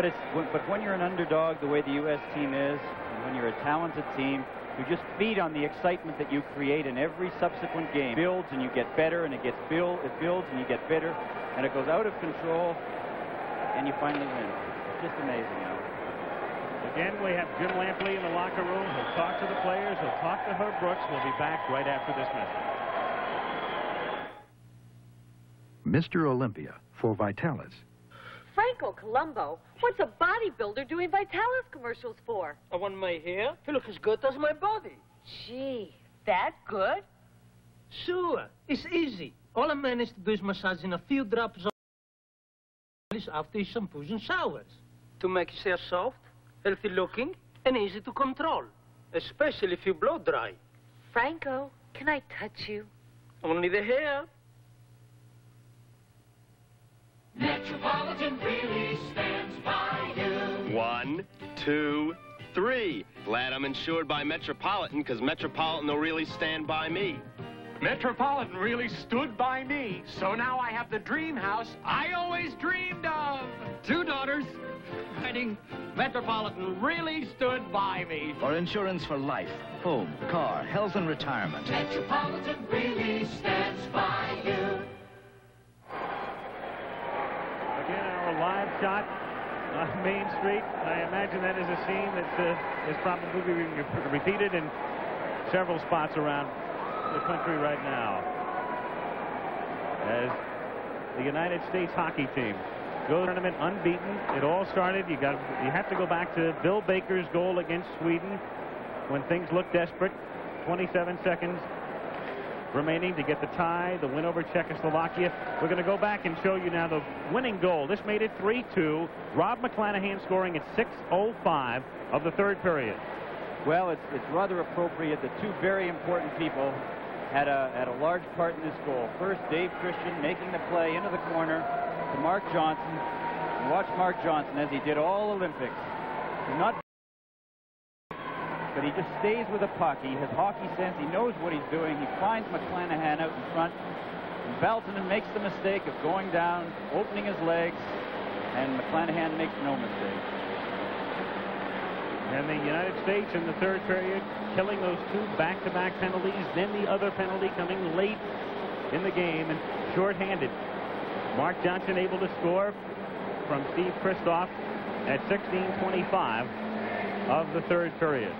But when you're an underdog the way the U.S. team is, and when you're a talented team, you just feed on the excitement that you create in every subsequent game. It builds and you get better, and it builds and you get better, and it goes out of control, and you finally win. It's just amazing. Again, we have Jim Lampley in the locker room. He'll talk to the players. He'll talk to Herb Brooks. We'll be back right after this message. Mr. Olympia for Vitalis. Franco Colombo, what's a bodybuilder doing Vitalis commercials for? I want my hair to look as good as my body. Gee, that good? Sure, it's easy. All a man has to do is massage in a few drops of Vitalis after he shampoos and showers. To make his hair soft, healthy looking, and easy to control. Especially if you blow dry. Franco, can I touch you? Only the hair. Metropolitan really stands by you. 1, 2, 3. Glad I'm insured by Metropolitan, because Metropolitan will really stand by me. Metropolitan really stood by me, so now I have the dream house I always dreamed of. 2 daughters, wedding. Metropolitan really stood by me. For insurance for life, home, car, health, and retirement. Metropolitan really stands by you. live shot on Main Street. I imagine that is a scene that is probably being repeated in several spots around the country right now, as the United States hockey team goes tournament unbeaten. It all started, you have to go back to Bill Baker's goal against Sweden when things looked desperate. 27 seconds remaining to get the tie, the win over Czechoslovakia. We're going to go back and show you now the winning goal. This made it 3-2. Rob McClanahan scoring at 6:05 of the third period. Well, it's rather appropriate that two very important people had a large part in this goal. First, Dave Christian making the play into the corner to Mark Johnson. And watch Mark Johnson, as he did all Olympics. He's not, but he just stays with the puck. He has hockey sense. He knows what he's doing. He finds McClanahan out in front. And Baltonen makes the mistake of going down, opening his legs, and McClanahan makes no mistake. And the United States in the third period killing those two back-to-back penalties, then the other penalty coming late in the game and shorthanded. Mark Johnson able to score from Steve Kristoff at 16:25 of the third period.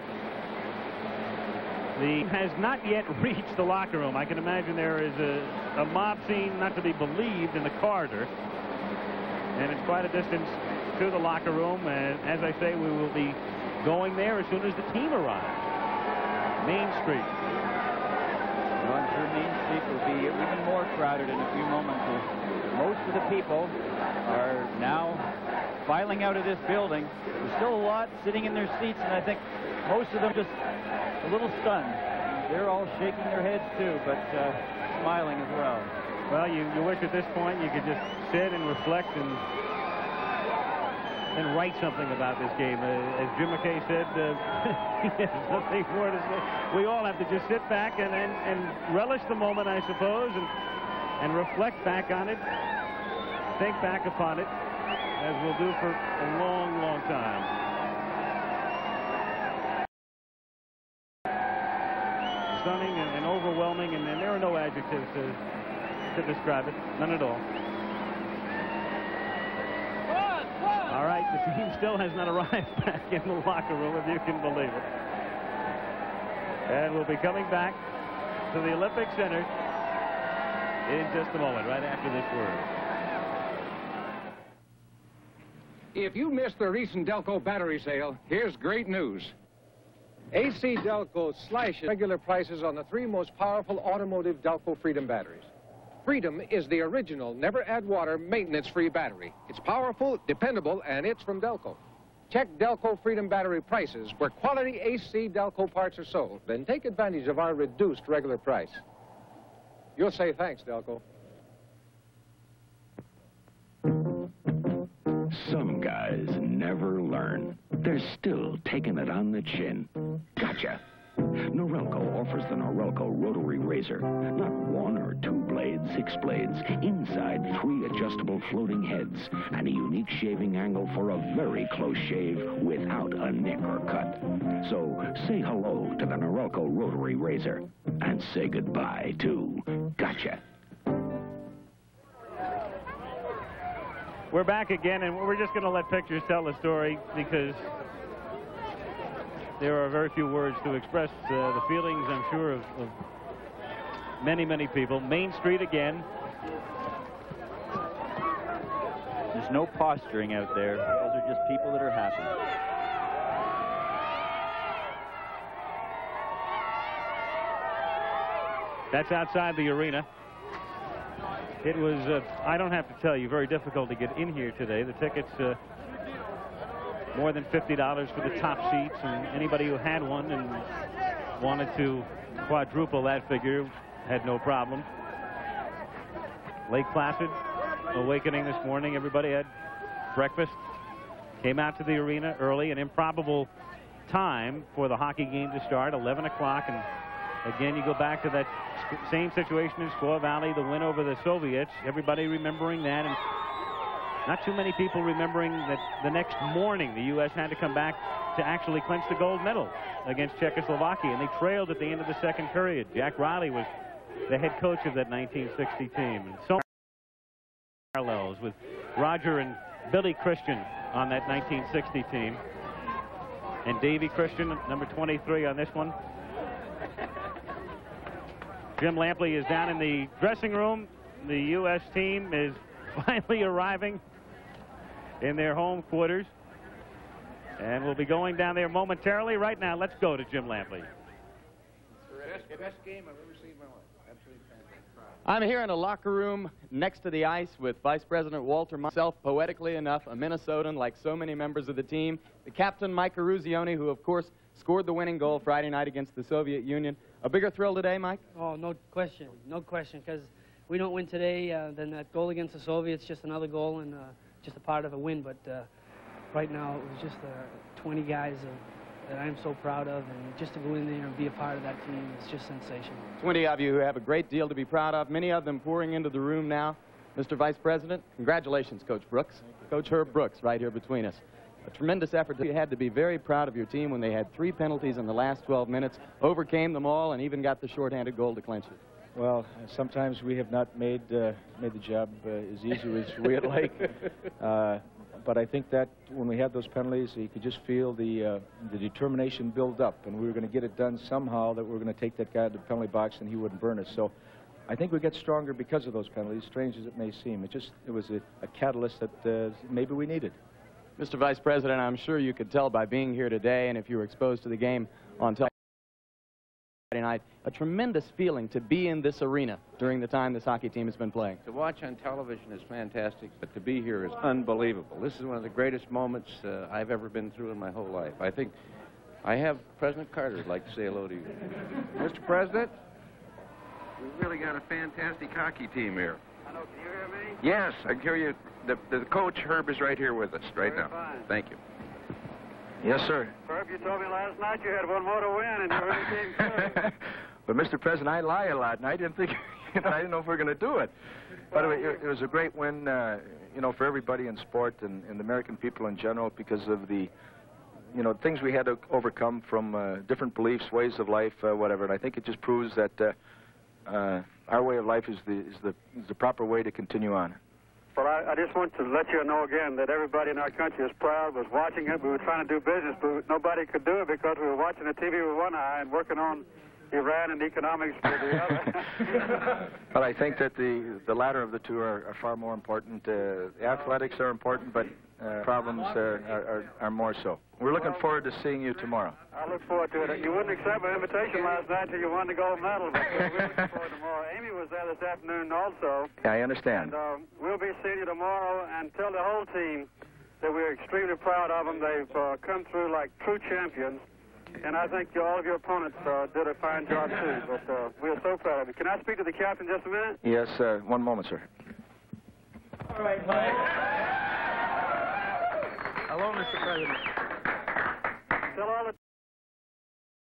The has not yet reached the locker room. I can imagine there is a mob scene not to be believed in the corridor, and it's quite a distance to the locker room. And as I say, we will be going there as soon as the team arrives. Main Street. Well, I'm sure Main Street will be even more crowded in a few moments. Most of the people are now filing out of this building. There's still a lot sitting in their seats, and I think most of them just a little stunned. They're all shaking their heads too, but smiling as well. Well, you wish at this point you could just sit and reflect and write something about this game. As Jim McKay said, there's nothing more to say. We all have to just sit back and relish the moment, I suppose, and reflect back on it, think back upon it, as we'll do for a long, long time. Stunning and overwhelming, and there are no adjectives to describe it, none at all. All right, the team still has not arrived back in the locker room, if you can believe it. And we'll be coming back to the Olympic Center in just a moment, right after this word. If you missed the recent Delco battery sale, here's great news. AC Delco slashes regular prices on the three most powerful automotive Delco Freedom batteries. Freedom is the original, never-add-water, maintenance-free battery. It's powerful, dependable, and it's from Delco. Check Delco Freedom battery prices where quality AC Delco parts are sold, then take advantage of our reduced regular price. You'll say thanks, Delco. Some guys never learn. They're still taking it on the chin. Gotcha. Norelco offers the Norelco rotary razor. Not one or two blades, six blades. Inside, three adjustable floating heads and a unique shaving angle for a very close shave without a nick or cut. So say hello to the Norelco rotary razor and say goodbye to Gotcha. We're back again, and we're just going to let pictures tell the story, because there are very few words to express the feelings, I'm sure, of many, many people. Main Street again. There's no posturing out there. Those are just people that are happy. That's outside the arena. It was, I don't have to tell you, very difficult to get in here today. The tickets... more than $50 for the top seats, and anybody who had one and wanted to quadruple that figure had no problem. Lake Placid awakening this morning. Everybody had breakfast, came out to the arena early, an improbable time for the hockey game to start, 11 o'clock. And again, you go back to that same situation in Squaw Valley, the win over the Soviets, everybody remembering that. And not too many people remembering that the next morning the U.S. had to come back to actually clinch the gold medal against Czechoslovakia, and they trailed at the end of the second period. Jack Riley was the head coach of that 1960 team. And so many parallels with Roger and Billy Christian on that 1960 team. And Davey Christian, number 23 on this one. Jim Lampley is down in the dressing room. The U.S. team is finally arriving in their home quarters. And we'll be going down there momentarily. Right now, let's go to Jim Lampley. Best game I've ever seen in my life. Absolutely fantastic. I'm here in a locker room next to the ice with Vice President Walter myself, poetically enough, a Minnesotan like so many members of the team. The captain, Mike Eruzioni, who, of course, scored the winning goal Friday night against the Soviet Union. A bigger thrill today, Mike? Oh, no question. No question, because we don't win today, then that goal against the Soviets, just another goal and just a part of a win. But right now, it was just 20 guys that I'm so proud of, and just to go in there and be a part of that team is just sensational. 20 of you who have a great deal to be proud of, many of them pouring into the room now. Mr. Vice President, congratulations, Coach Brooks. Coach Herb Brooks right here between us. A tremendous effort. You had to be very proud of your team when they had 3 penalties in the last 12 minutes, overcame them all, and even got the shorthanded goal to clinch it. Well, sometimes we have not made the job as easy as we'd like. But I think that when we had those penalties, you could just feel the determination build up, and we were going to get it done somehow, that we were going to take that guy to the penalty box and he wouldn't burn us. So I think we get stronger because of those penalties, strange as it may seem. It was a catalyst that maybe we needed. Mr. Vice President, I'm sure you could tell by being here today, and if you were exposed to the game on television Friday night, a tremendous feeling to be in this arena during the time this hockey team has been playing. To watch on television is fantastic, but to be here is unbelievable. This is one of the greatest moments I've ever been through in my whole life. I think I have President Carter would like to say hello to you. Mr. President, we've really got a fantastic hockey team here. Hello, can you hear me? Yes, I can hear you. The coach, Herb, is right here with us right now. Fine. Thank you. Yes, sir. Herb, you told me last night you had one more to win, and you already came through. But, Mr. President, I lie a lot, and I didn't think, I didn't know if we were going to do it. By the way, it was a great win, you know, for everybody in sport and the American people in general, because of the, you know, things we had to overcome from different beliefs, ways of life, whatever. And I think it just proves that our way of life is the proper way to continue on. Well, I just want to let you know again that everybody in our country is proud, was watching it. We were trying to do business, but nobody could do it because we were watching the TV with one eye and working on Iran and economics with the other. But I think that the latter of the two are far more important. Athletics are important, but problems are more so. We're looking forward to seeing you tomorrow. I look forward to it. You wouldn't accept my invitation last night until you won the gold medal, but we're looking forward tomorrow. Amy was there this afternoon also. Yeah, I understand. And we'll be seeing you tomorrow, and tell the whole team that we're extremely proud of them. They've come through like true champions. And I think all of your opponents did a fine job, too, but we are so proud of you. Can I speak to the captain just a minute? Yes, 1 moment, sir. All right, Mike. Hello, Mr. President. Tell all the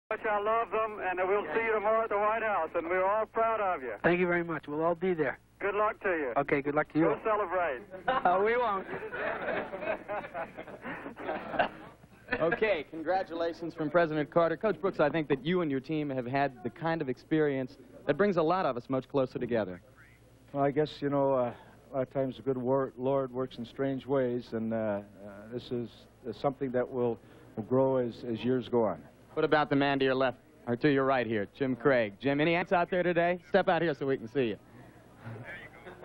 how much I love them, and we'll see you tomorrow at the White House, and we're all proud of you. Thank you very much. We'll all be there. Good luck to you. Okay, good luck to you. Go celebrate. We won't. Okay, congratulations from President Carter. Coach Brooks, I think that you and your team have had the kind of experience that brings a lot of us much closer together. Well, I guess, you know, a lot of times the good Lord works in strange ways, and this is something that will grow as years go on. What about the man to your left, or to your right here, Jim Craig? Jim, any ants out there today? Step out here so we can see you.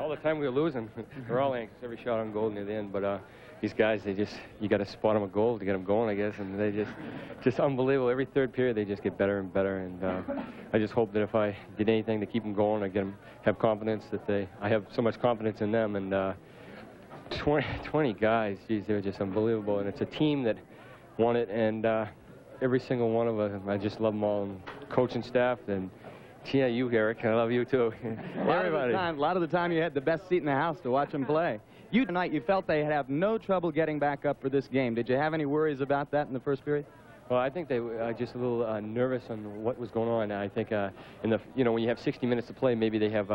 All the time we were losing. We're all anxious, every shot on goal near the end, but these guys, they just, you got to spot them a goal to get them going, I guess, and they just unbelievable. Every third period, they just get better and better, and I just hope that if I did anything to keep them going, I get them, have confidence that they, I have so much confidence in them, and 20 guys, geez, they're just unbelievable, and it's a team that won it, and every single one of them, I just love them all, and coach and staff, and yeah, you, Eric, I love you, too. Everybody. A lot of the time, you had the best seat in the house to watch them play. You tonight, you felt they have no trouble getting back up for this game. Did you have any worries about that in the first period? Well, I think they were just a little nervous on what was going on. I think, in the, you know, when you have 60 minutes to play, maybe they have,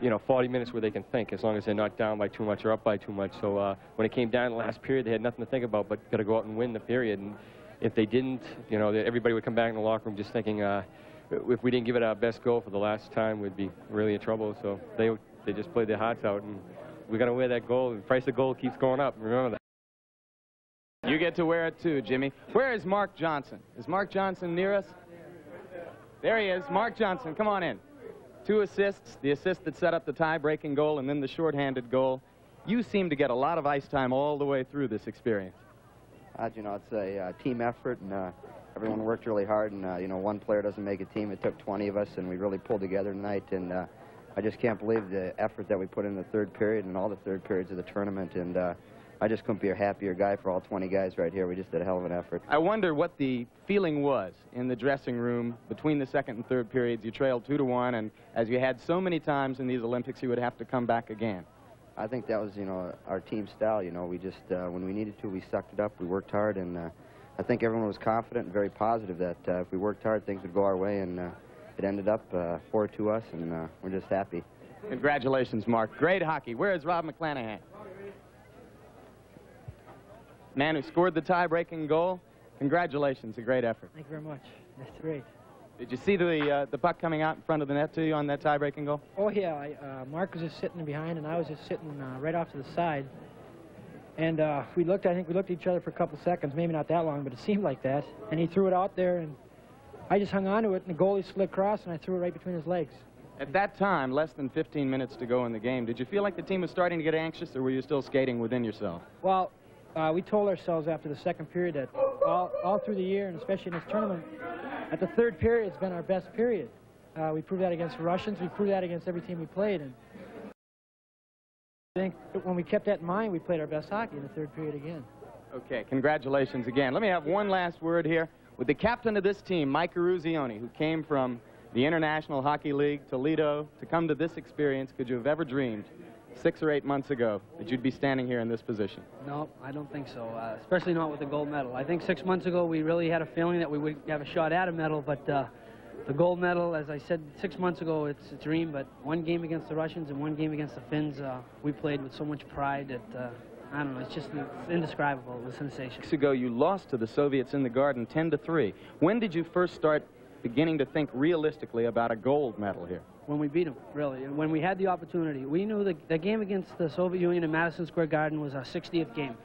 you know, 40 minutes where they can think, as long as they're not down by too much or up by too much. So when it came down to the last period, they had nothing to think about but got to go out and win the period. And if they didn't, you know, everybody would come back in the locker room just thinking, if we didn't give it our best go for the last time, we'd be really in trouble. So they just played their hearts out, and we're going to wear that gold. The price of gold keeps going up. Remember that. You get to wear it too, Jimmy. Where is Mark Johnson? Is Mark Johnson near us? There he is. Mark Johnson, come on in. 2 assists, the assist that set up the tie-breaking goal and then the shorthanded goal. You seem to get a lot of ice time all the way through this experience. You know, it's a team effort, and everyone worked really hard, and, you know, one player doesn't make a team. It took 20 of us, and we really pulled together tonight, and I just can't believe the effort that we put in the third period and all the third periods of the tournament, and I just couldn't be a happier guy for all 20 guys right here. We just did a hell of an effort. I wonder what the feeling was in the dressing room between the second and third periods. You trailed 2-1, and as you had so many times in these Olympics, you would have to come back again. I think that was, you know, our team style. You know, we just, when we needed to, we sucked it up. We worked hard, and I think everyone was confident and very positive that if we worked hard, things would go our way, and it ended up 4 to us, and we're just happy. Congratulations, Mark. Great hockey. Where is Rob McClanahan? Man who scored the tie-breaking goal. Congratulations. A great effort. Thank you very much. That's great. Did you see the puck coming out in front of the net to you on that tie-breaking goal? Oh, yeah. Mark was just sitting behind, and I was just sitting right off to the side. And we looked, I think we looked at each other for a couple seconds, maybe not that long, but it seemed like that. And he threw it out there, and I just hung on to it, and the goalie slid across, and I threw it right between his legs. At that time, less than 15 minutes to go in the game, did you feel like the team was starting to get anxious, or were you still skating within yourself? Well, we told ourselves after the second period that all through the year, and especially in this tournament, at the third period, it's been our best period. We proved that against the Russians. We proved that against every team we played. And I think that when we kept that in mind, we played our best hockey in the third period again. Okay, congratulations again. Let me have one last word here with the captain of this team, Mike Ruzioni, who came from the International Hockey League, Toledo, to come to this experience. Could you have ever dreamed 6 or 8 months ago that you'd be standing here in this position? No, I don't think so, especially not with the gold medal. I think 6 months ago we really had a feeling that we would have a shot at a medal, but the gold medal, as I said 6 months ago, it's a dream, but one game against the Russians and one game against the Finns, we played with so much pride that, I don't know, it's just indescribable, the sensation. 6 ago you lost to the Soviets in the Garden 10-3. When did you first start beginning to think realistically about a gold medal here? When we beat them, really, and when we had the opportunity. We knew that the game against the Soviet Union in Madison Square Garden was our 60th game,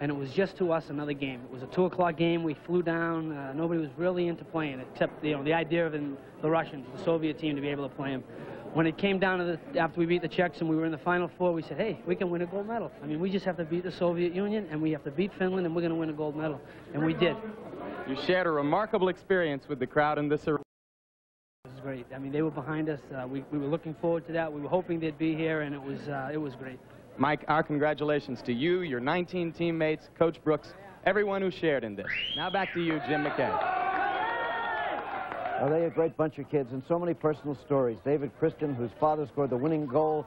and it was just to us another game. It was a 2 o'clock game. We flew down. Nobody was really into playing except, you know, the idea of the Russians, the Soviet team, to be able to play them. When it came down to after we beat the Czechs and we were in the Final Four, we said, hey, we can win a gold medal. I mean, we just have to beat the Soviet Union, and we have to beat Finland, and we're going to win a gold medal. And we did. You shared a remarkable experience with the crowd in this arena. It was great. I mean, they were behind us. We were looking forward to that. We were hoping they'd be here, and it was great. Mike, our congratulations to you, your 19 teammates, Coach Brooks, everyone who shared in this. Now back to you, Jim McKay. Well, they're a great bunch of kids and so many personal stories. David Christian, whose father scored the winning goal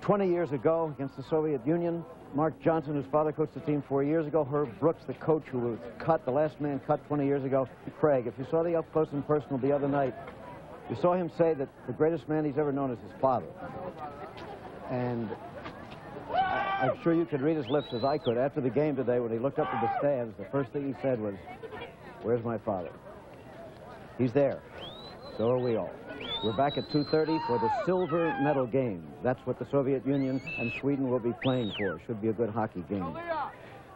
20 years ago against the Soviet Union. Mark Johnson, whose father coached the team 4 years ago. Herb Brooks, the coach who was cut, the last man cut 20 years ago. Craig, if you saw the up-close and personal the other night, you saw him say that the greatest man he's ever known is his father. And I'm sure you could read his lips as I could. After the game today, when he looked up at the stands, the first thing he said was, "Where's my father?" He's there. So are we all. We're back at 2:30 for the silver medal game. That's what the Soviet Union and Sweden will be playing for. Should be a good hockey game.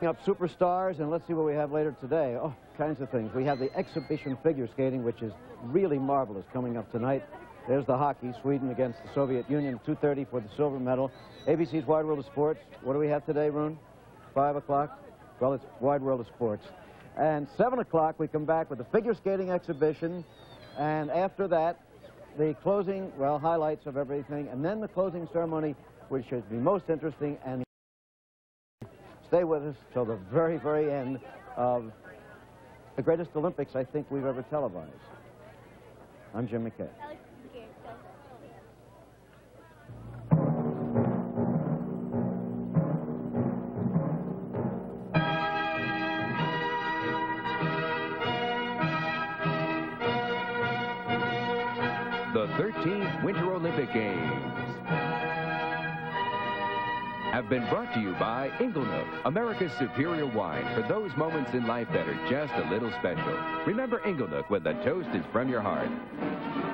Up superstars, and let's see what we have later today. Oh, kinds of things. We have the exhibition figure skating, which is really marvelous, coming up tonight. There's the hockey, Sweden against the Soviet Union, 2:30 for the silver medal. ABC's Wide World of Sports. What do we have today, Rune? 5 o'clock? Well, it's Wide World of Sports. And 7 o'clock, we come back with the figure skating exhibition. And after that, the closing, well, highlights of everything. And then the closing ceremony, which should be most interesting. And stay with us till the very, very end of the greatest Olympics I think we've ever televised. I'm Jim McKay. The 13th Winter Olympic Games. have been brought to you by Inglenook, America's superior wine for those moments in life that are just a little special. Remember Inglenook when the toast is from your heart.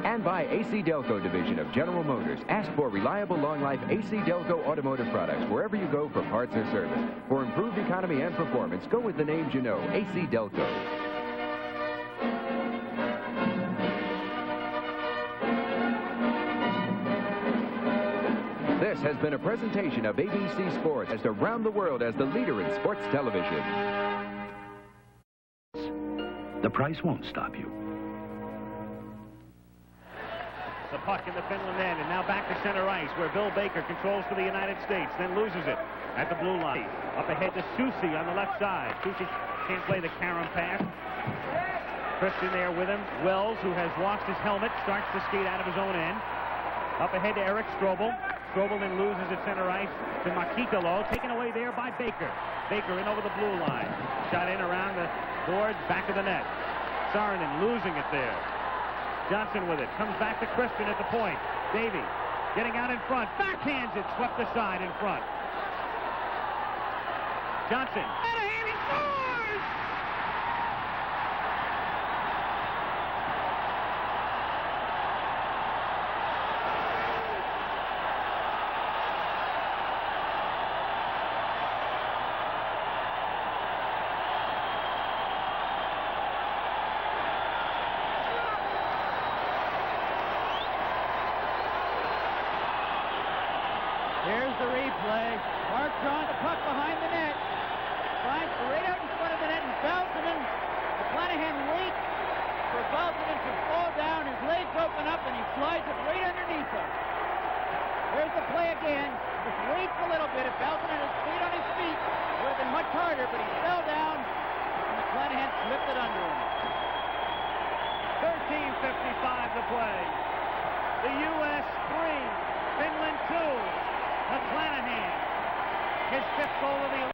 And by AC Delco Division of General Motors. Ask for reliable, long-life AC Delco automotive products wherever you go for parts or service. For improved economy and performance, go with the names you know, AC Delco. This has been a presentation of ABC Sports as around the world as the leader in sports television. The price won't stop you. The puck in the Finland end, and now back to center ice where Bill Baker controls for the United States, then loses it at the blue line. Up ahead to Soucy on the left side. Soucy can't play the Karam pass. Christian there with him. Wells, who has lost his helmet, starts to skate out of his own end. Up ahead to Eric Strobel. Strobel then loses at center ice to Makikalo, taken away there by Baker. Baker in over the blue line. Shot in around the boards, back of the net. Saarinen losing it there. Johnson with it. Comes back to Christian at the point. Davey getting out in front. Backhands it, swept aside in front. Johnson. Out of hand, he scores! Here's the replay. Mark drawing the puck behind the net. Slides right out in front of the net, and Baltinen, McClanahan waits for Baltinen to fall down. His legs open up, and he slides it right underneath him. There's the play again. Just waits a little bit. If Baltinen had stayed on his feet, it would have been much harder, but he fell down, and McClanahan slipped it under him. 13:55 to play. The U.S. 3, Finland 2. McClanahan, his fifth goal of the